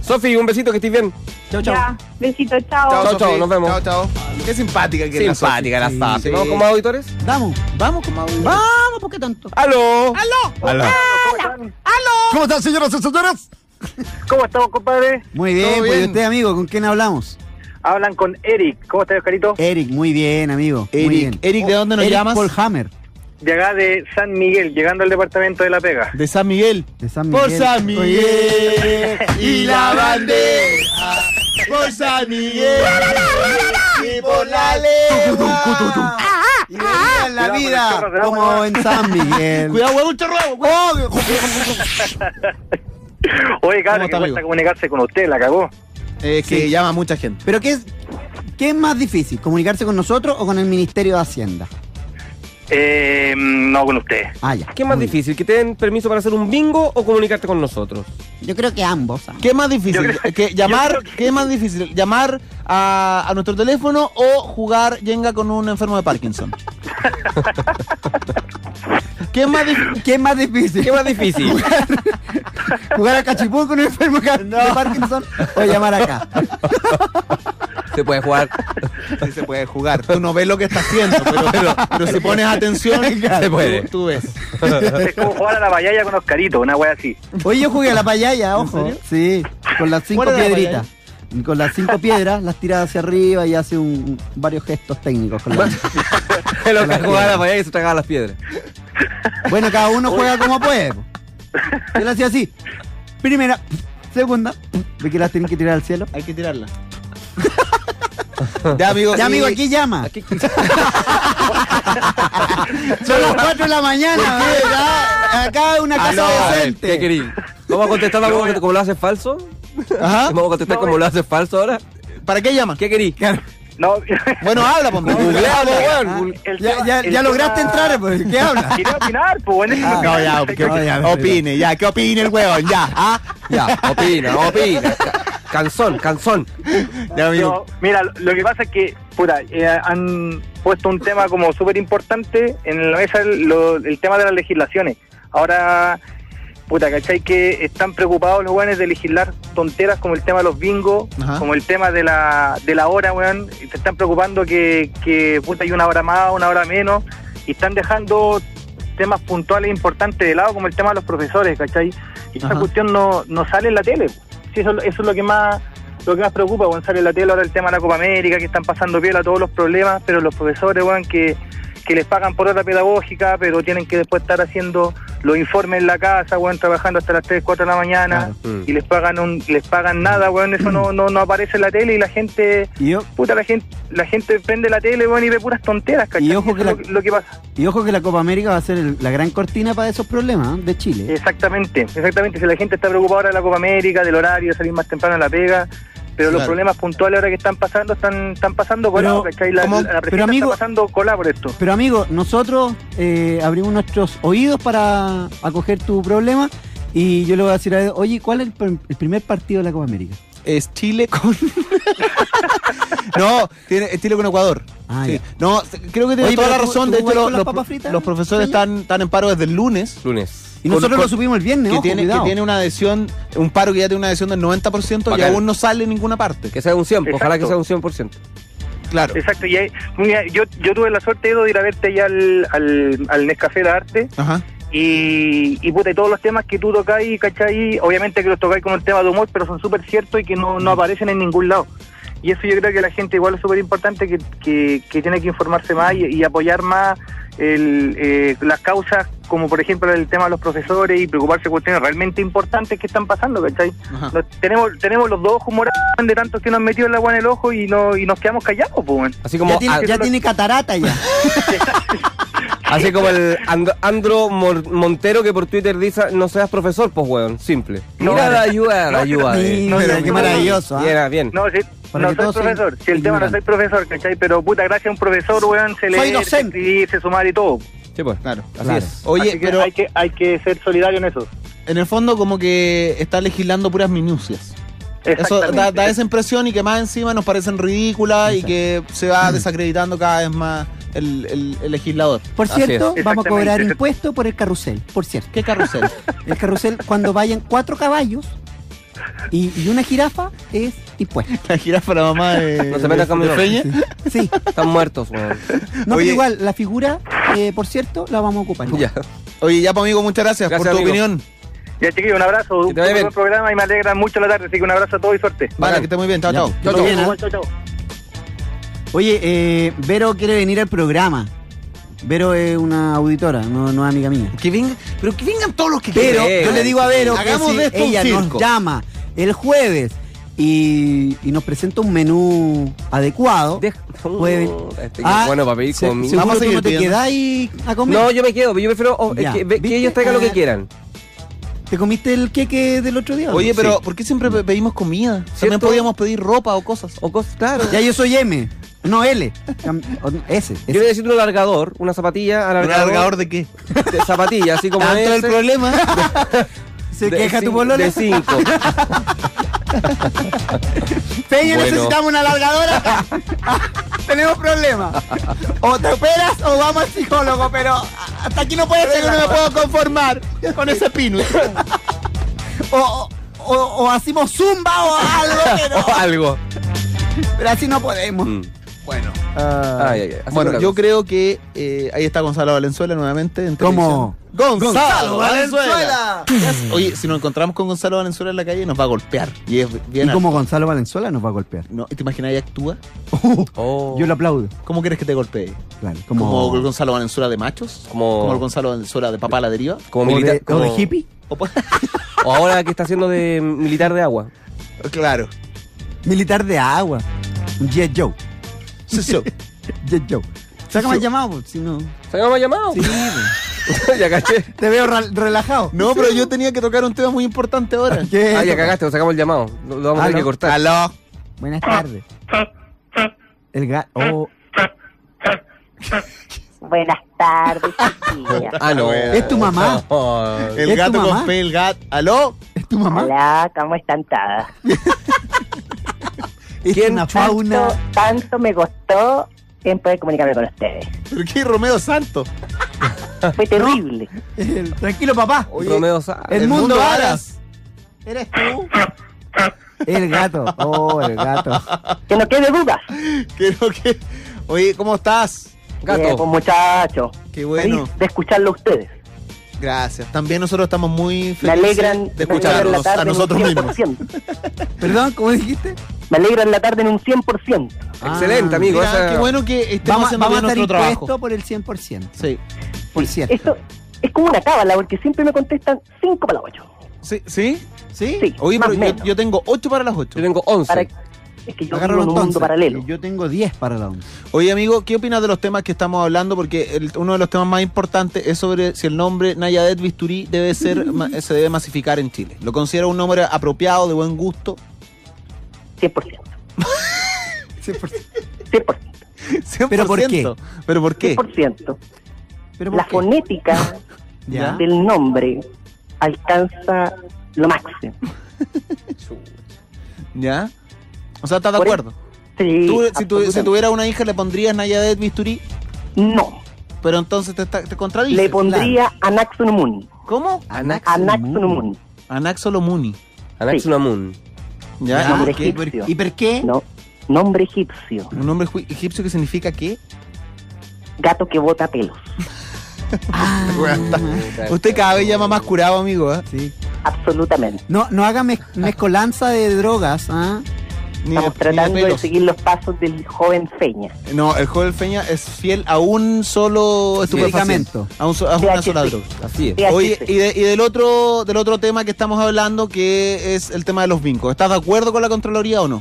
Sofi, un besito, que estés bien. Chau, chau. Ya, besito, chao. Chao, chau, nos vemos. Chao, chao. Qué simpática que es. Simpática la Sofi. ¿Vamos con más auditores? Vamos con más auditores. Vamos, ¿por qué tanto? ¡Aló! ¡Aló! ¡Aló! ¿Cómo están, señoras y señores? ¿Cómo estamos, compadre? Muy bien, pues, ¿y usted, amigo? ¿Con quién hablamos? Hablan con Eric. ¿Cómo estás, Oscarito? Eric, muy bien, amigo. Eric, ¿de dónde nos llamas? Paul Hammer. De acá, de San Miguel, llegando al departamento de La Pega. ¿De San Miguel? De San Miguel. Por San Miguel y la bandera. Por San Miguel y por la lengua. Y en la vida, chorro, como en San Miguel. Cuidado, huevo, chorro, huevo. Oye, cabrón, que cuesta comunicarse con usted, la cagó. Es que llama a mucha gente. ¿Pero qué es más difícil? ¿Comunicarse con nosotros o con el Ministerio de Hacienda? No, con usted. Ah, ya. ¿Qué es más difícil? ¿Que te den permiso para hacer un bingo o comunicarte con nosotros? Yo creo que ambos. ¿Qué es más difícil? ¿Qué es más difícil? ¿Llamar a nuestro teléfono o jugar Jenga con un enfermo de Parkinson? ¿Qué es más difícil? ¿Qué es más difícil? ¿Jugar a cachipún con un enfermo de Parkinson o llamar acá? Se puede jugar. Sí, se puede jugar. Tú no ves lo que está haciendo, pero si pones atención, se puede. Tú ves. Es como jugar a la payaya con Oscarito, una wea así. Oye, yo jugué a la payaya, ojo. Sí, con las 5 piedritas. Con las 5 piedras las tira hacia arriba y hace varios gestos técnicos. Con lo que jugaba a la payaya y se tragaba las piedras. Bueno, cada uno juega como puede. Yo lo hacía así. Primera, segunda. ¿Ve que las tienen que tirar al cielo? Hay que tirarlas. Ya amigo, aquí llama. Son las 4 de la mañana. Acá es una casa decente. Vamos a contestar como lo haces falso. Ajá. Vamos a contestar como lo haces falso ahora. ¿Para qué llamas? ¿Qué querís? No. Bueno, habla, pues. Ya lograste entrar, pues. ¿Qué habla? Quiero opinar, pues. No, ya, opine, ya. ¿Qué opine el huevón? Ya. Ya, opina. Canzón. Yo, mira, lo que pasa es que, puta, han puesto un tema como súper importante en la mesa, el tema de las legislaciones. Ahora, puta, ¿cachai? Que están preocupados los weones de legislar tonteras como el tema de los bingos, ajá, como el tema de la hora, weón. Se están preocupando que puta, hay una hora más, una hora menos, y están dejando temas puntuales importantes de lado, como el tema de los profesores, ¿cachai? Y esa cuestión no sale en la tele. Sí, eso es lo que más preocupa, weón, sale en la tele ahora el tema de la Copa América, que están pasando piola todos los problemas, pero los profesores, weón, que les pagan por hora pedagógica, pero tienen que después estar haciendo los informes en la casa, weón, trabajando hasta las 3, 4 de la mañana, claro, y les pagan nada, weón, eso no aparece en la tele, y la gente, la gente prende la tele, weón, y ve puras tonteras, ¿cachai? Y ojo que lo que pasa. Y ojo que la Copa América va a ser la gran cortina para esos problemas, ¿eh?, de Chile. Exactamente, si la gente está preocupada ahora de la Copa América, del horario, de salir más temprano a la pega, pero claro, los problemas puntuales ahora que están pasando, están pasando colado, ¿cachai? La presidenta está pasando colado por esto. Pero amigo, nosotros abrimos nuestros oídos para acoger tu problema, y yo le voy a decir a Edo, oye, ¿cuál es el primer partido de la Copa América? Es Chile con... No, es Chile con Ecuador. Ah, sí. No, creo que tiene toda la razón. De hecho, los profesores están en paro desde el lunes. Y nosotros lo supimos el viernes, que tiene una adhesión, un paro que ya tiene una adhesión del 90%, bacán, y aún no sale en ninguna parte. Que sea un 100%, ojalá que sea un 100%. Claro. Exacto, y ahí, mira, yo tuve la suerte, Edo, de ir a verte allá al Nescafé de Arte. Ajá. Y puta, todos los temas que tú tocáis, ¿cachai? Obviamente que los tocáis con el tema de humor, pero son súper ciertos y que no aparecen en ningún lado. Y eso yo creo que la gente igual es súper importante, que tiene que informarse más y apoyar más las causas, como por ejemplo el tema de los profesores, y preocuparse por cuestiones realmente importantes que están pasando, ¿cachai? Tenemos los dos humores de tantos que nos han metido el agua en el ojo y nos quedamos callados, pues. Así como ya tiene catarata ya. Así como el Andro Montero, que por Twitter dice, no seas profesor, pues, weón, simple. No, mira, la ayuda. Pero qué maravilloso. Mira, bien. No, sí. No soy profesor, si el tema no soy profesor, ¿cachai? Pero puta, gracias a un profesor, weón, se lee, se escribir, se sumar y todo. Sí, pues, claro, así es. Oye, pero hay que ser solidario en eso. En el fondo, como que está legislando puras minucias. Eso da esa impresión, y que más encima nos parecen ridículas, y que se va desacreditando cada vez más el legislador. Por cierto, vamos a cobrar impuestos por el carrusel, por cierto. ¿Qué carrusel? El carrusel, cuando vayan 4 caballos y una jirafa, es impuesto. La jirafa, la mamá de... ¿No se mete con Feña? Sí. Están muertos, weón. No, pero igual, la figura, por cierto, la vamos a ocupar. Ya. Oye, ya, pues, amigo, muchas gracias por tu opinión. Ya, chiquillos, un abrazo. Un buen programa y me alegra mucho la tarde, así que un abrazo a todos y suerte. Vale, que esté muy bien. Chao, chao. Chao. Oye, Vero quiere venir al programa. Vero es una auditora, no es amiga mía. Que venga, pero que vengan todos los que quieran. Pero yo le digo a Vero que si ella nos llama el jueves y nos presenta un menú adecuado, bueno, papi, conmigo. Vamos a seguir, ¿te quedáis a comer? No, yo me quedo, yo prefiero que ellos traigan lo que quieran. ¿Te comiste el queque del otro día? Oye, pero sí. ¿Por qué siempre pedimos comida? ¿Cierto? También podíamos pedir ropa o cosas. Claro. Ya, yo soy M. No, L. S. Yo voy a decirte un alargador, una zapatilla alargador. ¿Un alargador de qué? De zapatilla, así como S. El problema. Se queja tu polola. De 5. Peña, bueno, necesitamos una alargadora. Tenemos problemas. O te operas o vamos al psicólogo, pero hasta aquí no puede ser, no me puedo conformar con ese pino. O hacemos zumba o algo. Pero... o algo. Pero así no podemos. Bueno. Bueno, yo creo que ahí está Gonzalo Valenzuela nuevamente. ¿Cómo? ¡Gonzalo Valenzuela! Oye, si nos encontramos con Gonzalo Valenzuela en la calle, nos va a golpear. Y como Gonzalo Valenzuela nos va a golpear. No, ¿te imaginas? Ella actúa. Yo lo aplaudo. ¿Cómo quieres que te golpee? Claro, ¿como el Gonzalo Valenzuela de machos? ¿Como el Gonzalo Valenzuela de papá a la deriva? ¿Como de hippie? ¿O ahora que está haciendo de militar de agua? Claro. Militar de agua. Jet Joe. Jet Joe. Saca más llamado, si no. ¿Saca más llamado? Sí. Ya caché. Te veo relajado. No, pero yo tenía que tocar un tema muy importante ahora. ¿Qué? Ya cagaste, nos sacamos el llamado. Lo vamos a tener que cortar. Aló. Buenas tardes. El gato. Buenas tardes, chiquilla. No. Es tu mamá. El gato con P, el gato. Aló. Es tu mamá. Hola, ¿cómo están todas? ¿Quién una fauna? Tanto me costó en poder comunicarme con ustedes. ¿Pero qué, Romeo Santos? Fue terrible. Tranquilo, papá. Oye, Edmundo Aras. ¿Eres tú? El gato. Oh, el gato. Que no quede duda. Que no quede... Oye, ¿cómo estás, gato? Bien, pues, muchacho. Qué bueno. Feliz de escucharlo a ustedes. Gracias. También nosotros estamos muy felices de escucharlos a nosotros mismos. Perdón, ¿cómo dijiste? Me alegran la tarde en un 100%. Ah, excelente, amigo. Mira, o sea, qué bueno que estemos haciendo bien nuestro trabajo. Vamos a estar impuesto por el 100%. Sí. Por cierto. Esto es como una cábala, porque siempre me contestan 5 para las 8. ¿Sí? ¿Sí? ¿Sí? Sí. Oye, pero yo tengo 8 para las 8. Yo tengo 11. Es que yo agarro un mundo paralelo. Yo tengo 10 para la 11. Oye, amigo, ¿qué opinas de los temas que estamos hablando? Porque uno de los temas más importantes es sobre si el nombre Nayadet Bisturí se debe masificar en Chile. ¿Lo considera un nombre apropiado, de buen gusto? 100%. 100%. 100%. 100%. ¿Pero por qué? ¿Pero por qué? 100%. ¿Pero por la qué? Fonética del nombre alcanza lo máximo. ¿Ya? O sea, ¿estás de acuerdo? Sí. Si tuviera una hija, ¿le pondrías Nayadet Bisturí? No. Pero entonces te contradices. Le pondría Anaxolomuni. ¿Cómo? Anaxolomuni. Anaxolomuni. Anaxolomuni. ¿Ya? Nombre egipcio. ¿Y por qué? No. Nombre egipcio. ¿Un nombre egipcio que significa qué? Gato que bota pelos. Usted cada vez llama más curado, amigo, ¿eh? Sí. Absolutamente. No haga mezcolanza de drogas, ¿ah? Estamos tratando de seguir los pasos del joven Feña. No, el joven Feña es fiel a un solo estupefaciente, a una sola droga. Así es. Oye, y del otro tema que estamos hablando, que es el tema de los vincos. ¿Estás de acuerdo con la Contraloría o no?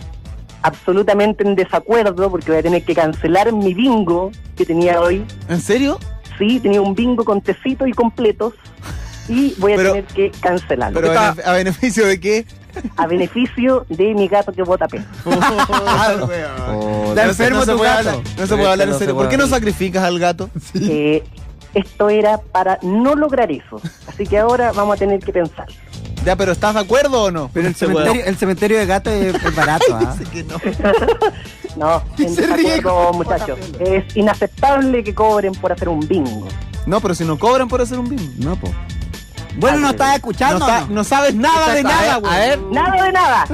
Absolutamente en desacuerdo, porque voy a tener que cancelar mi bingo que tenía hoy. ¿En serio? Sí, tenía un bingo con tecito y completos, y voy a tener que cancelarlo. ¿Pero a beneficio de qué? A beneficio de mi gato que bota peso. Está enfermo tu gato. No se puede hablar en serio. ¿Por qué no sacrificas al gato? Esto era para no lograr eso. Así que ahora vamos a tener que pensar. Ya, pero ¿estás de acuerdo o no? Pero el cementerio de gatos es barato. ¿Ah? Dice que no. No, en desacuerdo, muchachos. Es inaceptable que cobren por hacer un bingo. No, pero si no cobran por hacer un bingo. No, po. Bueno, no estás escuchando, no sabes nada de nada, güey. A ver. Nada de nada.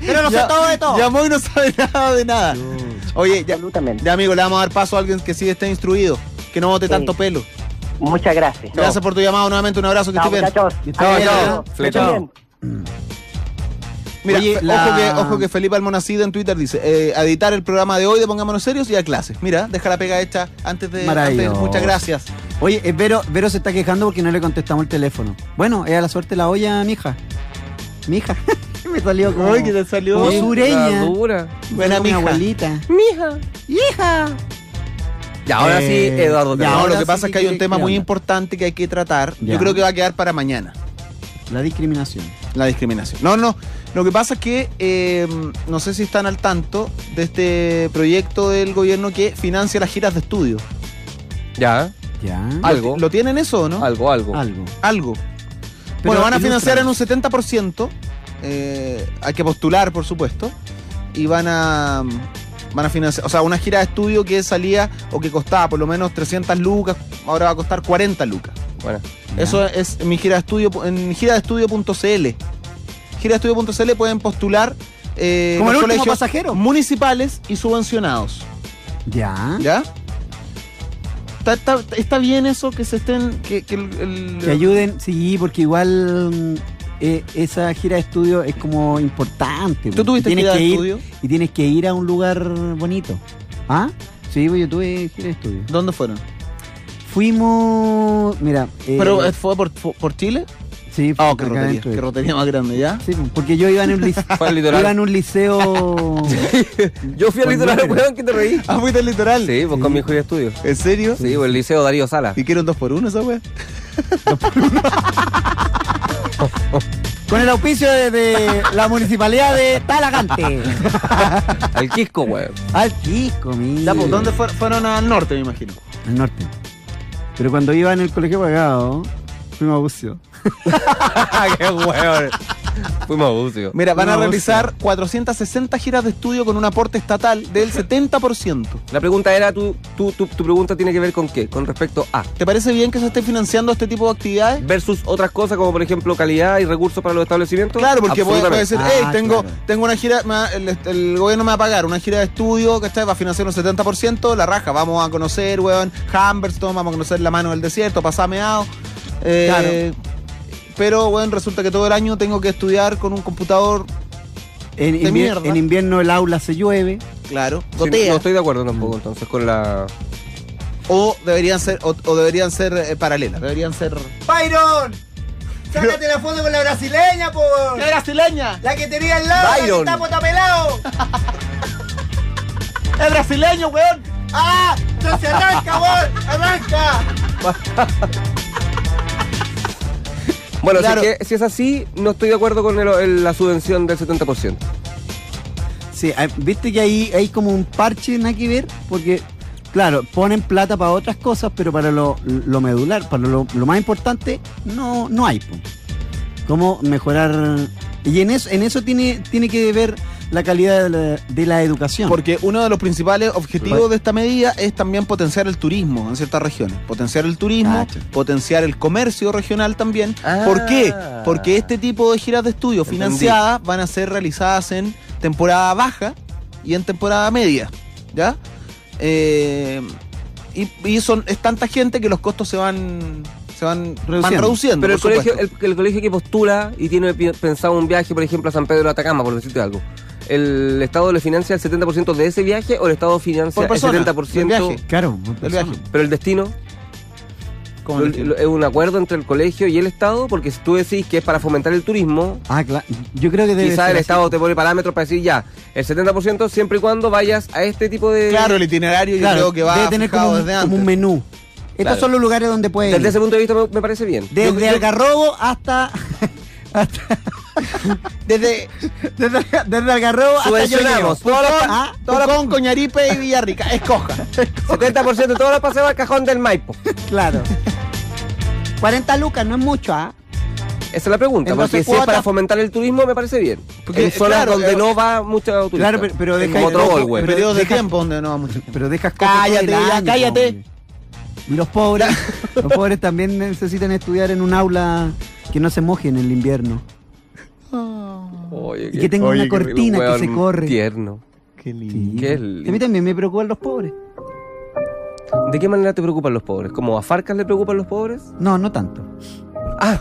Pero lo sé todo de todo. Llamó y no sabe nada de nada. Oye, ya, amigo, le vamos a dar paso a alguien que sí esté instruido, que no bote tanto pelo. Muchas gracias. Gracias por tu llamado nuevamente, un abrazo, que estés bien. Chao, muchachos. Mira, oye, ojo que Felipe Almonacid en Twitter dice, a editar el programa de hoy de Pongámonos Serios y a clases. Mira, deja la pega hecha antes de muchas gracias. Oye, Vero se está quejando porque no le contestamos el teléfono. Bueno, es a la suerte la olla, mija. Mija. Me salió como... Uy, que te salió... Como sureña. Buena, mija. Mi abuelita. Mija. Hija. Y ahora sí, Eduardo. No, lo que pasa es que hay un tema muy importante que hay que tratar. Yo creo que va a quedar para mañana. La discriminación. No. Lo que pasa es que no sé si están al tanto de este proyecto del gobierno que financia las giras de estudio. Ya. Algo. ¿Lo tienen eso o no? Algo. Pero bueno, van a financiar en un 70%. Hay que postular, por supuesto. Y van a financiar, o sea, una gira de estudio que salía o que costaba por lo menos 300 lucas, ahora va a costar 40 lucas. Bueno, eso es mi gira de estudio en giradestudio.cl. Giradestudio.cl pueden postular como los colegios pasajero municipales y subvencionados. ¿Ya? ¿Está bien eso que se estén que ayuden? Sí, porque igual esa gira de estudio es como importante. ¿Tú tuviste gira de estudio? Y tienes que ir a un lugar bonito. ¿Ah? Sí, yo tuve gira de estudio. ¿Dónde fueron? Fuimos... Mira... ¿Pero fue por Chile? Sí. Ah, qué rotería más grande, ¿ya? Sí, porque yo iba en un liceo... iba en un liceo... Yo fui al litoral, weón, que te reí. ¿Ah, fuiste al litoral? Sí, pues con mi hijo de estudio. ¿En serio? Sí, pues el liceo Darío Sala. ¿Y quieren 2x1 esa weón? 2x1. Con el auspicio de la municipalidad de Talagante. Al Quisco, weón. Al Quisco, mira. ¿Dónde fueron? Al norte, me imagino. Al norte. Pero cuando iba en el colegio pagado, fuimos a buceo. ¡Qué hueón! Fuimos abusivo. Mira, van a realizar 460 giras de estudio con un aporte estatal del 70%. La pregunta era, tu pregunta tiene que ver con qué, con respecto a... ¿Te parece bien que se esté financiando este tipo de actividades? Versus otras cosas como, por ejemplo, calidad y recursos para los establecimientos. Claro, porque puede decir, hey, tengo una gira, el gobierno me va a pagar una gira de estudio, que va a financiar un 70%, la raja, vamos a conocer, weón, Humberstone, vamos a conocer la mano del desierto, pasameado. Claro. Pero, bueno, resulta que todo el año tengo que estudiar con un computador de mierda. En invierno el aula se llueve. Claro. Gotea. Sí, no estoy de acuerdo tampoco, entonces, con la... O deberían ser paralelas. Deberían ser... ¡Byron! ¡Sácate la foto con la brasileña, por! ¡La brasileña! ¡La que tenía al lado! ¡Byron! ¡La que está pelado! ¡Es brasileño, weón! ¡Ah! ¡No se arranca, weón! ¡Arranca! Bueno, claro. Si es así, no estoy de acuerdo con la subvención del 70%. Sí, viste que ahí hay como un parche, nada que ver, porque, claro, ponen plata para otras cosas, pero para lo medular, para lo más importante, no hay. ¿Cómo mejorar? Y en eso tiene que ver la calidad de la educación. Porque uno de los principales objetivos de esta medida es también potenciar el turismo en ciertas regiones. Potenciar el turismo, potenciar el comercio regional también. Ah. ¿Por qué? Porque este tipo de giras de estudio financiadas van a ser realizadas en temporada baja y en temporada media. ¿Ya? Y es tanta gente que los costos se van reduciendo. Pero el colegio que postula y tiene pensado un viaje, por ejemplo, a San Pedro de Atacama, por decirte algo, ¿el Estado le financia el 70% de ese viaje o el Estado financia persona, el 70%? El viaje. Claro, el viaje. Pero el destino es un acuerdo entre el colegio y el Estado, porque si tú decís que es para fomentar el turismo, claro. Yo creo que quizás el Estado te pone parámetros para decir ya, el 70% siempre y cuando vayas a este tipo de... Claro, el itinerario yo creo que va debe tener como un menú. Estos son los lugares donde pueden... Desde ese punto de vista me parece bien. Desde Algarrobo hasta... Desde Algarrobo hasta Lloramos. Pucón, Coñaripe y Villarrica. Escoja. 70% de todos los paseos al cajón del Maipo. Claro. 40 lucas, no es mucho, ¿ah? Esa es la pregunta, porque si es para fomentar el turismo me parece bien. Porque en zonas donde no va mucho turista. Claro, pero dejas... En periodos de tiempo donde no va mucho. Pero dejas... Cállate. Y los pobres también necesitan estudiar en un aula que no se moje en el invierno. Oh. Oye, y que tenga una cortina que se corre. Tierno. Qué lindo. Sí. Qué lindo. A mí también me preocupan los pobres. ¿De qué manera te preocupan los pobres? ¿Como a Farcas le preocupan los pobres? No tanto. Ah.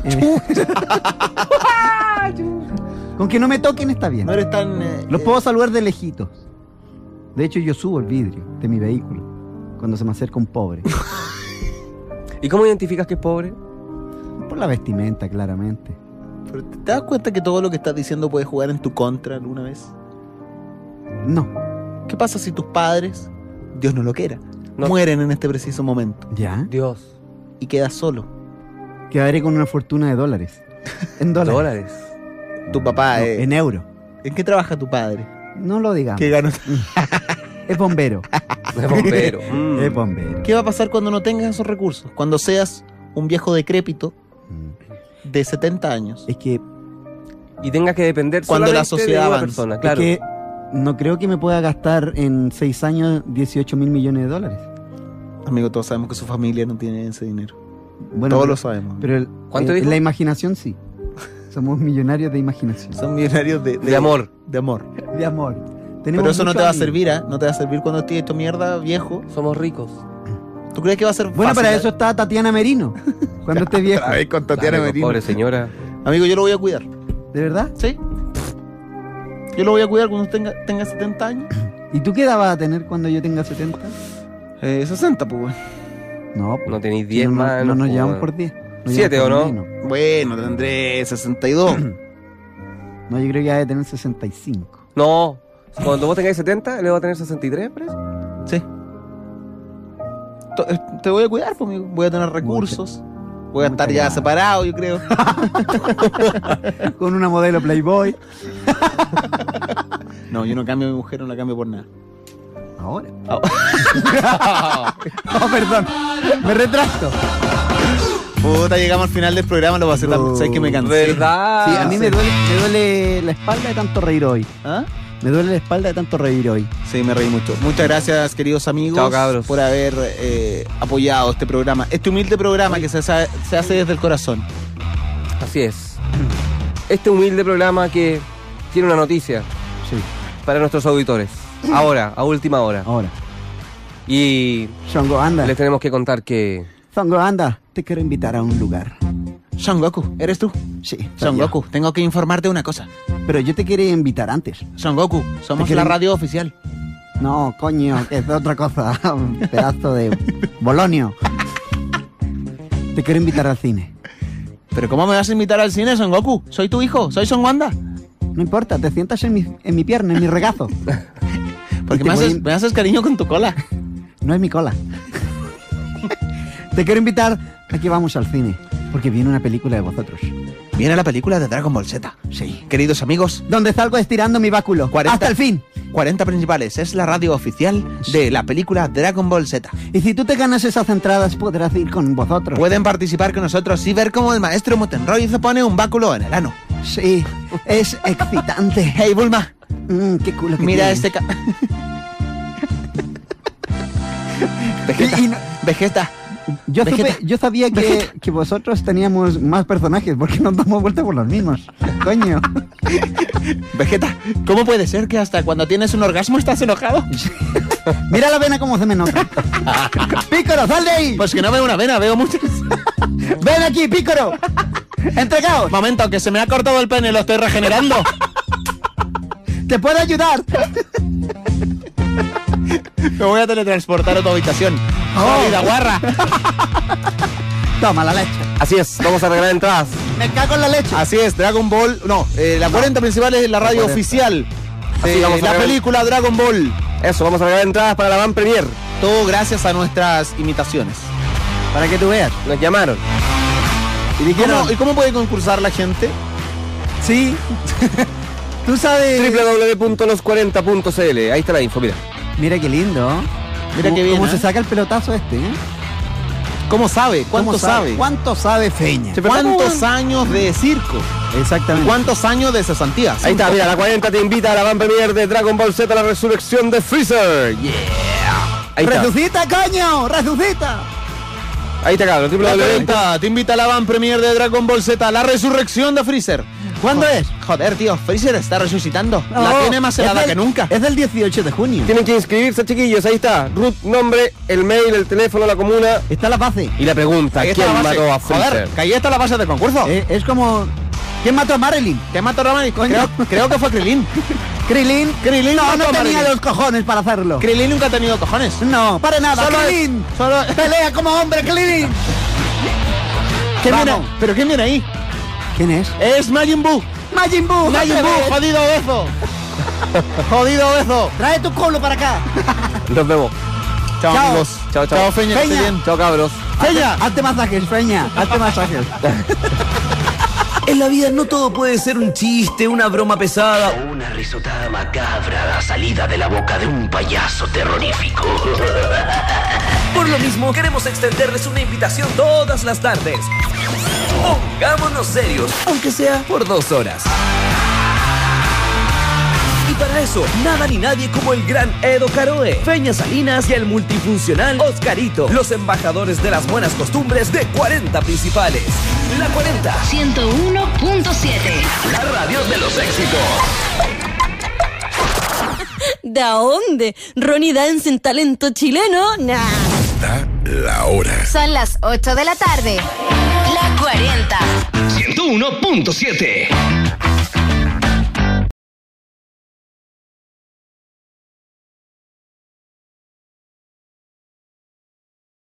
Con que no me toquen está bien. No eres tan, los puedo saludar de lejitos. De hecho, yo subo el vidrio de mi vehículo cuando se me acerca un pobre. ¿Y cómo identificas que es pobre? Por la vestimenta, claramente. ¿Pero te das cuenta que todo lo que estás diciendo puede jugar en tu contra alguna vez? No. ¿Qué pasa si tus padres, Dios no lo quiera, mueren en este preciso momento? ¿Ya? Dios. Y quedas solo. Quedaré con una fortuna de dólares. ¿En dólares? Tu papá es... En euro. ¿En qué trabaja tu padre? No lo digamos. ¿Qué ganó? Es bombero. Es bombero. ¿Qué va a pasar cuando no tengas esos recursos? Cuando seas un viejo decrépito de 70 años. Es que... Y tengas que depender cuando la sociedad de una persona, claro. Es que no creo que me pueda gastar en 6 años 18 mil millones de dólares. Amigo, todos sabemos que su familia no tiene ese dinero. Bueno, todos lo sabemos. Pero la imaginación sí. Somos millonarios de imaginación. Son millonarios de amor. De amor. De amor. Tenemos... Pero eso no te va a servir, ¿eh? No te va a servir cuando estés hecho mierda, viejo. Somos ricos. ¿Tú crees que va a ser fácil? Bueno, para eso está Tatiana Merino. Cuando estés viejo. A ver, con Tatiana Merino. Pobre señora. Amigo, yo lo voy a cuidar. ¿De verdad? Sí. Yo lo voy a cuidar cuando tenga 70 años. ¿Y tú qué edad vas a tener cuando yo tenga 70? 60, pues, güey. No, pues. No tenéis 10 más. No nos llevamos por 10. 7 o no. Merino. Bueno, tendré 62. No, yo creo que vas a tener 65. No. Cuando vos tengáis 70, le vas a tener 63, ¿parece? Sí. Te voy a cuidar, pues, amigo. Voy a tener recursos. Voy a estar ya separado, yo creo. Con una modelo Playboy. No, yo no cambio a mi mujer, no la cambio por nada. ¿Ahora? Oh, perdón. Me retracto. Puta, llegamos al final del programa, lo pasé tan... ¿Sabes que me cansé? ¿Verdad? Sí, a mí me duele la espalda de tanto reír hoy. ¿Ah? Me duele la espalda de tanto reír hoy. Sí, me reí mucho. Muchas gracias, queridos amigos. Chao, cabros. Por haber apoyado este programa. Este humilde programa que se hace desde el corazón. Así es. Este humilde programa que tiene una noticia. Sí. Para nuestros auditores. Ahora, a última hora. Ahora. Y Shango, anda. Les tenemos que contar que... Shango, anda. Te quiero invitar a un lugar. Son Goku, ¿eres tú? Sí. Son Goku, tengo que informarte una cosa. Pero yo te quería invitar antes. Son Goku, somos la radio oficial. No, coño, que es otra cosa. Un pedazo de bolonio. Te quiero invitar al cine. ¿Pero cómo me vas a invitar al cine, Son Goku? Soy tu hijo, soy Son Wanda. No importa, te sientas en mi pierna, en mi regazo. Porque me haces cariño con tu cola. No es mi cola. Te quiero invitar a que vamos al cine. Porque viene una película de vosotros. Viene la película de Dragon Ball Z. Sí. Queridos amigos, donde salgo estirando mi báculo 40, hasta el fin. 40 principales es la radio oficial de la película Dragon Ball Z. Y si tú te ganas esas entradas, podrás ir con vosotros. Pueden participar con nosotros y ver cómo el maestro Mutenroy se pone un báculo en el ano. Sí, es excitante. Hey, Bulma. Qué culo que mira tienes. Vegeta. Vegeta. Yo sabía que vosotros teníamos más personajes, porque nos damos vuelta por los mismos. Coño. Vegeta, ¿cómo puede ser que hasta cuando tienes un orgasmo estás enojado? Mira la vena como se me nota. Pícoro, sal de ahí. Pues que no veo una vena, veo muchas. Ven aquí, Pícoro. Entregaos. Momento, que se me ha cortado el pene, lo estoy regenerando. Te puedo ayudar. Me voy a teletransportar a tu habitación. ¡Oh, vida guarra! Toma la leche. Así es, vamos a regalar entradas. Me cago en la leche. Así es, Dragon Ball... No, la 40 principal es la radio oficial. La película Dragon Ball. Eso, vamos a regalar entradas para la Van Premier. Todo gracias a nuestras imitaciones. Para que tú veas. Nos llamaron. Y dijeron... ¿Cómo puede concursar la gente? Sí. Tú sabes... www.los40.cl. Ahí está la info, mira. Mira qué lindo. Mira qué bien. ¿Cómo se saca el pelotazo este? ¿Cómo sabe? ¿Cuánto sabe? ¿Cuánto sabe Feña? ¿Cuántos años de circo? Exactamente. ¿Cuántos años de cesantías? Ahí está, mira, la 40 te invita a la Van Premier de Dragon Ball Z, la resurrección de Freezer. Yeah. Ahí está. ¡Resucita, coño! ¡Resucita! Ahí está, cabrón. La 40 te invita a la Van Premier de Dragon Ball Z, la resurrección de Freezer. ¿Cuándo es? Joder, tío, Freezer está resucitando. No, la tiene más helada que nunca. Es del 18 de junio. Tienen que inscribirse, chiquillos. Ahí está. Ruth, nombre, el mail, el teléfono, la comuna. Está la base. Y la pregunta, ¿quién mató a Freezer? Joder, que ahí está la base del concurso. Es como... ¿Quién mató a Marilyn? ¿Quién mató a Marilyn? Creo que fue Krilin. Krilin no tenía los cojones para hacerlo. Krilin nunca ha tenido cojones. No, para nada. Krilin. Solo pelea como hombre, Krilin. ¿Pero quién viene ahí? ¿Quién es? Es Majin Bu. Majin Bu. Majin Bu, jodido beso. Jodido beso. Trae tu culo para acá. Nos vemos. Chao, amigos. Chao, chao. Chao, Feña. Chao, cabros. Feña. Hazte masajes, Feña. Hazte masajes. En la vida no todo puede ser un chiste, una broma pesada o una risotada macabra a la salida de la boca de un payaso terrorífico. Por lo mismo, queremos extenderles una invitación todas las tardes. Pongámonos serios, aunque sea por 2 horas. Y para eso, nada ni nadie como el gran Edo Caroe, Feña Salinas y el multifuncional Oscarito, los embajadores de las buenas costumbres de 40 principales. La 40 101.7, la radio de los éxitos. ¿Da dónde? ¿Ronnie Dance en talento chileno? Nah. Da la hora. Son las 8 de la tarde. La 40 101.7.